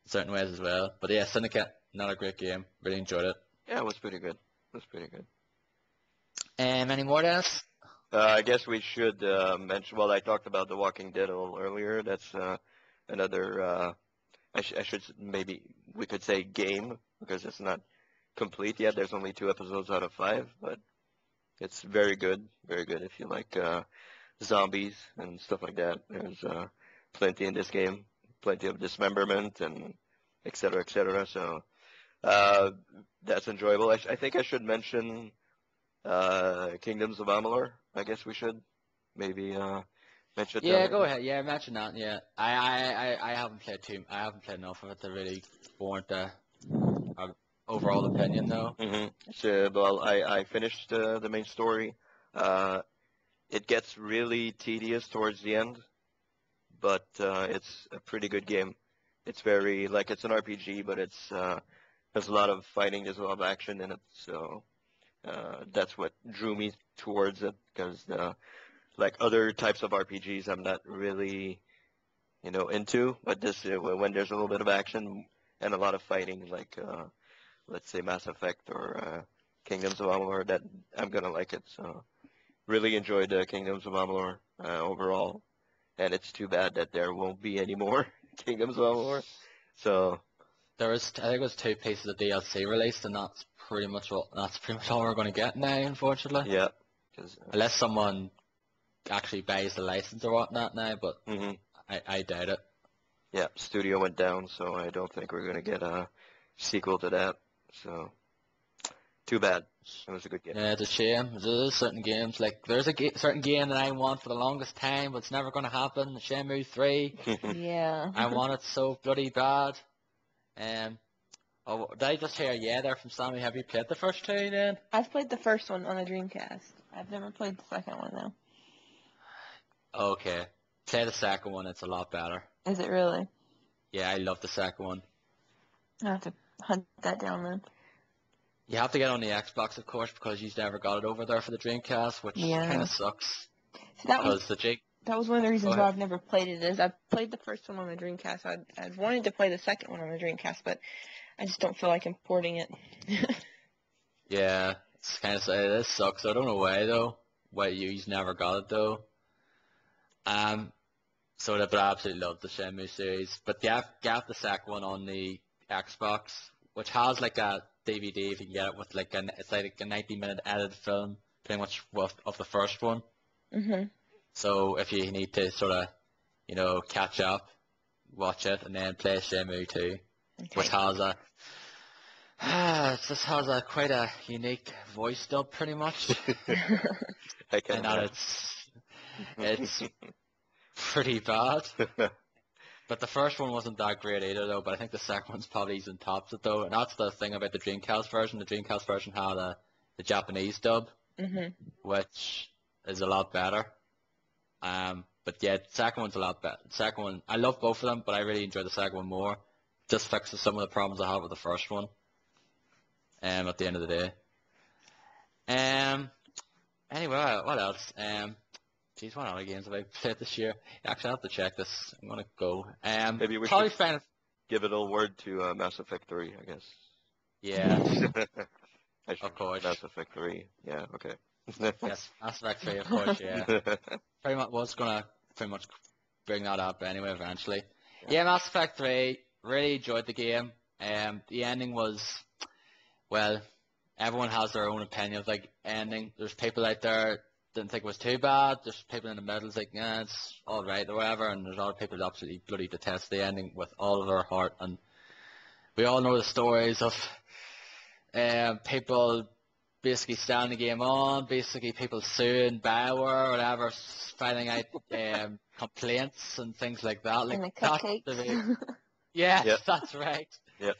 certain ways as well. But yeah, Syndicate, not a great game. Really enjoyed it. Yeah, it was pretty good. It was pretty good. Um, any more, Dennis? Uh, I guess we should uh, mention, well, I talked about The Walking Dead a little earlier. That's uh, another, uh, I, sh- I should maybe, we could say game, because it's not complete yet. There's only two episodes out of five, but it's very good, very good. If you like uh, zombies and stuff like that, there's uh, plenty in this game, plenty of dismemberment and et cetera, et cetera. So uh, that's enjoyable. I, sh- I think I should mention... Uh, Kingdoms of Amalur, I guess we should maybe uh, mention. Yeah, that. Go ahead. Yeah, mention that. Yeah, I, I, I, I haven't played too. I haven't played enough of it to really warrant a, a overall opinion, though. Mm-hmm. So, well, I, I finished uh, the main story. Uh, it gets really tedious towards the end, but uh, it's a pretty good game. It's very like it's an R P G, but it's uh, there's a lot of fighting, there's a lot of action in it, so. Uh, that's what drew me towards it, because uh, like other types of R P Gs I'm not really you know into, but this uh, when there's a little bit of action and a lot of fighting, like uh, let's say Mass Effect or uh, Kingdoms of Amalur, that I'm gonna like it. So really enjoyed uh, Kingdoms of Amalur uh, overall, and it's too bad that there won't be any more Kingdoms of Amalur. So there was I think it was two pieces of D L C released, and that's pretty much all, that's pretty much all we're going to get now, unfortunately. Yeah. Uh, Unless someone actually buys the license or whatnot now, but mm-hmm. I, I doubt it. Yeah, studio went down, so I don't think we're going to get a sequel to that. So, too bad. It was a good game. Yeah, it's a shame. There's certain games, like, there's a ga- certain game that I want for the longest time, but it's never going to happen. Shenmue three. Yeah. I want it so bloody bad. Um. Oh, did I just hear yeah there from Sammy? Have you played the first two then? I've played the first one on a Dreamcast. I've never played the second one though. Okay. Play the second one, it's a lot better. Is it really? Yeah, I love the second one. I'll have to hunt that down then. You have to get on the Xbox, of course, because you've never got it over there for the Dreamcast, which yeah. kind of sucks. So that was the G- That was one of the reasons why I've never played it, is I played the first one on the Dreamcast. I I wanted to play the second one on the Dreamcast, but I just don't feel like importing it. Yeah, it's kind of sad. This sucks. I don't know why though. Why you just never got it though. Um, so that, but I absolutely love the Shenmue series. But yeah, got the second one on the Xbox, which has like a D V D if you can get it with like a it's like a ninety minute edited film, pretty much of, of the first one. Mhm. So if you need to sort of, you know, catch up, watch it, and then play Shenmue two, okay. which has a, ah, it just has a quite a unique voice dub, pretty much. I can. And that it's, it's pretty bad. But the first one wasn't that great either, though. But I think the second one's probably even tops it, though. And that's the thing about the Dreamcast version. The Dreamcast version had a the Japanese dub, mm-hmm. which is a lot better. Um, but yeah, the second one's a lot better. The second one, I love both of them, but I really enjoy the second one more. Just fixes some of the problems I had with the first one. Um, at the end of the day. Um, anyway, what else? Um, Jeez, what other games have I played this year? Actually, I have to check this. I'm gonna go. Um, Maybe we should final... give it a word to uh, Mass Effect three, I guess. Yeah. I of course. Mass Effect three. Yeah. Okay. Yes, Mass Effect three, of course. Yeah. Pretty much was gonna pretty much bring that up anyway eventually. Yeah, yeah Mass Effect three. Really enjoyed the game. Um, the ending was, well, everyone has their own opinion of like ending. There's people out there. Didn't think it was too bad. There's people in the middle like, nah, it's all right or whatever. And there's other people that absolutely bloody detest the ending with all of their heart. And we all know the stories of uh, people basically selling the game on, basically people suing Bioware or whatever, filing out um, complaints and things like that. Like and the cupcakes. The yes, yep. That's right. Yep.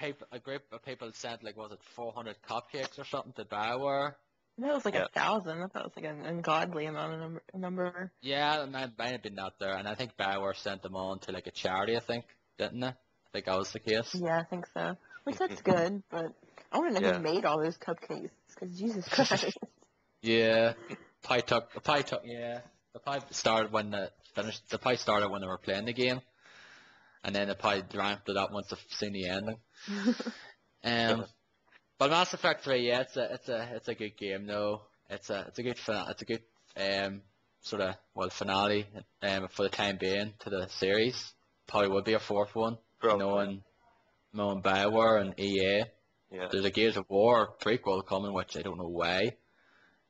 People, a group of people sent like, was it four hundred cupcakes or something to Bioware? That was like yeah. a thousand. I thought it was like an ungodly amount of number. Yeah, it might, might have been that there. And I think Bioware sent them on to like a charity, I think, didn't they? I think that was the case. Yeah, I think so. Which that's good, but I want to know yeah. who made all those cupcakes. Because Jesus Christ. Yeah. Pie tuck. The pie tuck. Yeah. The pie started when the finished. The pie started when they were playing the game, and then the pie ramped it up once they've seen the ending. um. But Mass Effect three, yeah, it's a it's a it's a good game though. It's a it's a good it's a good um sort of well finale um for the time being to the series. Probably would be a fourth one. Probably. Knowing, knowing Bioware and E A. Yeah. There's a Gears of War prequel coming, which I don't know why.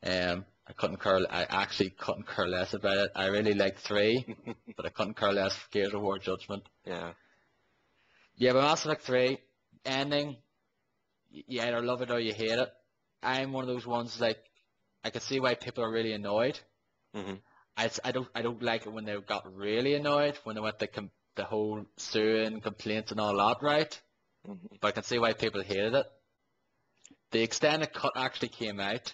Um, I couldn't care. I actually couldn't care less about it. I really liked three, but I couldn't care less for Gears of War Judgment. Yeah. Yeah, but Mass Effect three ending. You either love it or you hate it. I'm one of those ones like I can see why people are really annoyed. Mm-hmm. I, I don't I don't like it when they got really annoyed when they went the com the whole suing complaints and all that right. Mm-hmm. But I can see why people hated it. The extended cut actually came out,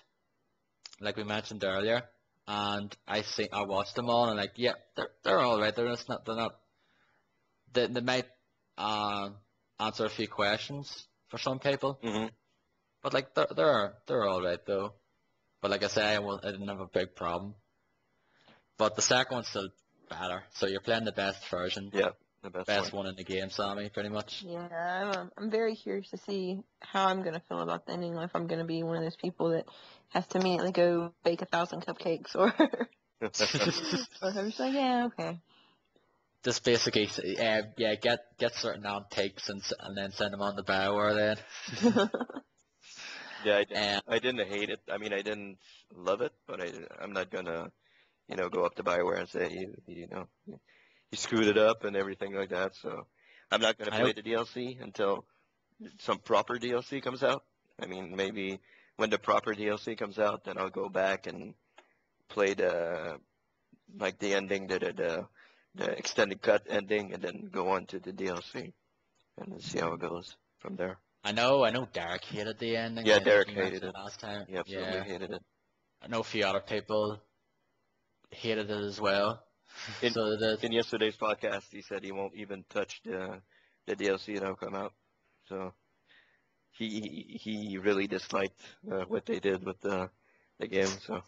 like we mentioned earlier, and I see I watched them all and like yeah they're they're all right. They're just not they're not. They they might uh, answer a few questions for some people, mm-hmm. but like they're they're they're all right though. But like I say, I, I didn't have a big problem. But the second one's still better. So you're playing the best version. Yeah, the best, best one. one in the game, Sammy, pretty much. Yeah, I'm um, I'm very curious to see how I'm gonna feel about the ending. If I'm gonna be one of those people that has to immediately go bake a thousand cupcakes, or or I'm just like, yeah, okay. Just basically, uh, yeah, get get certain on takes and and then send them on the Bioware then. Yeah, I didn't, um, I didn't hate it. I mean, I didn't love it, but I I'm not gonna, you know, go up to Bioware and say you you know you screwed it up and everything like that. So I'm not gonna play the D L C until some proper D L C comes out. I mean, maybe when the proper D L C comes out, then I'll go back and play the like the ending that it. Uh, the extended cut ending and then go on to the D L C and see how it goes from there. I know, I know Derek hated the ending. Yeah, Derek hated it last time. He absolutely yeah. hated it. I know a few other people hated it as well. In, so did. in yesterday's podcast, he said he won't even touch the the D L C that'll come out. So he he really disliked uh, what they did with the the game. So.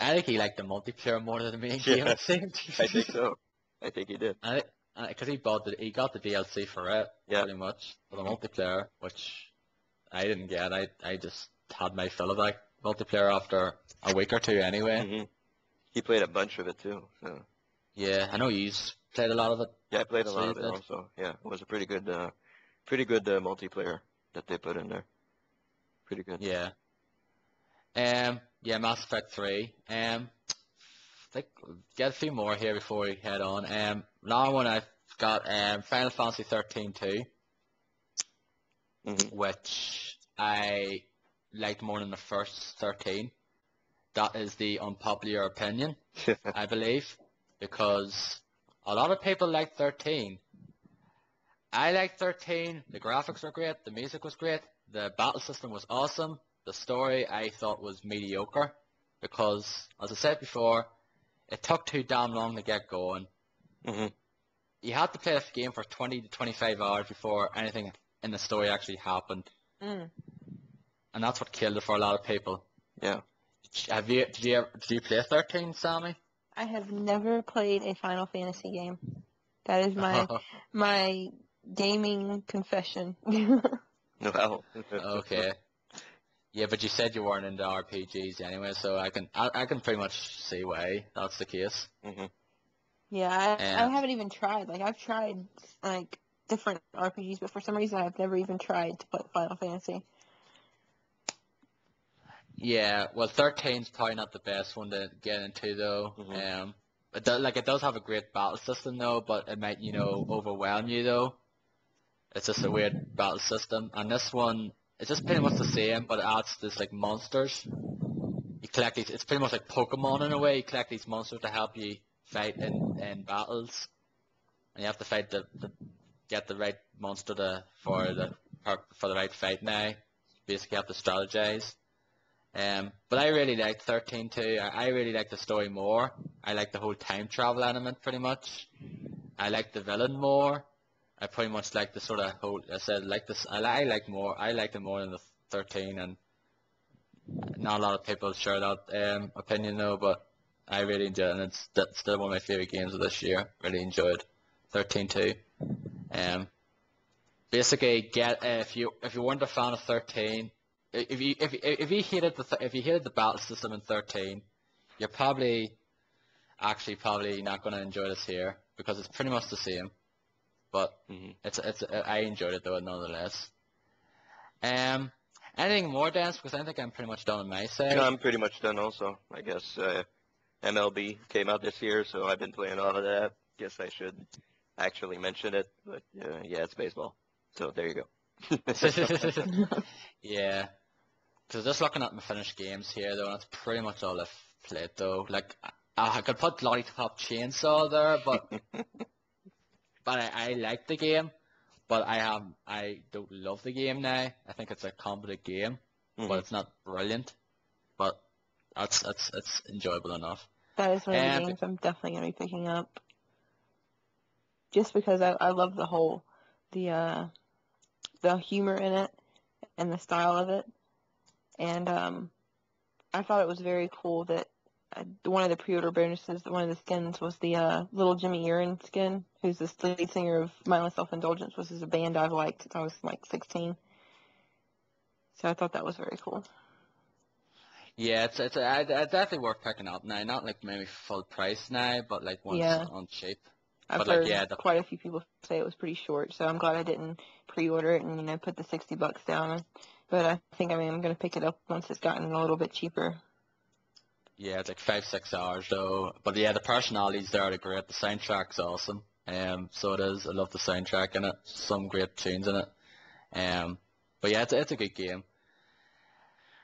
I think he liked the multiplayer more than the main yeah, game, it seemed. I think so. I think he did. Because he bought the, he got the D L C for it, yeah. pretty much, for the multiplayer, which I didn't get. I, I just had my fill of that multiplayer after a week or two anyway. Mm-hmm. He played a bunch of it too. So. Yeah, I know you played a lot of it. Yeah, I played a lot of it also. Yeah, it was a pretty good uh, pretty good uh, multiplayer that they put in there. Pretty good. Yeah. Um. Yeah, Mass Effect three. Um, I think we'll get a few more here before we head on. Um, another one I've got um, Final Fantasy thirteen two, mm-hmm. which I liked more than the first thirteen. That is the unpopular opinion, I believe, because a lot of people like thirteen. I liked thirteen. The graphics were great. The music was great. The battle system was awesome. The story I thought was mediocre because, as I said before, it took too damn long to get going. Mm-hmm. You had to play this game for twenty to twenty-five hours before anything in the story actually happened. Mm. And that's what killed it for a lot of people. Yeah. Have you did you did you play thirteen, Sammy? I have never played a Final Fantasy game. That is my my gaming confession. Well, okay. Yeah, but you said you weren't into R P Gs anyway, so I can I, I can pretty much see why that's the case. Mm-hmm. Yeah, I, um, I haven't even tried. Like I've tried like different R P Gs, but for some reason I've never even tried to play Final Fantasy. Yeah, well, thirteen's probably not the best one to get into though. Mm-hmm. Um, it do, like it does have a great battle system though, but it might you know overwhelm you though. It's just a weird battle system, and this one. It's just pretty much the same, but it adds this like monsters. You collect these. It's pretty much like Pokemon in a way. You collect these monsters to help you fight in, in battles, and you have to fight the, the get the right monster to for the for the right fight. Now, basically, you have to strategize. Um, but I really like thirteen too. I, I really like the story more. I like the whole time travel element pretty much. I like the villain more. I pretty much like the sort of whole. I said like this. I, I like more. I like it more than the thirteen, and not a lot of people share that um, opinion though. But I really enjoyed it, and it's still one of my favorite games of this year. Really enjoyed thirteen too. Um, basically, get uh, if you if you weren't a fan of thirteen, if you if if you hated the if you hated the battle system in thirteen, you're probably actually probably not going to enjoy this here because it's pretty much the same. But mm-hmm. it's it's I enjoyed it though nonetheless. Um, anything more, Dennis? Because I think I'm pretty much done on my side. Yeah, I'm pretty much done also. I guess uh, M L B came out this year, so I've been playing a lot of that. Guess I should actually mention it, but uh, yeah, it's baseball. So there you go. Yeah. So just looking at my finished games here though, that's pretty much all I've played though. Like I, I could put Lollipop Chainsaw there, but. But I, I like the game, but I have I don't love the game now. I think it's a competent game, mm-hmm. but it's not brilliant. But that's that's it's enjoyable enough. That is one of and, the games I'm definitely gonna be picking up, just because I, I love the whole the uh, the humor in it and the style of it, and um, I thought it was very cool that. One of the pre-order bonuses, one of the skins was the uh, little Jimmy Urine skin, who's the lead singer of Mindless Self-Indulgence, which is a band I've liked since I was like sixteen. So I thought that was very cool. Yeah, it's it's I, I definitely worth picking up now. Not like maybe full price now, but like once yeah. on cheap. I've but heard like, yeah, the... quite a few people say it was pretty short, so I'm glad I didn't pre-order it and you know put the sixty bucks down. But I think I mean I'm gonna pick it up once it's gotten a little bit cheaper. Yeah, it's like five, six hours though. But yeah, the personalities there are great. The soundtrack's awesome. Um, so it is. I love the soundtrack in it. Some great tunes in it. Um, but yeah, it's, it's a good game.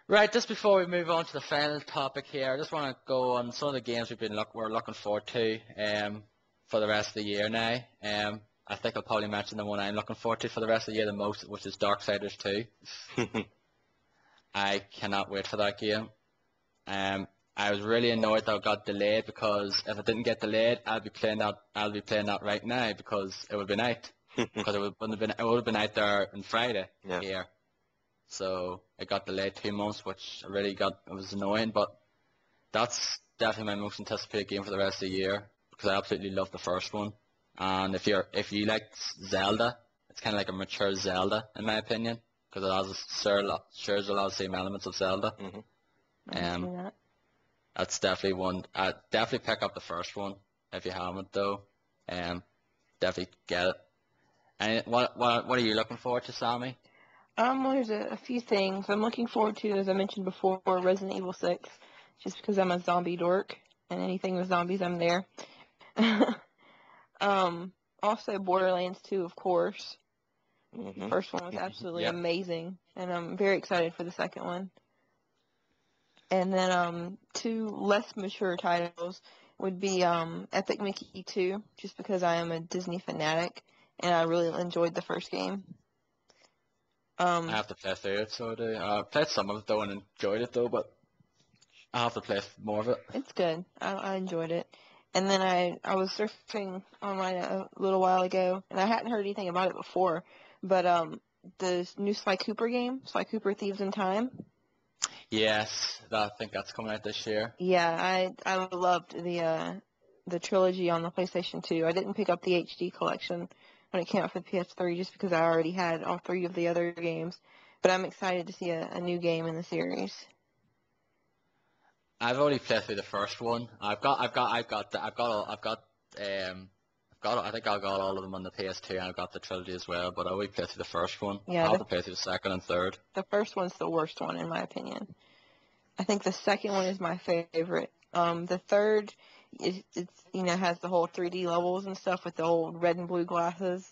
Right, just before we move on to the final topic here, I just want to go on some of the games we've been look we're looking forward to um, for the rest of the year now. Um, I think I'll probably mention the one I'm looking forward to for the rest of the year the most, which is Darksiders two. I cannot wait for that game. Um. I was really annoyed that it got delayed because if it didn't get delayed, I'd be playing that. I'll be playing that right now because it would be night. Because it would have been. It would have been out there on Friday yeah. here. So it got delayed two months, which really got. It was annoying, but that's definitely my most anticipated game for the rest of the year because I absolutely love the first one. And if you're if you like Zelda, it's kind of like a mature Zelda in my opinion because it has a, shares a lot of the same elements of Zelda. Mm-hmm. Um, I see that. That's definitely one. I'd definitely pick up the first one if you haven't though. Um, definitely get it. And what what what are you looking forward to, Sammy? Um, well, there's a, a few things I'm looking forward to. As I mentioned before, Resident Evil six, just because I'm a zombie dork and anything with zombies, I'm there. um, also Borderlands two, of course. Mm-hmm. The first one was absolutely yep. amazing, and I'm very excited for the second one. And then um, two less mature titles would be um, Epic Mickey two, just because I am a Disney fanatic, and I really enjoyed the first game. Um, I have to play through it, so I do. I played some of it, though, and enjoyed it, though, but I have to play more of it. It's good. I, I enjoyed it. And then I, I was surfing online a little while ago, and I hadn't heard anything about it before, but um, the new Sly Cooper game, Sly Cooper Thieves in Time. Yes, I think that's coming out this year. Yeah, I I loved the uh, the trilogy on the PlayStation two. I didn't pick up the H D collection when it came out for the P S three just because I already had all three of the other games. But I'm excited to see a, a new game in the series. I've only played through the first one. I've got, I've got, I've got, I've got, all, I've got, um, I've got. I think I got all of them on the P S two, and I've got the trilogy as well. But I only played through the first one. Yeah, I have to play through the second and third. The first one's the worst one, in my opinion. I think the second one is my favorite. Um, the third is, it's, you know, has the whole three D levels and stuff with the old red and blue glasses.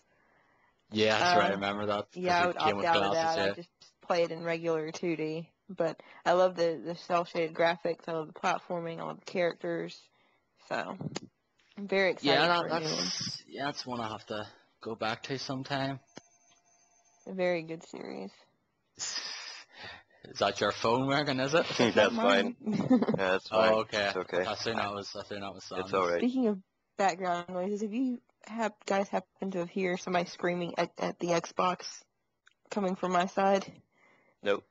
Yeah, that's um, right. I remember that. Yeah, I would opt out of that. Yeah. I just play it in regular two D. But I love the, the cel-shaded graphics. I love the platforming. I love the characters. So I'm very excited yeah, that, for that's, Yeah, that's one I have to go back to sometime. A very good series. Is that your phone working, is it? That's, that's fine. Yeah, that's fine. Oh, okay. It's okay. I assume that was, I assume that was Sam. It's all right. Speaking of background noises, if you have guys happen to hear somebody screaming at, at the Xbox coming from my side? Nope.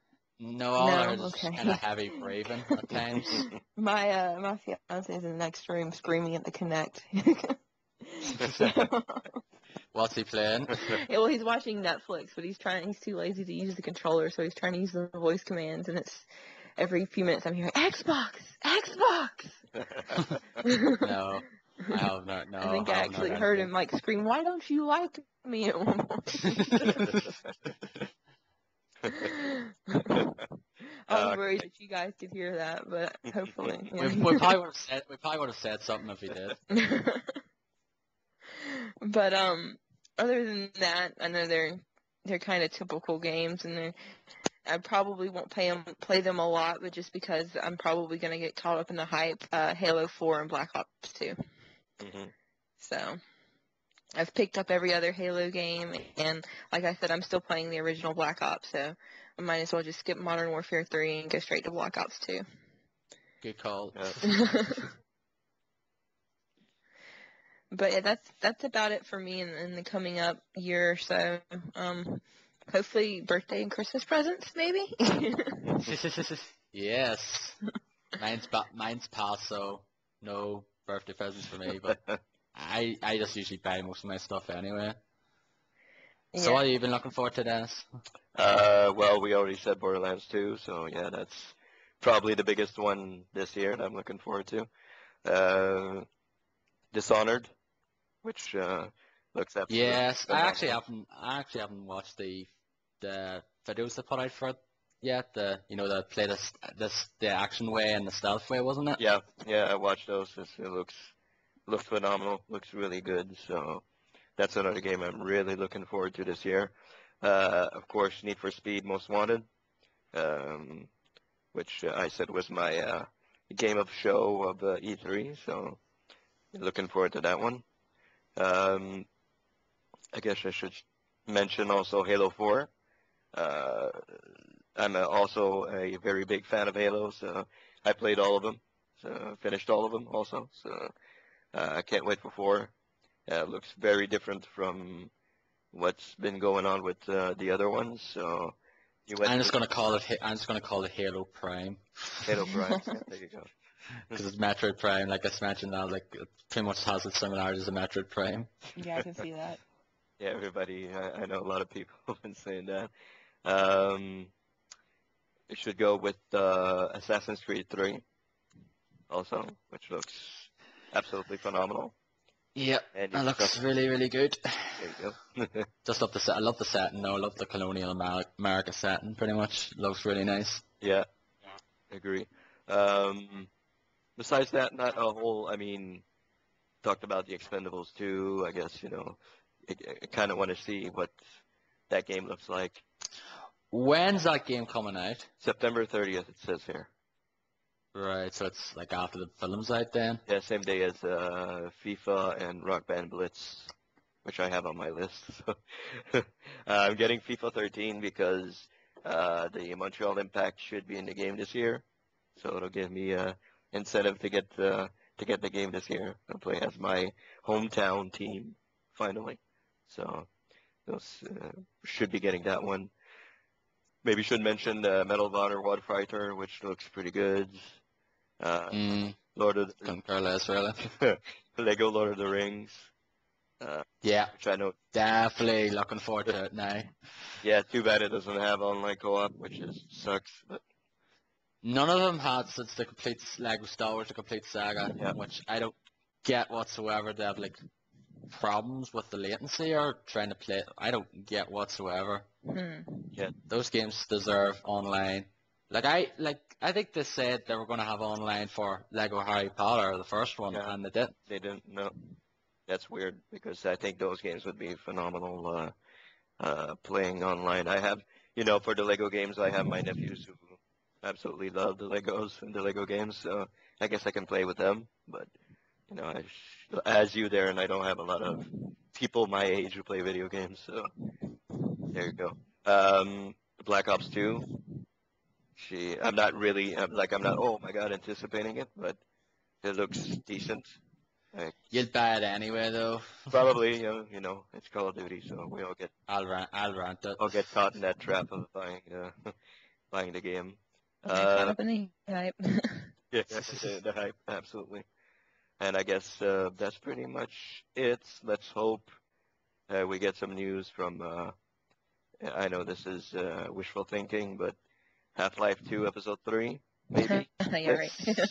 No, all I heard is okay. Kind of heavy breathing at times. My uh, my fiance is in the next room screaming at the Kinect. So, what's he playing? Yeah, well, he's watching Netflix, but he's trying. He's too lazy to use the controller, so he's trying to use the voice commands. And it's every few minutes I'm hearing Xbox, Xbox. No, I have not. No, I think I, I actually heard anything. him like scream, "Why don't you like me?" At one point. I was worried that you guys could hear that, but hopefully. Yeah. We, we, probably would have said, we probably would have said something if we did. But um, other than that, I know they're they're kind of typical games, and I probably won't play them, play them a lot, but just because I'm probably going to get caught up in the hype, uh, Halo four and Black Ops two. Mm-hmm. So I've picked up every other Halo game, and like I said, I'm still playing the original Black Ops, so I might as well just skip Modern Warfare three and go straight to Black Ops two. Good call. Yeah. But yeah, that's that's about it for me in, in the coming up year or so. Um, hopefully, birthday and Christmas presents, maybe? Yes. Mine's, mine's past, so no birthday presents for me, but... I, I just usually buy most of my stuff anyway. Yeah. So what have you been looking forward to, Dennis? Uh, well, we already said Borderlands two, so yeah, that's probably the biggest one this year that I'm looking forward to. Uh, Dishonored, which uh, looks up. Yes, I actually haven't. I actually haven't watched the the videos they put out for it yet. The you know the play this this the action way and the stealth way, wasn't it? Yeah, yeah, I watched those. It looks. Looks phenomenal, looks really good, so that's another game I'm really looking forward to this year. Uh, of course, Need for Speed Most Wanted, um, which uh, I said was my uh, game of show of uh, E three, so looking forward to that one. Um, I guess I should mention also Halo four. Uh, I'm uh, also a very big fan of Halo, so I played all of them, so finished all of them also, so... Uh, I can't wait for four. Uh, it looks very different from what's been going on with uh, the other ones. So you went I'm just gonna call it. I'm just gonna call it Halo Prime. Halo Prime. Yeah, there you go. Because it's Metroid Prime. Like I mentioned, now, like it pretty much has its similarities to Metroid Prime. Yeah, I can see that. Yeah, everybody. I, I know a lot of people have been saying that. Um, it should go with uh, Assassin's Creed three, also, which looks. Absolutely phenomenal. Yep, and it looks stuff. really, really good. There you go. Just love the set. I love the setting. No, I love the colonial America setting. Pretty much looks really nice. Yeah, yeah. Agree. Um, besides that, not a whole. I mean, talked about the Expendables too. I guess you know. I, I kind of want to see what that game looks like. When's that game coming out? September thirtieth. It says here. Right, so it's like after the film's out then? Yeah, same day as uh, FIFA and Rock Band Blitz, which I have on my list. So uh, I'm getting FIFA thirteen because uh, the Montreal Impact should be in the game this year. So it'll give me an uh, incentive to get, uh, to get the game this year and play as my hometown team, finally. So those uh, should be getting that one. Maybe should mention uh, Medal of Honor Warfighter, which looks pretty good. Uh, mm. Lord of the Lego Lord of the Rings. Uh, yeah, which I know definitely looking forward to it now. Yeah, too bad it doesn't have online co-op, which is sucks. But none of them had since the complete Lego Star Wars, the complete saga, yeah. Which I don't get whatsoever. They have like problems with the latency or trying to play. I don't get whatsoever. Mm. Yeah, those games deserve online. Like I like I think they said they were going to have online for Lego Harry Potter, the first one, yeah, and they didn't. They didn't. No. That's weird because I think those games would be phenomenal uh, uh, playing online. I have, you know, for the Lego games, I have my nephews who absolutely love the Legos and the Lego games, so I guess I can play with them. But, you know, I sh- as you there, and I don't have a lot of people my age who play video games, so there you go. Um, Black Ops two, she, I'm not really, I'm like, I'm not, oh my God, anticipating it, but it looks decent. Like, you'd buy it anyway, though. Probably, uh, you know, it's Call of Duty, so we all get. I'll rant. I'll rant it. I'll get caught in that trap of buying, uh, buying the game. Uh, the hype. Yeah, the hype, absolutely. And I guess uh, that's pretty much it. Let's hope uh, we get some news from. Uh, I know this is uh, wishful thinking, but Half-Life two Episode three. Maybe. You're right.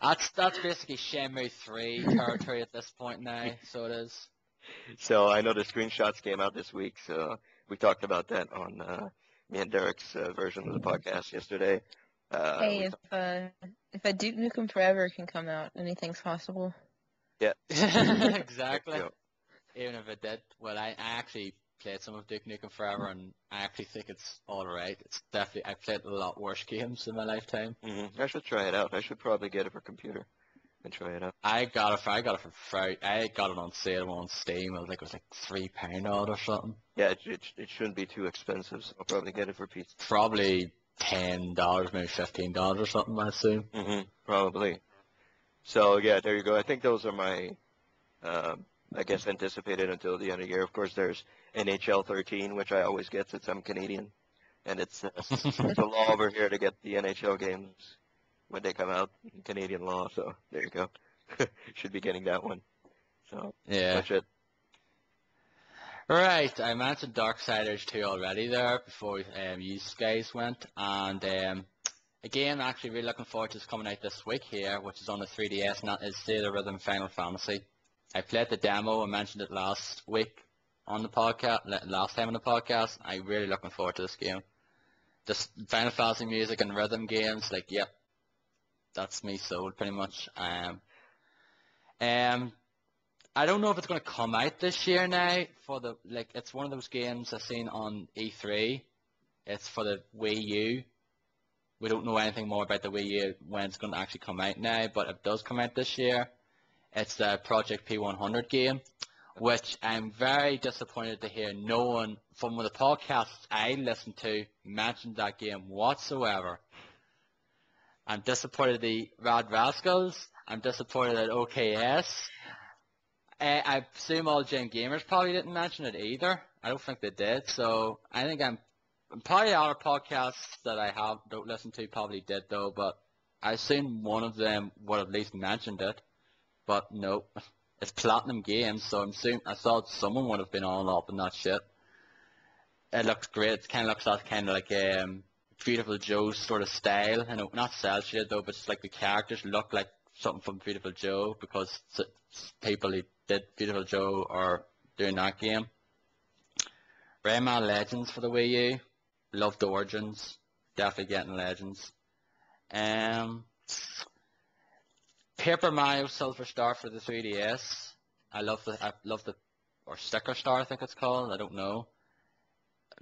that's, that's basically Shenmue three territory at this point now, so it is. So I know the screenshots came out this week, so we talked about that on uh, me and Derek's uh, version of the podcast yesterday. Uh, hey, if, talk- uh, if a Duke Nukem Forever can come out, anything's possible. Yeah. Exactly. Yeah. Even if it did, well, I, I actually played some of Duke Nukem Forever, and I actually think it's all right. It's definitely I've played a lot worse games in my lifetime. Mm-hmm. I should try it out. I should probably get it for computer and try it out. I got it. For, I got it for free. I got it on sale on Steam. I think it was like three pound odd or something. Yeah, it, it it shouldn't be too expensive. So I'll probably get it for pizza. Probably ten dollars, maybe fifteen dollars or something. I assume. Mm-hmm. Probably. So yeah, there you go. I think those are my. Uh, I guess anticipated until the end of the year. Of course, there's N H L thirteen, which I always get since I'm Canadian, and it's, uh, it's a law over here to get the N H L games when they come out, Canadian law. So there you go. Should be getting that one. So yeah, that's it. Right, I mentioned Darksiders two already there before um, you guys went, and um, again, actually really looking forward to this coming out this week here, which is on the three D S, and that is Sailor Rhythm Final Fantasy. I played the demo. I mentioned it last week on the podcast, last time on the podcast. I'm really looking forward to this game. Just Final Fantasy music and rhythm games, like, yep, that's me sold pretty much. Um, um, I don't know if it's going to come out this year now. For the like, it's one of those games I've seen on E three. It's for the Wii U. We don't know anything more about the Wii U when it's going to actually come out now, but it does come out this year. It's the Project P one hundred game, which I'm very disappointed to hear no one from the podcasts I listened to mentioned that game whatsoever. I'm disappointed the Rad Rascals. I'm disappointed at O K S. I, I assume all Gen Gamers probably didn't mention it either. I don't think they did. So I think I'm, I'm probably other podcasts that I have don't listen to probably did though, but I assume one of them would at least mentioned it. But no, it's Platinum Games, so I'm assuming, I thought someone would have been all up in that shit. It looks great. It kind of looks that kind of like um, Beautiful Joe sort of style. You know, not cel shaded though, but just like the characters look like something from Beautiful Joe because people who did Beautiful Joe are doing that game. Rayman Legends for the Wii U. Loved Origins. Definitely getting Legends. Um. Paper Mario Silver Star for the three D S. I love the, I love the, or Sticker Star I think it's called. I don't know.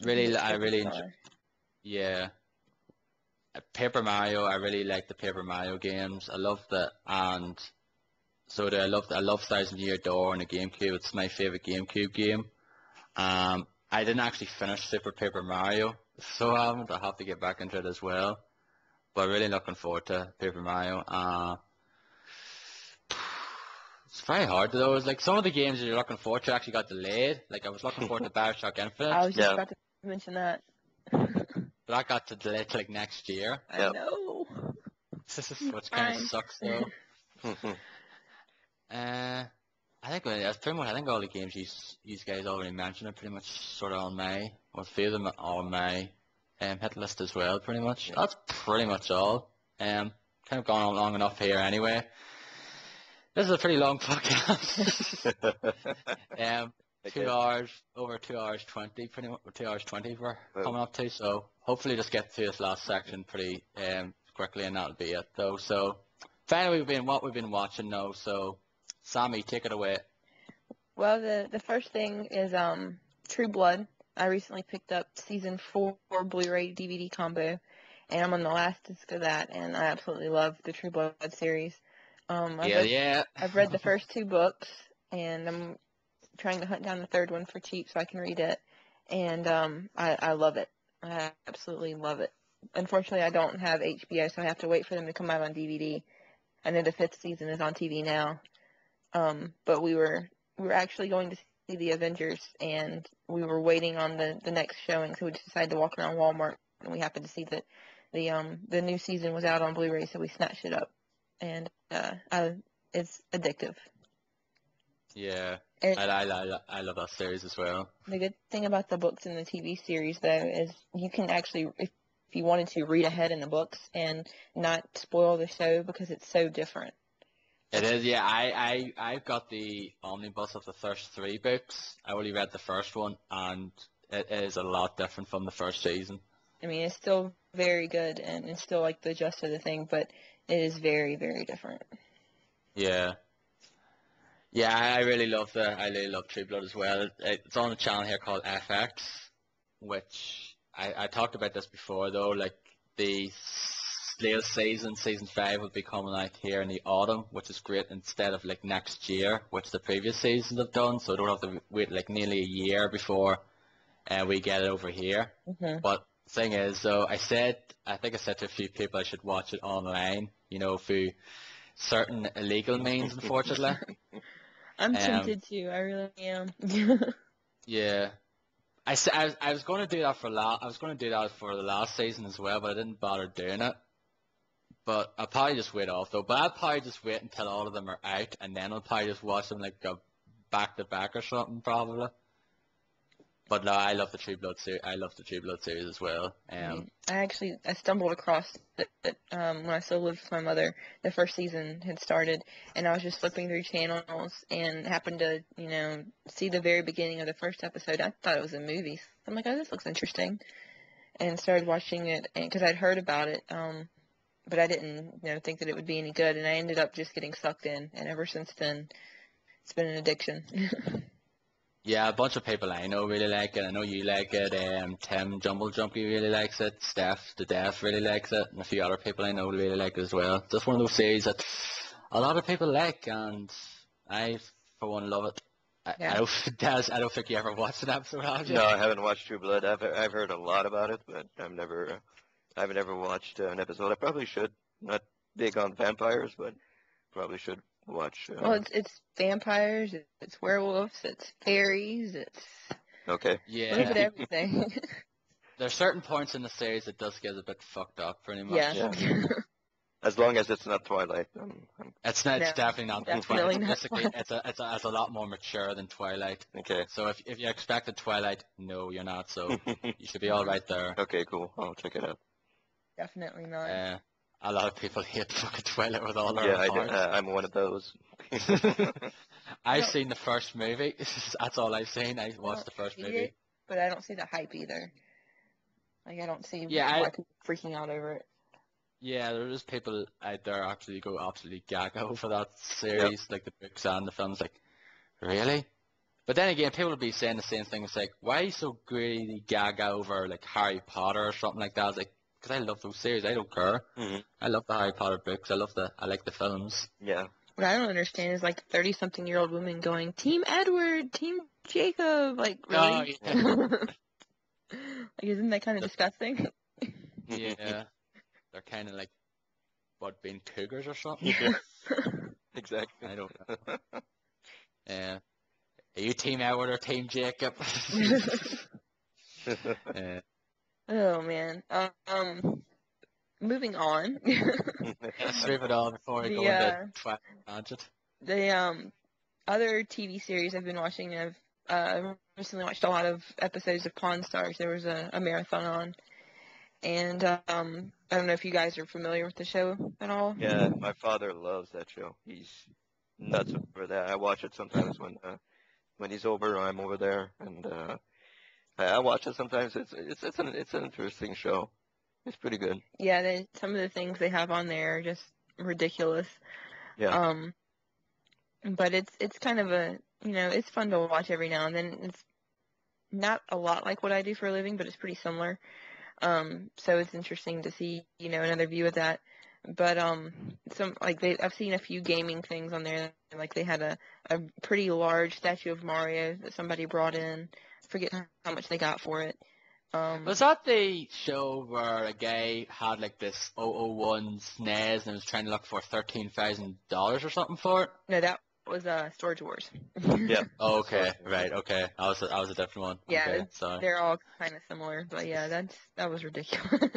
Really, I really enjoy. Yeah. Paper Mario. I really like the Paper Mario games. I love the and so the, I love the, I love Thousand Year Door on the GameCube. It's my favorite GameCube game. Um, I didn't actually finish Super Paper Mario, so I haven't. I have to get back into it as well. But really looking forward to Paper Mario. Uh, It's very hard though. It's like some of the games that you're looking forward to actually got delayed. Like I was looking forward to BioShock Infinite. I was just yeah. about to mention that. But that got delayed till like next year. I yep. know. This is what kind of sucks though. uh, I think that's pretty much. I think all the games these these guys already mentioned are pretty much sort of on my, or a few of them are on my um, hit list as well. Pretty much. That's pretty much all. Um, kind of gone on long enough here anyway. This is a pretty long podcast. um, two hours, over two hours twenty, pretty much two hours twenty we're oh. coming up to. So hopefully just get through this last section pretty um quickly, and that'll be it though. So finally, we've been what we've been watching though. So Sammy, take it away. Well, the the first thing is um True Blood. I recently picked up season four Blu-ray D V D combo, and I'm on the last disc of that, and I absolutely love the True Blood series. Um, I've yeah, read, yeah. I've read the first two books, and I'm trying to hunt down the third one for cheap so I can read it. And um, I, I love it. I absolutely love it. Unfortunately, I don't have H B O, so I have to wait for them to come out on D V D. I know the fifth season is on T V now, um, but we were we were actually going to see the Avengers, and we were waiting on the, the next showing, so we just decided to walk around Walmart, and we happened to see that the um the new season was out on Blu-ray, so we snatched it up. And uh, I, it's addictive. Yeah, and I, I, I love that series as well. The good thing about the books and the T V series, though, is you can actually, if you wanted to, read ahead in the books and not spoil the show because it's so different. It is, yeah. I, I, I've got the omnibus of the first three books. I only read the first one, and it is a lot different from the first season. I mean, it's still very good, and it's still like the gist of the thing, but... it is very, very different. Yeah. Yeah, I really love the, I really love True Blood as well. It's on a channel here called F X, which I, I talked about this before though, like the Slayer season, season five will be coming out here in the autumn, which is great, instead of like next year, which the previous seasons have done, so I don't have to wait like nearly a year before uh, we get it over here. Mm-hmm. But thing is, though, I said, I think I said to a few people I should watch it online, you know, through certain illegal means, unfortunately. I'm um, tempted to, I really am. Yeah. I, I, I was going to do that for la- I was going to do that for the last season as well, but I didn't bother doing it. But I'll probably just wait off, though. But I'll probably just wait until all of them are out, and then I'll probably just watch them, like, go back-to-back or something, probably. But no, I love the True Blood series. I love the True Blood series as well. Um, I actually I stumbled across it um, when I still lived with my mother. The first season had started, and I was just flipping through channels and happened to, you know, see the very beginning of the first episode. I thought it was a movie. I'm like, oh, this looks interesting, and started watching it because I'd heard about it, um, but I didn't, you know, think that it would be any good. And I ended up just getting sucked in, and ever since then, it's been an addiction. Yeah, a bunch of people I know really like it. I know you like it. Um, Tim Jumble Jumpy really likes it. Steph the Deaf really likes it. And a few other people I know really like it as well. Just one of those series that a lot of people like, and I, for one, love it. I, yeah. I, don't, Des, I don't think you ever watched an episode, have you? No, I haven't watched True Blood. I've, I've heard a lot about it, but I've never, I've never watched an episode. I probably should. Not big on vampires, but probably should. Watch. Uh, well, it's, it's vampires, it's werewolves, it's fairies, it's okay. Yeah, look at everything. There's certain points in the series that does get a bit fucked up, pretty much. Yeah. yeah. As long as it's not Twilight. Um, it's not. No, it's definitely not. Definitely not. It's, a, it's, a, it's, a, it's a lot more mature than Twilight. Okay. So if if you expected Twilight, no, you're not. So you should be all right there. Okay, cool. I'll check it out. Definitely not. Yeah. Uh, A lot of people hate fucking Twilight with all their yeah, hearts. Yeah, uh, I'm one of those. I've no. seen the first movie. That's all I've seen. I watched I the first movie. It, but I don't see the hype either. Like, I don't see yeah, why I, people freaking out over it. Yeah, there is people out there actually go absolutely gaga for that series, yep. like the books and the films. Like, really? But then again, people will be saying the same thing. It's like, why are you so greedy gaga over, like, Harry Potter or something like that? It's like, because I love those series, I don't care. Mm-hmm. I love the Harry Potter books. I love the. I like the films. Yeah. What I don't understand is like thirty-something-year-old women going Team Edward, Team Jacob. Like really? Oh, yeah. Like isn't that kind of disgusting? Yeah. They're kind of like what being cougars or something. Yeah. Exactly. I don't know. Yeah. Are you Team Edward or Team Jacob? Yeah. Oh man. Uh, um, moving on. Strip it all before we go into twat content. The um other T V series I've been watching, I've uh, recently watched a lot of episodes of Pawn Stars. There was a, a marathon on, and um I don't know if you guys are familiar with the show at all. Yeah, my father loves that show. He's nuts over that. I watch it sometimes when uh, when he's over, I'm over there, and uh, I watch it sometimes. It's it's it's an it's an interesting show. It's pretty good. Yeah, they, some of the things they have on there are just ridiculous. Yeah. Um, but it's it's kind of a you know it's fun to watch every now and then. It's not a lot like what I do for a living, but it's pretty similar. Um, so it's interesting to see you know another view of that. But um, some like they, I've seen a few gaming things on there. Like they had a, a pretty large statue of Mario that somebody brought in. I forget how much they got for it. Um, was that the show where a guy had like this oh oh one S N E S and was trying to look for thirteen thousand dollars or something for it? No, that was uh, Storage Wars. Yeah. Oh, okay. Right. Okay. I was a, I was a different one. Yeah. Okay, sorry. They're all kind of similar, but yeah, that's that was ridiculous.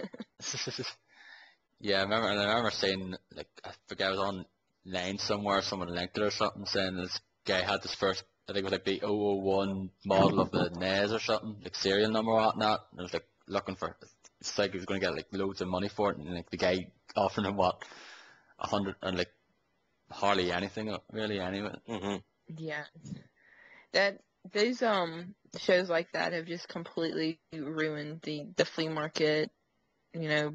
Yeah, I remember. I remember seeing like I forget I was online somewhere, someone linked it or something, saying this guy had this first. I think it was like the oh oh one model of the N E S or something, like serial number or whatnot. And I was like looking for, it's like he was going to get like loads of money for it, and like the guy offering him what, a hundred and like hardly anything really anyway. Mm-hmm. Yeah, that those um shows like that have just completely ruined the the flea market, you know,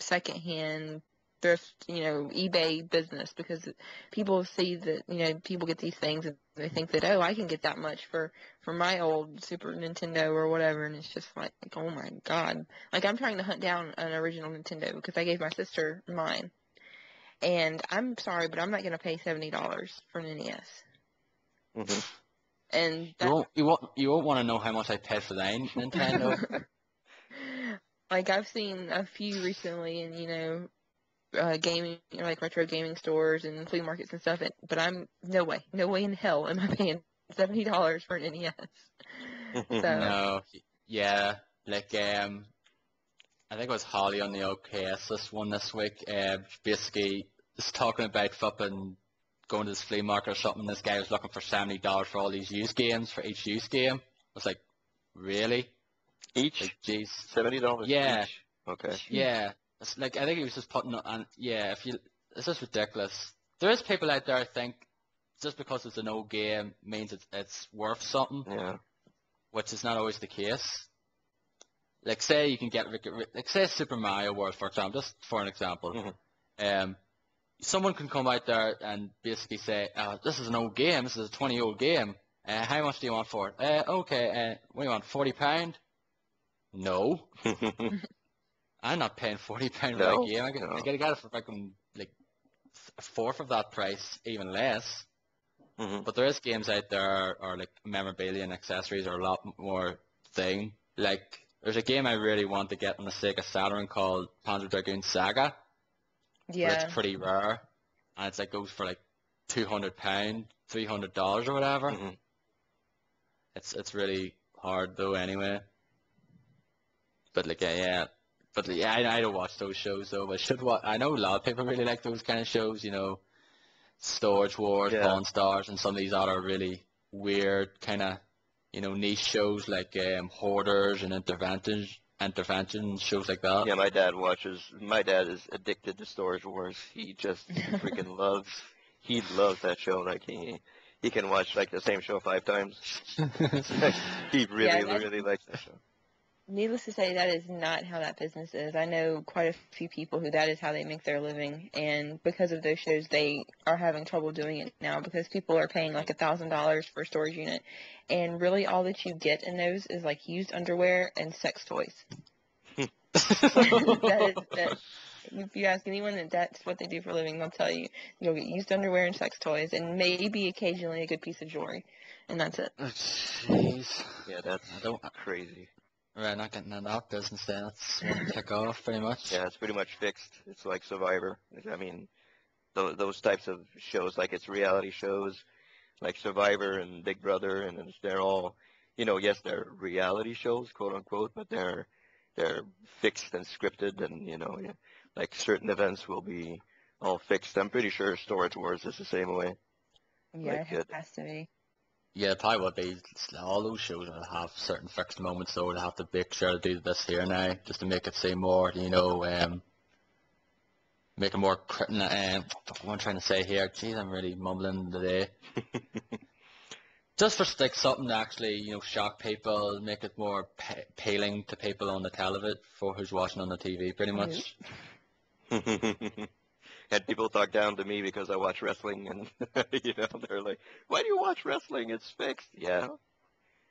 secondhand thrift, you know, eBay business, because people see that, you know, people get these things and they think that, oh, I can get that much for, for my old Super Nintendo or whatever, and it's just like, like, oh my God. Like, I'm trying to hunt down an original Nintendo because I gave my sister mine. And I'm sorry, but I'm not going to pay seventy dollars for an N E S. Mm-hmm. And that, you, won't, you, won't, you won't want to know how much I paid for that Nintendo. Like, I've seen a few recently in, you know, Uh, gaming, you know, like retro gaming stores and flea markets and stuff, and, but I'm no way, no way in hell am I paying seventy dollars for an N E S. So. No, yeah, like um, I think it was Holly on the O K S this one this week. Uh, basically, was talking about fucking going to this flea market or something. This guy was looking for seventy dollars for all these used games for each used game. I was like, really? Each? Like, geez, seventy dollars. Yeah. Each? Okay. Yeah. It's like, I think he was just putting on, yeah, if you, it's just ridiculous. There is people out there, I think, just because it's an old game means it's, it's worth something, yeah. Which is not always the case. Like, say you can get, like, say Super Mario World, for example, just for an example. Mm-hmm. Um, someone can come out there and basically say, oh, this is an old game, this is a twenty-year-old game, uh, how much do you want for it? Uh, okay, uh, what do you want, forty pounds? No. I'm not paying forty pounds no, for a game. I get, no. I get it for fucking like a fourth of that price, even less. Mm-hmm. But there is games out there, or like memorabilia and accessories, are a lot more thing. Like there's a game I really want to get on the Sega Saturn called Panzer Dragoon Saga. Yeah. But it's pretty rare, and it's like goes for like two hundred pound, three hundred dollars or whatever. Mm-hmm. It's it's really hard though, anyway. But like yeah. yeah. But yeah, I, I don't watch those shows though. But I should watch. I know a lot of people really like those kind of shows. You know, Storage Wars, yeah. Pawn Stars, and some of these other really weird kind of, you know, niche shows like um, Hoarders and Intervention, Intervention shows like that. Yeah, my dad watches. My dad is addicted to Storage Wars. He just freaking loves. He loves that show. Like he, he can watch like the same show five times. He really, yeah, really likes that show. Needless to say, that is not how that business is. I know quite a few people who that is how they make their living, and because of those shows, they are having trouble doing it now because people are paying like a thousand dollars for a storage unit, and really all that you get in those is like used underwear and sex toys. that is, that, if you ask anyone that that's what they do for a living, they'll tell you you'll get used underwear and sex toys and maybe occasionally a good piece of jewelry, and that's it. Jeez. Yeah, that's crazy. Right, not getting in that business then. That's one tick off, pretty much. Yeah, it's pretty much fixed. It's like Survivor. I mean, th those types of shows, like it's reality shows, like Survivor and Big Brother, and it's, they're all, you know, yes, they're reality shows, quote unquote, but they're they're fixed and scripted, and you know, like certain events will be all fixed. I'm pretty sure Storage Wars is the same way. Yeah, like, it has to be. Yeah, probably what they, all those shows will have certain fixed moments, so they'll have to make sure to do this here now, just to make it seem more, you know, um, make it more, um, what I'm trying to say here, geez, I'm really mumbling today. Just for like something to actually, you know, shock people, make it more appealing to people on the television, for who's watching on the T V, pretty much. Mm-hmm. Had people talk down to me because I watch wrestling, and you know, they're like, why do you watch wrestling? It's fixed. Yeah.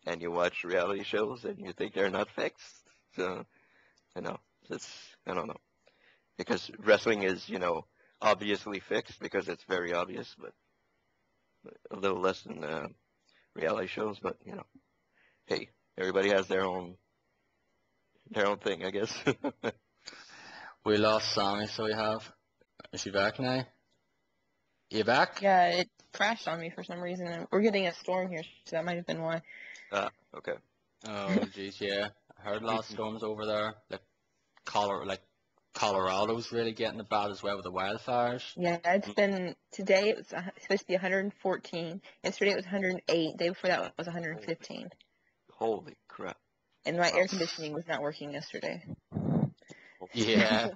And you watch reality shows and you think they're not fixed. So, you know, it's, I don't know. Because wrestling is, you know, obviously fixed because it's very obvious, but, but a little less than uh, reality shows. But, you know, hey, everybody has their own, their own thing, I guess. We lost Sammy, so we have. Is she back now? Are you back? Yeah, it crashed on me for some reason. We're getting a storm here, so that might have been why. Ah, uh, okay. Oh, jeez, yeah. I heard lots of storms over there. Like, Col- like Colorado's really getting it bad as well with the wildfires. Yeah, it's been, today it was supposed to be one hundred fourteen. Yesterday it was one hundred eight. The day before that was one hundred fifteen. Holy crap. And my air conditioning was not working yesterday. Yeah,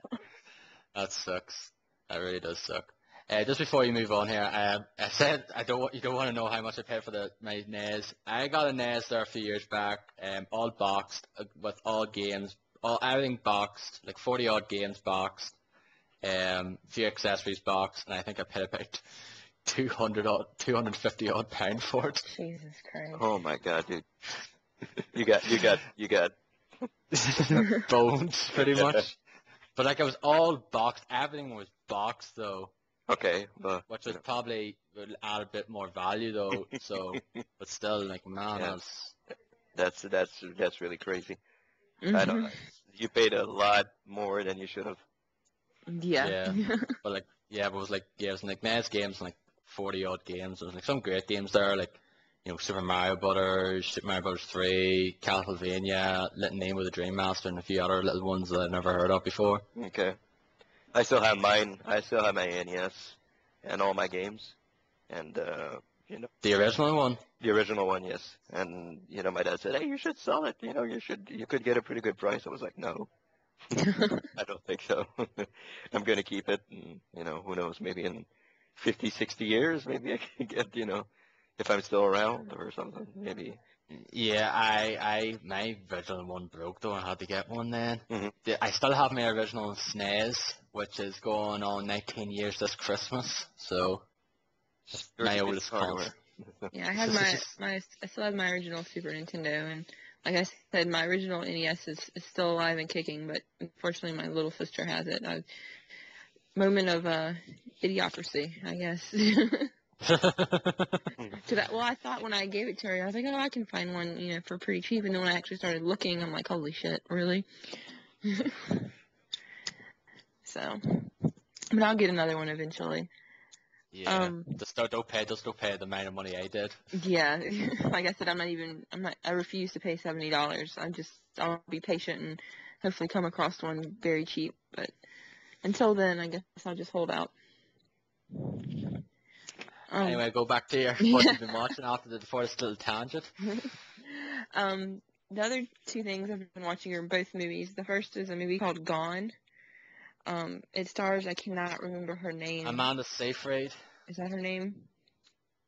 that sucks. That really does suck. Uh, just before you move on here, uh, I said I don't. You don't want to know how much I paid for the, my N E S. I got a N E S there a few years back, um, all boxed uh, with all games, all everything boxed, like forty odd games boxed, um, few accessories boxed, and I think I paid about two hundred odd, two hundred fifty odd pound for it. Jesus Christ! Oh my God, dude! you got, you got, you got bones, pretty much. But like, it was all boxed. Everything was boxed, though. Okay. But, which was probably would add a bit more value, though. So, but still, like, man, yeah. that's that's that's really crazy. Mm-hmm. I don't. You paid a lot more than you should have. Yeah. Yeah. But like, yeah, but it was like, yeah, it was like N E S games, and like forty odd games. There was like some great games there, like, you know, Super Mario Brothers, Super Mario Brothers three, Castlevania, Little Name of the Dream Master, and a few other little ones that I've never heard of before. Okay. I still have mine. I still have my N E S and all my games. And, uh, you know. The original one? The original one, yes. And, you know, my dad said, hey, you should sell it. You know, you should, you could get a pretty good price. I was like, no. I don't think so. I'm going to keep it. And, you know, who knows, maybe in fifty, sixty years, maybe I can get, you know. If I'm still around or something, maybe. Yeah, I, I, my original one broke, though. I had to get one then. Mm-hmm. I still have my original S N E S, which is going on nineteen years this Christmas. So, it's my oldest console. Yeah, I had my, my, I still have my original Super Nintendo, and like I said, my original N E S is, is still alive and kicking. But unfortunately, my little sister has it. I, moment of uh, idiocracy, I guess. To that, well, I thought when I gave it to her, I was like, oh, I can find one, you know, for pretty cheap. And then when I actually started looking, I'm like, holy shit, really? So, but I'll get another one eventually. Yeah, um, just don't, don't pay, just don't pay the amount of money I did. Yeah, like I said, I'm not even, I'm not, I refuse to pay seventy dollars. I'm just, I'll be patient and hopefully come across one very cheap. But until then, I guess I'll just hold out. Um, anyway, go back to your, what yeah. you've been watching after the first little tangent. um, the other two things I've been watching are both movies. The first is a movie called Gone. Um, it stars, I cannot remember her name. Amanda Seyfried. Is that her name?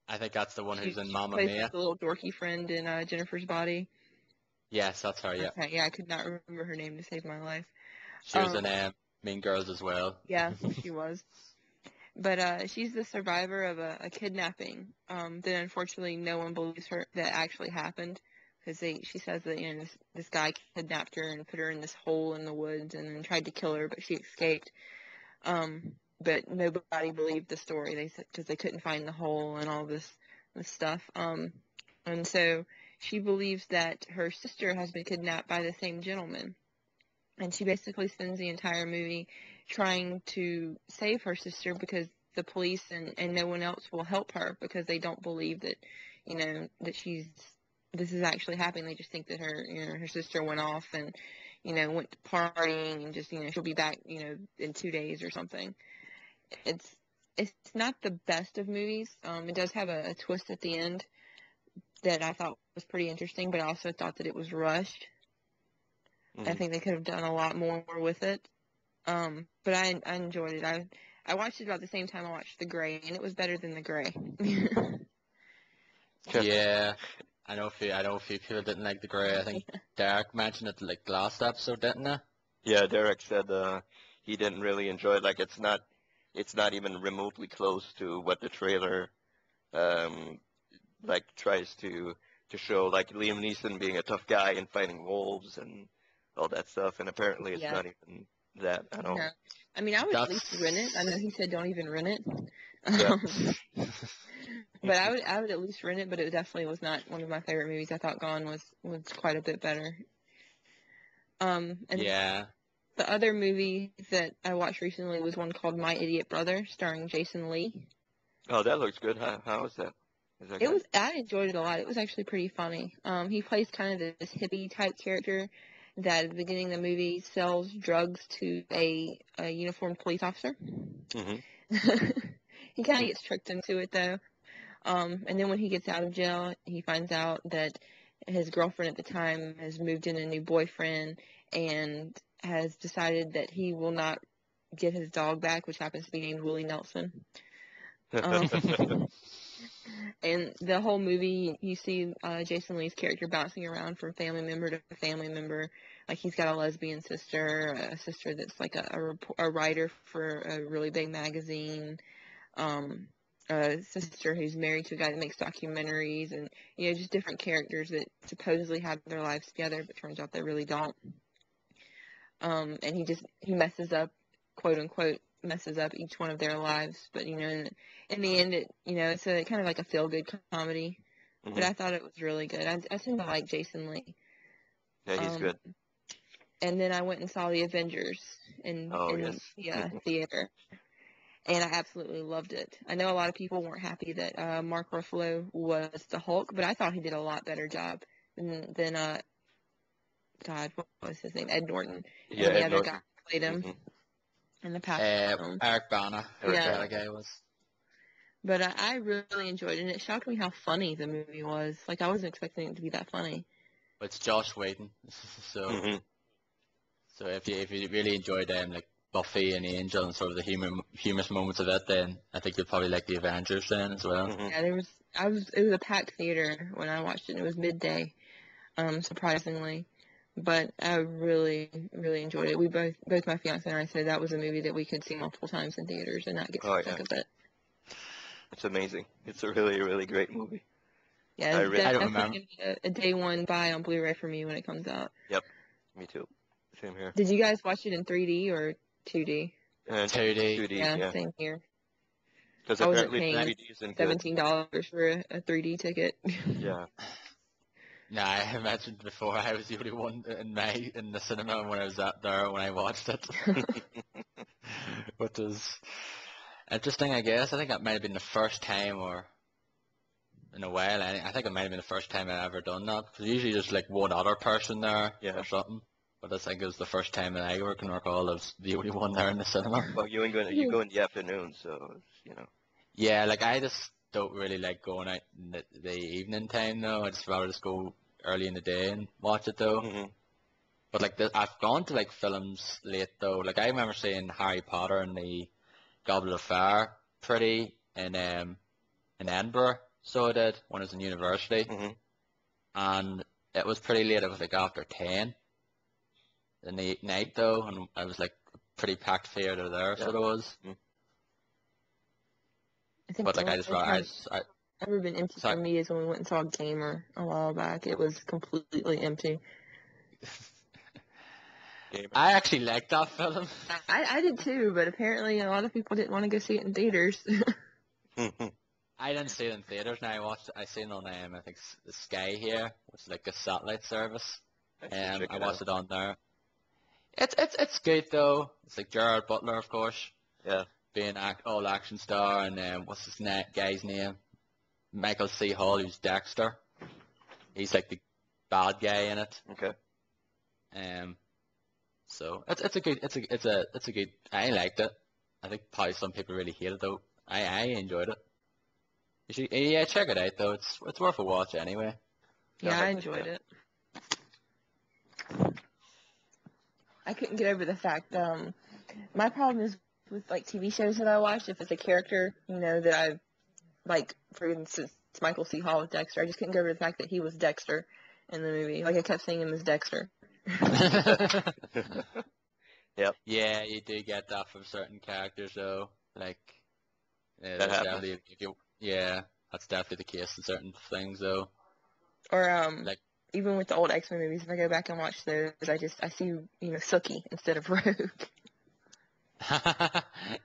I think that's the one who's she, in Mamma Mia. She plays the little dorky friend in uh, Jennifer's Body. Yes, that's her, yeah. Okay, yeah, I could not remember her name to save my life. She um, was in uh, Mean Girls as well. Yeah, she was. But uh, she's the survivor of a, a kidnapping um, that unfortunately no one believes her that actually happened, because she says that, you know, this, this guy kidnapped her and put her in this hole in the woods and then tried to kill her, but she escaped. Um, but nobody believed the story they because they couldn't find the hole and all this, this stuff. Um, and so she believes that her sister has been kidnapped by the same gentleman. And she basically spends the entire movie trying to save her sister because the police and, and no one else will help her because they don't believe that, you know, that she's, this is actually happening. They just think that her, you know, her sister went off and, you know, went to partying and just, you know, she'll be back, you know, in two days or something. It's it's not the best of movies. Um, it does have a, a twist at the end that I thought was pretty interesting, but I also thought that it was rushed. Mm-hmm. I think they could have done a lot more with it. Um, but I, I enjoyed it. I I watched it about the same time I watched The Grey, and it was better than The Grey. Yeah. I know a few, I know a few people didn't like The Grey. I think Derek mentioned it like last episode, didn't he? Yeah, Derek said uh, he didn't really enjoy it. Like it's not, it's not even remotely close to what the trailer, um, like tries to to show. Like Liam Neeson being a tough guy and fighting wolves and all that stuff. And apparently, it's yeah. not even that at all. No. I mean, I would That's... at least rent it. I know he said don't even rent it. Yeah. But I would I would at least rent it, but it definitely was not one of my favorite movies. I thought Gone was, was quite a bit better. Um, and yeah. The other movie that I watched recently was one called My Idiot Brother, starring Jason Lee. Oh, that looks good. How, how is that? Is that it good? was. I enjoyed it a lot. It was actually pretty funny. Um, he plays kind of this hippie-type character that at the beginning of the movie sells drugs to a, a uniformed police officer. Mm-hmm. He kind of gets tricked into it, though. Um, and then when he gets out of jail, he finds out that his girlfriend at the time has moved in a new boyfriend and has decided that he will not get his dog back, which happens to be named Willie Nelson. Um, and the whole movie, you see uh, Jason Lee's character bouncing around from family member to family member. Like, he's got a lesbian sister, a sister that's like a, a, rep- a writer for a really big magazine, um... a sister who's married to a guy that makes documentaries, and, you know, just different characters that supposedly have their lives together, but turns out they really don't. Um, and he just, he messes up, quote unquote, messes up each one of their lives. But, you know, in, in the end, it, you know, it's a, kind of like a feel-good comedy. Mm-hmm. But I thought it was really good. I, I seem to like Jason Lee. Yeah, he's um, good. And then I went and saw The Avengers in, oh, in yes. the uh, theater. And I absolutely loved it. I know a lot of people weren't happy that uh, Mark Ruffalo was the Hulk, but I thought he did a lot better job than, than uh, God, what was his name? Ed Norton. Yeah, and the Ed other Norton. guy who played him mm-hmm. in the past. Uh, um, Eric Bana. Eric yeah. Bana guy was. But uh, I really enjoyed it, and it shocked me how funny the movie was. Like, I wasn't expecting it to be that funny. But it's Josh Whedon, so mm-hmm. so if you if you really enjoyed them, um, like. Buffy and Angel and sort of the humor, humorous moments of it, then I think you'll probably like The Avengers then as well. Mm-hmm. Yeah, there was, I was, it was a packed theater when I watched it, and it was midday, um, surprisingly, but I really, really enjoyed it. We both, both my fiance and I said that was a movie that we could see multiple times in theaters and not get oh, sick yeah. of it. It's amazing. It's a really, really great movie. Yeah, I, really, I don't remember. A, a day one buy on Blu-ray for me when it comes out. Yep, me too. Same here. Did you guys watch it in three D or two D? Uh, two D. two D. Yeah, yeah, same here. Because apparently three D isn't good. seventeen dollars for a, a three D ticket. Yeah. Nah, I imagined before I was the only one in my in the cinema when I was out there when I watched it. Which is interesting, I guess. I think that might have been the first time or in a while. I, I think it might have been the first time I've ever done that. Because usually there's like one other person there yeah. or something. But I think it was the first time that I can recall of the only one there in the cinema. Well, you ain't going. You go in the afternoon, so you know. Yeah, like I just don't really like going out in the, the evening time though. I just rather just go early in the day and watch it though. Mm-hmm. But like this, I've gone to like films late though. Like I remember seeing Harry Potter and the Goblet of Fire pretty in um in Edinburgh. So I did when I was in university, mm-hmm. and it was pretty late. It was like after ten. In the night though, and I was like pretty packed theater there, so yeah. it was. I but like I just, I just, I ever been empty sorry. for me is when we went and saw Gamer a while back. It was completely empty. I actually liked that film. I, I did too, but apparently a lot of people didn't want to go see it in theaters. I didn't see it in theaters. Now I watched, I seen it on um, I think Sky here, which is like a satellite service. Um, I watched it, it on there. It's it's it's good though. It's like Gerard Butler, of course. Yeah. Being act, all action star, and um, what's this na- guy's name? Michael C. Hall, who's Dexter. He's like the bad guy in it. Okay. Um, So it's it's a good it's a it's a it's a good. I liked it. I think probably some people really hate it though. I I enjoyed it. You should, yeah, check it out though. It's it's worth a watch anyway. Yeah, yeah I, I enjoyed it. it. I couldn't get over the fact. Um, my problem is with like T V shows that I watch. If it's a character, you know, that I've like, for instance, Michael C. Hall with Dexter. I just couldn't get over the fact that he was Dexter in the movie. Like I kept seeing him as Dexter. Yep. Yeah, you do get that from certain characters though. Like yeah, that definitely if you, yeah, that's definitely the case in certain things though. Or um like even with the old X Men movies, if I go back and watch those I just I see, you know, Sookie instead of Rogue.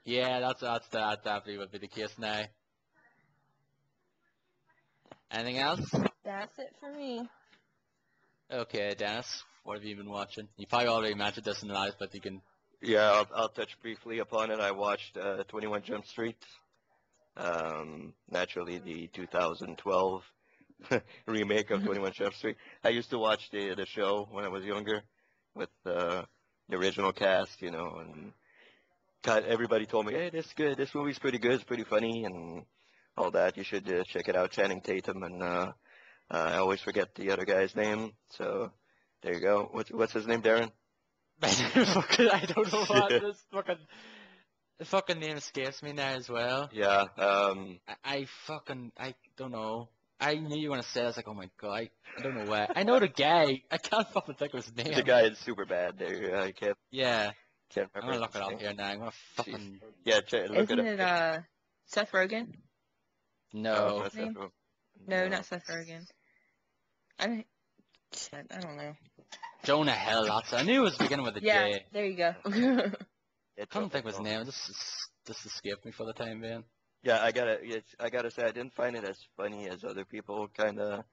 Yeah, that's that's that definitely would be the case now. Anything else? That's it for me. Okay, Dennis. What have you been watching? You probably already mentioned this in the live, but you can... Yeah, I'll, I'll touch briefly upon it. I watched uh, twenty-one Jump Street. Um, naturally, the two thousand twelve remake of twenty-one Jump Street. I used to watch the, the show when I was younger with uh, the original cast, you know, and everybody told me, hey, this is good. This movie's pretty good. It's pretty funny and all that. You should uh, check it out. Channing Tatum and uh, uh, I always forget the other guy's name, so... There you go. What's, what's his name, Darren? I don't know what this fucking... The fucking name escapes me now as well. Yeah, um... I, I fucking... I don't know. I knew you were going to say it. I was like, oh my god, I, I don't know why. I know the guy. I can't fucking think of his name. The guy is super bad there. I can't... Yeah. Can't remember I'm going to look it up here now. I'm going to fucking... Jeez. Yeah, check, look Isn't it up. Isn't it, uh... Seth Rogen? No. No, not Seth Rogen. No, no. Not Seth Rogen. I don't... I don't know. Jonah Hill, that's I knew it was beginning with a yeah, J. Yeah, there you go. I don't think of his name. This is, this escaped me for the time being. Yeah, I gotta. It's, I gotta say, I didn't find it as funny as other people kind of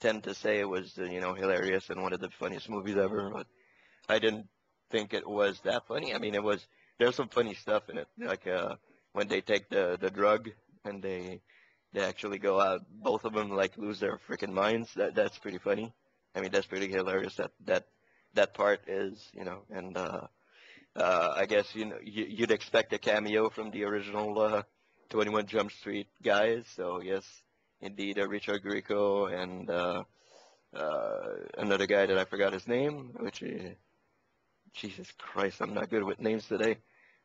tend to say. It was, you know, hilarious and one of the funniest movies ever. But I didn't think it was that funny. I mean, it was. There's some funny stuff in it, like uh, when they take the the drug and they they actually go out. Both of them like lose their freaking minds. That that's pretty funny. I mean, that's pretty hilarious. That that that part is, you know, and uh, uh, I guess you know you, you'd expect a cameo from the original uh, twenty-one Jump Street guys. So yes, indeed, uh, Richard Grieco and uh, uh, another guy that I forgot his name. Which uh, Jesus Christ, I'm not good with names today.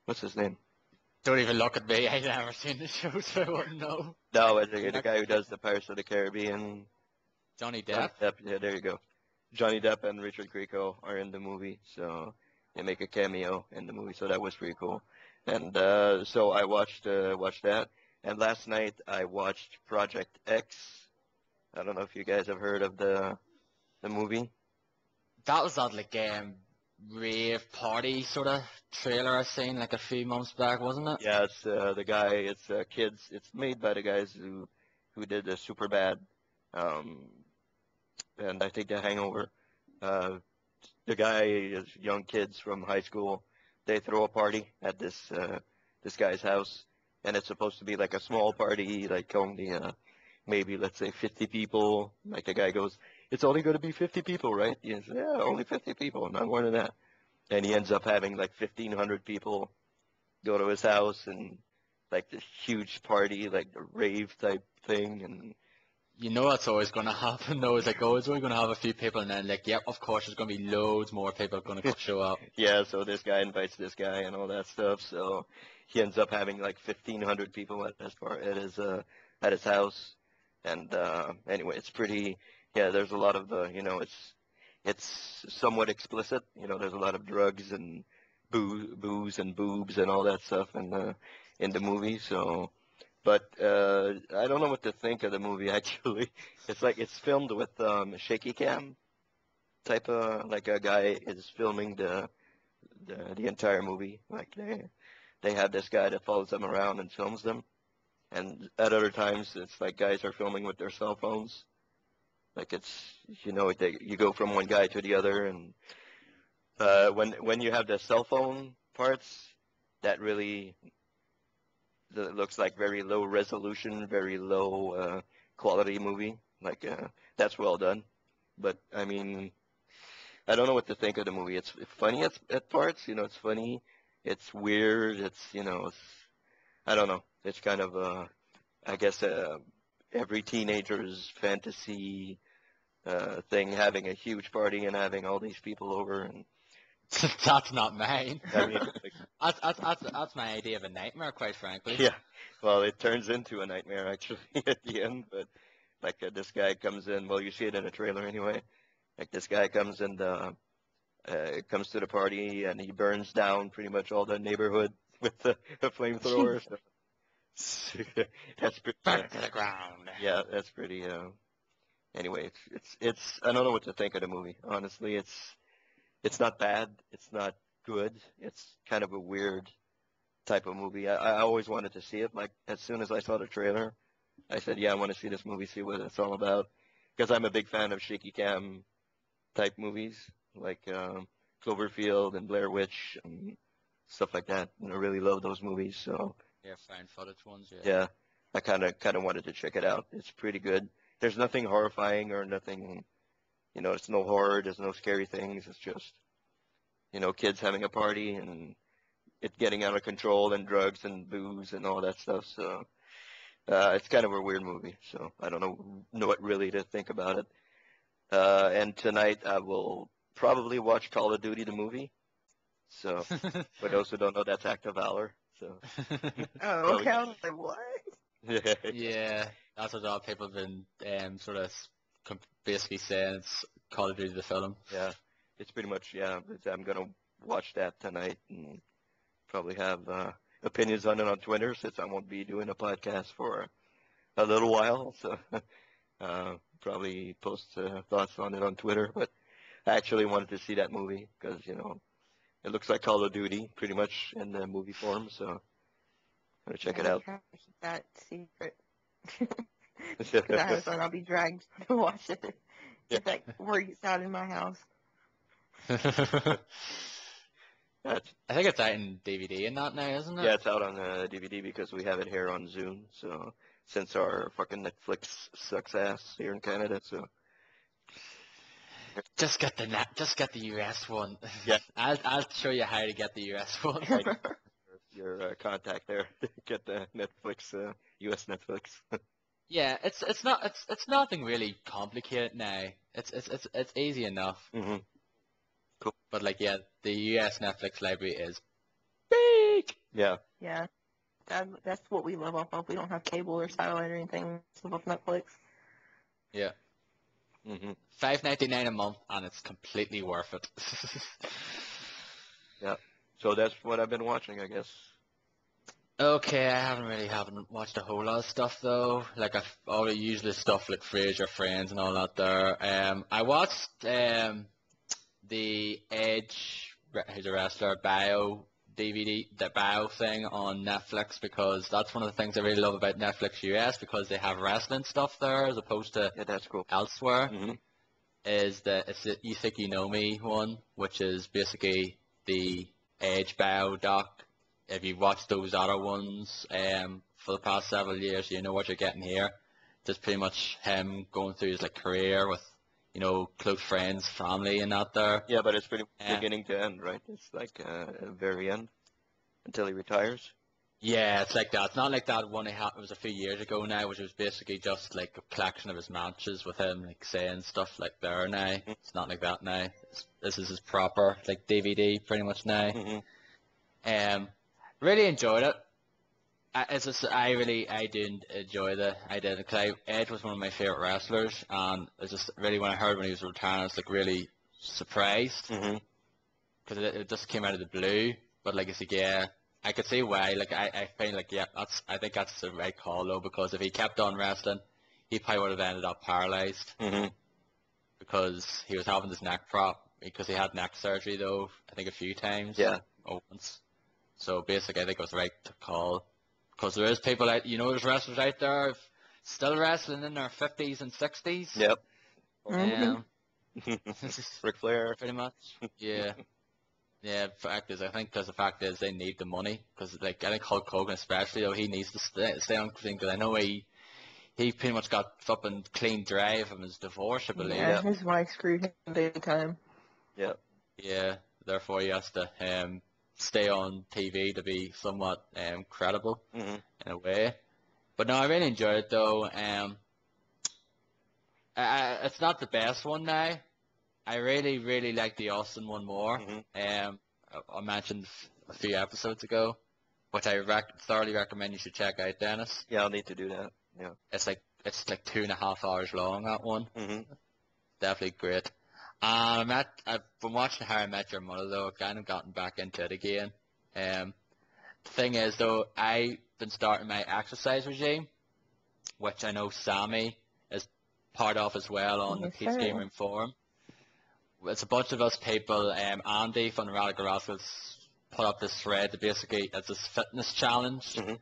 What's his name? Don't even look at me. I've never seen the show, so I wouldn't know. No, it's the guy who does the Pirates of the Caribbean. Johnny Depp. Johnny Depp, yeah, there you go. Johnny Depp and Richard Grieco are in the movie, so they make a cameo in the movie, so that was pretty cool. And uh, so I watched uh, watched that, and last night I watched Project X. I don't know if you guys have heard of the the movie. That was that like um, rave party sort of trailer I seen like a few months back, wasn't it? Yeah, it's uh, the guy. It's uh, kids. It's made by the guys who who did the Superbad. Um, And I think The Hangover, uh, the guy, young kids from high school, they throw a party at this uh, this guy's house, and it's supposed to be like a small party, like only uh, maybe let's say fifty people. Like the guy goes, "It's only going to be fifty people, right?" He says, "Yeah, only fifty people, not more than that." And he ends up having like fifteen hundred people go to his house and like this huge party, like the rave type thing, and. You know that's always going to happen, though. It's like, oh, it's only going to have a few people, and then, like, yep, yeah, of course, there's going to be loads more people going to show up. Yeah, so this guy invites this guy and all that stuff, so he ends up having, like, fifteen hundred people at his, bar, at his, uh, at his house. And uh, anyway, it's pretty, yeah, there's a lot of, uh, you know, it's it's somewhat explicit. You know, there's a lot of drugs and boo booze and boobs and all that stuff in the, in the movie, so... But uh, I don't know what to think of the movie, actually. It's like it's filmed with um, shaky cam type of, like a guy is filming the the, the entire movie. Like they, they have this guy that follows them around and films them. And at other times, it's like guys are filming with their cell phones. Like it's, you know, they, you go from one guy to the other. And uh, when, when you have the cell phone parts, that really... It looks like very low resolution, very low uh, quality movie. Like uh, that's well done, but I mean, I don't know what to think of the movie. It's funny at, at parts, you know, it's funny, it's weird, it's, you know, it's, I don't know. It's kind of, uh, I guess, uh, every teenager's fantasy uh, thing, having a huge party and having all these people over. And that's not mine. I mean, like, that's, that's, that's, that's my idea of a nightmare, quite frankly. Yeah, well, it turns into a nightmare, actually, at the end, but... Like uh, this guy comes in, well, you see it in a trailer anyway. Like this guy comes and uh, uh, comes to the party and he burns down pretty much all the neighborhood with a, a flamethrower. So, that's pretty. Burn uh, to the ground. Yeah, that's pretty. Uh, anyway, it's, it's it's I don't know what to think of the movie. Honestly, it's it's not bad. It's not good. It's kind of a weird type of movie. I, I always wanted to see it. Like as soon as I saw the trailer, I said, yeah, I want to see this movie, see what it's all about, because I'm a big fan of shaky cam type movies, like um, Cloverfield and Blair Witch and stuff like that, and I really love those movies. So yeah, found footage ones. Yeah, yeah, I kind of kind of wanted to check it out. It's pretty good. There's nothing horrifying or nothing, you know, it's no horror, there's no scary things. It's just, you know, kids having a party and it getting out of control and drugs and booze and all that stuff. So. Uh, it's kind of a weird movie, so I don't know, know what really to think about it. Uh, and tonight I will probably watch Call of Duty, the movie. So, for those who don't know, that's Act of Valor. So. Oh, okay. I was like, what? Yeah. Yeah, that's what a lot of people have been um, sort of basically saying. It's Call of Duty, the film. Yeah, it's pretty much, yeah. It's, I'm going to watch that tonight and probably have... Uh, opinions on it on Twitter, since I won't be doing a podcast for a little while, so uh, probably post uh, thoughts on it on Twitter. But I actually wanted to see that movie because, you know, it looks like Call of Duty pretty much in the movie form, so I'm going to check it out. That secret. Because I have fun, I'll be dragged to watch it. Yeah. It's like, works out in my house. That's, I think it's out in D V D and not now, isn't it? Yeah, it's out on uh, D V D because we have it here on Zoom. So since our fucking Netflix sucks ass here in Canada, so just get the just get the U S one. Yeah, I'll I'll show you how to get the U S one. Your, your uh, contact there, get the Netflix uh, U S Netflix. Yeah, it's it's not it's it's nothing really complicated now. It's it's it's it's easy enough. Mm-hmm. Cool. But like, yeah, the U S Netflix library is big. Yeah. Yeah, that, that's what we live off of. We don't have cable or satellite or anything. We live off Netflix. Yeah. Mm-hmm. Five ninety nine a month, and it's completely worth it. Yeah. So that's what I've been watching, I guess. Okay, I haven't really haven't watched a whole lot of stuff though. Like I've, all the usual stuff like Frasier, Friends, and all that. There. Um, I watched um. the Edge, who's a wrestler, bio D V D, the bio thing on Netflix, because that's one of the things I really love about Netflix U S, because they have wrestling stuff there as opposed to yeah, that's cool. elsewhere. Mm-hmm. Is the it's the You Think You Know Me one, which is basically the Edge bio doc. If you watch those other ones um, for the past several years, you know what you're getting here. Just pretty much him going through his like career with, you know, close friends, family, and out there. Yeah, but it's pretty uh, beginning to end, right? It's like uh, the very end until he retires. Yeah, it's like that. It's not like that one he had. It was a few years ago now, which was basically just like a collection of his matches with him, like saying stuff like there now. Mm-hmm. It's not like that now. It's, this is his proper like D V D pretty much now. Mm-hmm. Um, really enjoyed it. I, it's just, I really, I do enjoy the idea. Edge was one of my favorite wrestlers, and it's just really when I heard when he was retiring, I was like really surprised because mm-hmm. it, it just came out of the blue. But like I said, yeah, I could see why. Like I, I find like yeah, that's I think that's the right call though, because if he kept on wrestling, he probably would have ended up paralyzed mm-hmm. because he was having this neck prop because he had neck surgery though. I think a few times. Yeah. Or once. So basically, I think it was the right call. Because there is people out, you know, there's wrestlers out there still wrestling in their fifties and sixties. Yep. Yeah. Ric Flair. Pretty much. Yeah. Yeah. The fact is, I think, because the fact is, they need the money. Because, like, I think Hulk Hogan, especially, though, he needs to stay, stay on clean. Because I know he, he pretty much got fucking clean drive from his divorce, I believe. Yeah, his wife screwed him big time. Yeah. Yeah. Therefore, he has to um, stay on T V to be somewhat um, credible mm-hmm. in a way. But no, I really enjoyed it though. Um, I, I, it's not the best one now. I really, really like the Austin one more. Mm-hmm. Um, I, I mentioned a few episodes ago, which I rec- thoroughly recommend you should check out, Dennis. Yeah, I'll need to do that. Yeah. It's like it's like two and a half hours long, that one. Mm-hmm. Definitely great. Um, I'm at, I've been watching How I Met Your Mother, though. I've kind of gotten back into it again. Um, the thing is, though, I've been starting my exercise regime, which I know Sammy is part of as well on yes, the Peace Gaming Forum. It's a bunch of us people. Um, Andy from the Radical Rascals put up this thread that basically it's this fitness challenge mm-hmm.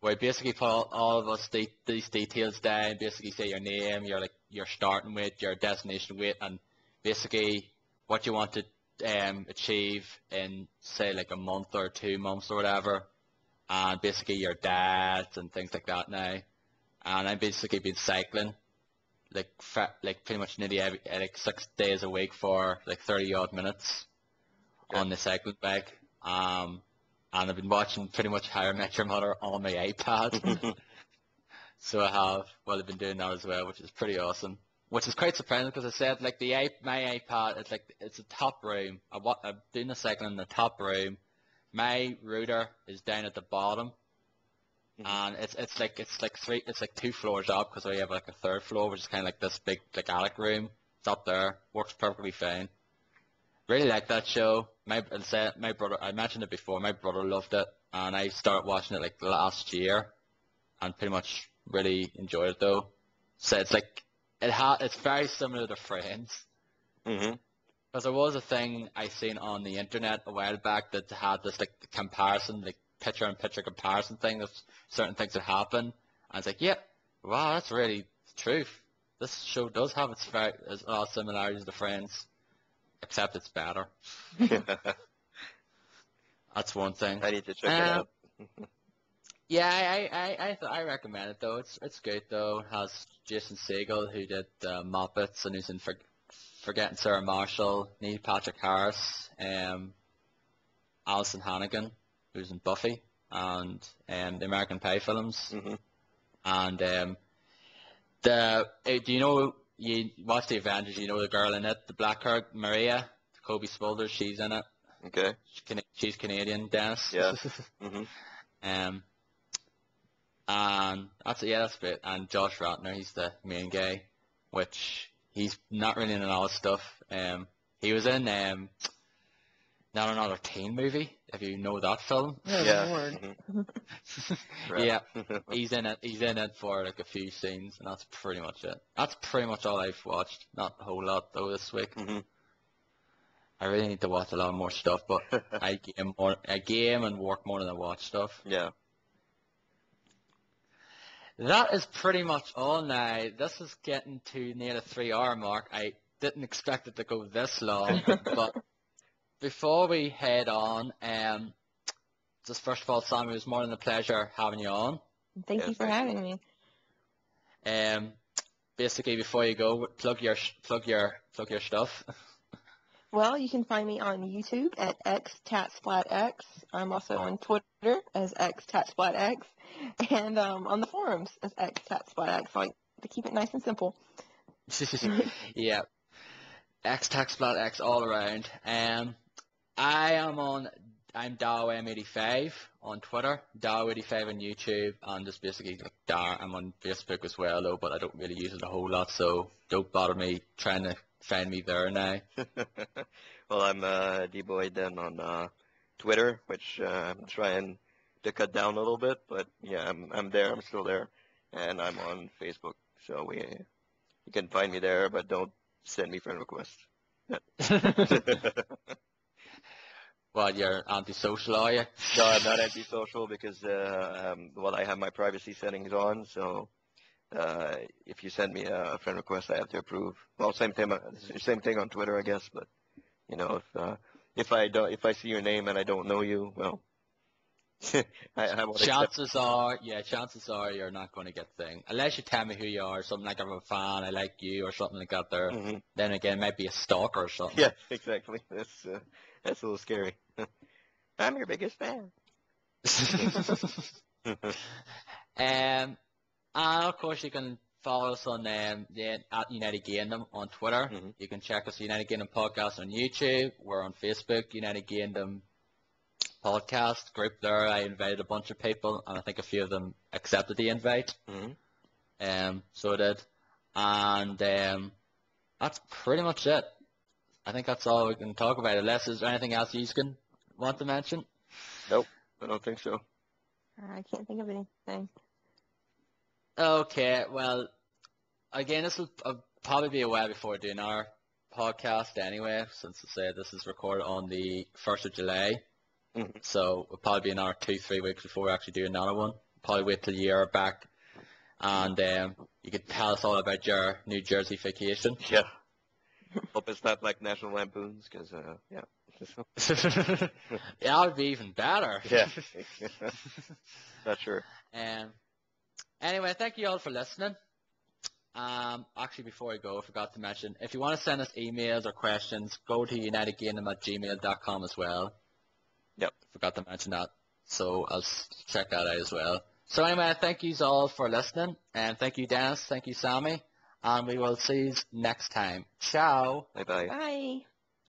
where basically put all, all of us de- these details down, basically say your name, your like your starting weight, your destination weight, and basically what you want to um, achieve in say like a month or two months or whatever, and basically your diet and things like that now. And I've basically been cycling like fa- like pretty much nearly every, like six days a week for like thirty odd minutes okay. on the cycling bike. Um, and I've been watching pretty much How I Met Your Mother on my iPad. So I have, well, I've been doing that as well, which is pretty awesome. Which is quite surprising because I said, like, the my iPad, it's like, it's a top room. I wa- I'm doing the cycling in the top room. My router is down at the bottom. Mm-hmm. And it's it's like it's like three, it's like two floors up because we have like a third floor, which is kind of like this big, like, attic room. It's up there. Works perfectly fine. Really like that show. My my brother, I mentioned it before, my brother loved it, and I started watching it like last year, and pretty much really enjoyed it though. So it's like it ha- it's very similar to Friends, because mm-hmm. there was a thing I seen on the internet a while back that had this like comparison, like picture in picture comparison thing of certain things that happen, and it's like, yeah, wow, that's really the truth. This show does have its very its uh, similarities to Friends. Except it's better. That's one thing. I need to check um, it out. Yeah, I I, I, th- I recommend it, though. It's it's good, though. It has Jason Segel, who did uh, Muppets, and who's in For- Forgetting Sarah Marshall, Neil Patrick Harris, um, Alison Hannigan, who's in Buffy, and um, the American Pie films. Mm-hmm. And um, the uh, do you know... You watch The Avengers, you know the girl in it, the black hair, Maria, Kobe Smulders, she's in it. Okay. She's Canadian, Dennis. Yeah. Mm-hmm. Um, and that's, yeah, that's great. And Josh Ratner, he's the main guy, which he's not really in all his stuff. Um, he was in um, Not Another Teen Movie, if you know that film. Oh, yeah. Yeah. He's in it he's in it for like a few scenes, and that's pretty much it. That's pretty much all I've watched. Not a whole lot though this week. Mm-hmm. I really need to watch a lot more stuff, but I game more I game and work more than I watch stuff. Yeah. That is pretty much all now. This is getting to near the three hour mark. I didn't expect it to go this long, but before we head on, um, just first of all, Sammy, it was more than a pleasure having you on. Thank yeah, you for having cool. me. Um, basically, before you go, plug your plug your plug your stuff. Well, you can find me on YouTube at xtatsplatx. I'm also on Twitter as xtatsplatx, and um, on the forums as xtatsplatx. I like to keep it nice and simple. Yeah, xtatsplatx all around. Um. I am on, I'm Dow M eighty-five on Twitter, Dow eighty-five on YouTube, and just basically like Dar. I'm on Facebook as well, though, but I don't really use it a whole lot, so don't bother me trying to find me there now. Well, I'm uh, D Boy Den on uh, Twitter, which uh, I'm trying to cut down a little bit, but yeah, I'm I'm there, I'm still there, and I'm on Facebook, so we you can find me there, but don't send me friend requests. Well, you're antisocial, are you? No, I'm not antisocial because, uh, um, well, I have my privacy settings on, so uh, if you send me a friend request, I have to approve. Well, same thing, same thing on Twitter, I guess. But you know, if uh, if I don't, if I see your name and I don't know you, well, I, I chances are, yeah, chances are you're not going to get the thing. Unless you tell me who you are, something like I'm a fan, I like you, or something like that there. Mm-hmm. Then again, it might be a stalker or something. Yeah, exactly. That's, uh, that's a little scary. I'm your biggest fan. um, and, of course, you can follow us on um, the, at United Gaindom on Twitter. Mm-hmm. You can check us at United Gaindom Podcast on YouTube. We're on Facebook, United Gaindom Podcast group there. I invited a bunch of people, and I think a few of them accepted the invite. Mm-hmm. Um, so I did. And um, that's pretty much it. I think that's all we can talk about, unless there's anything else you can want to mention. Nope, I don't think so. I can't think of anything. Okay, well, again, this will probably be a while before doing our podcast anyway, since I say this is recorded on the first of July. Mm-hmm. So it'll probably be another two, three weeks before we actually do another one. Probably wait till you're back, and um, you could tell us all about your New Jersey vacation. Yeah. Hope it's not like National Lampoon's, because uh, yeah. Yeah, that would be even better. Yeah. Not sure. Um. Anyway, thank you all for listening. Um. Actually, before I go, I forgot to mention, if you want to send us emails or questions, go to united gaindom at gmail dot com as well. Yep, forgot to mention that, so I'll check that out as well. So anyway, thank you all for listening, and thank you, Dennis, thank you, Sammy, and we will see you next time. Ciao. Bye-bye. Bye.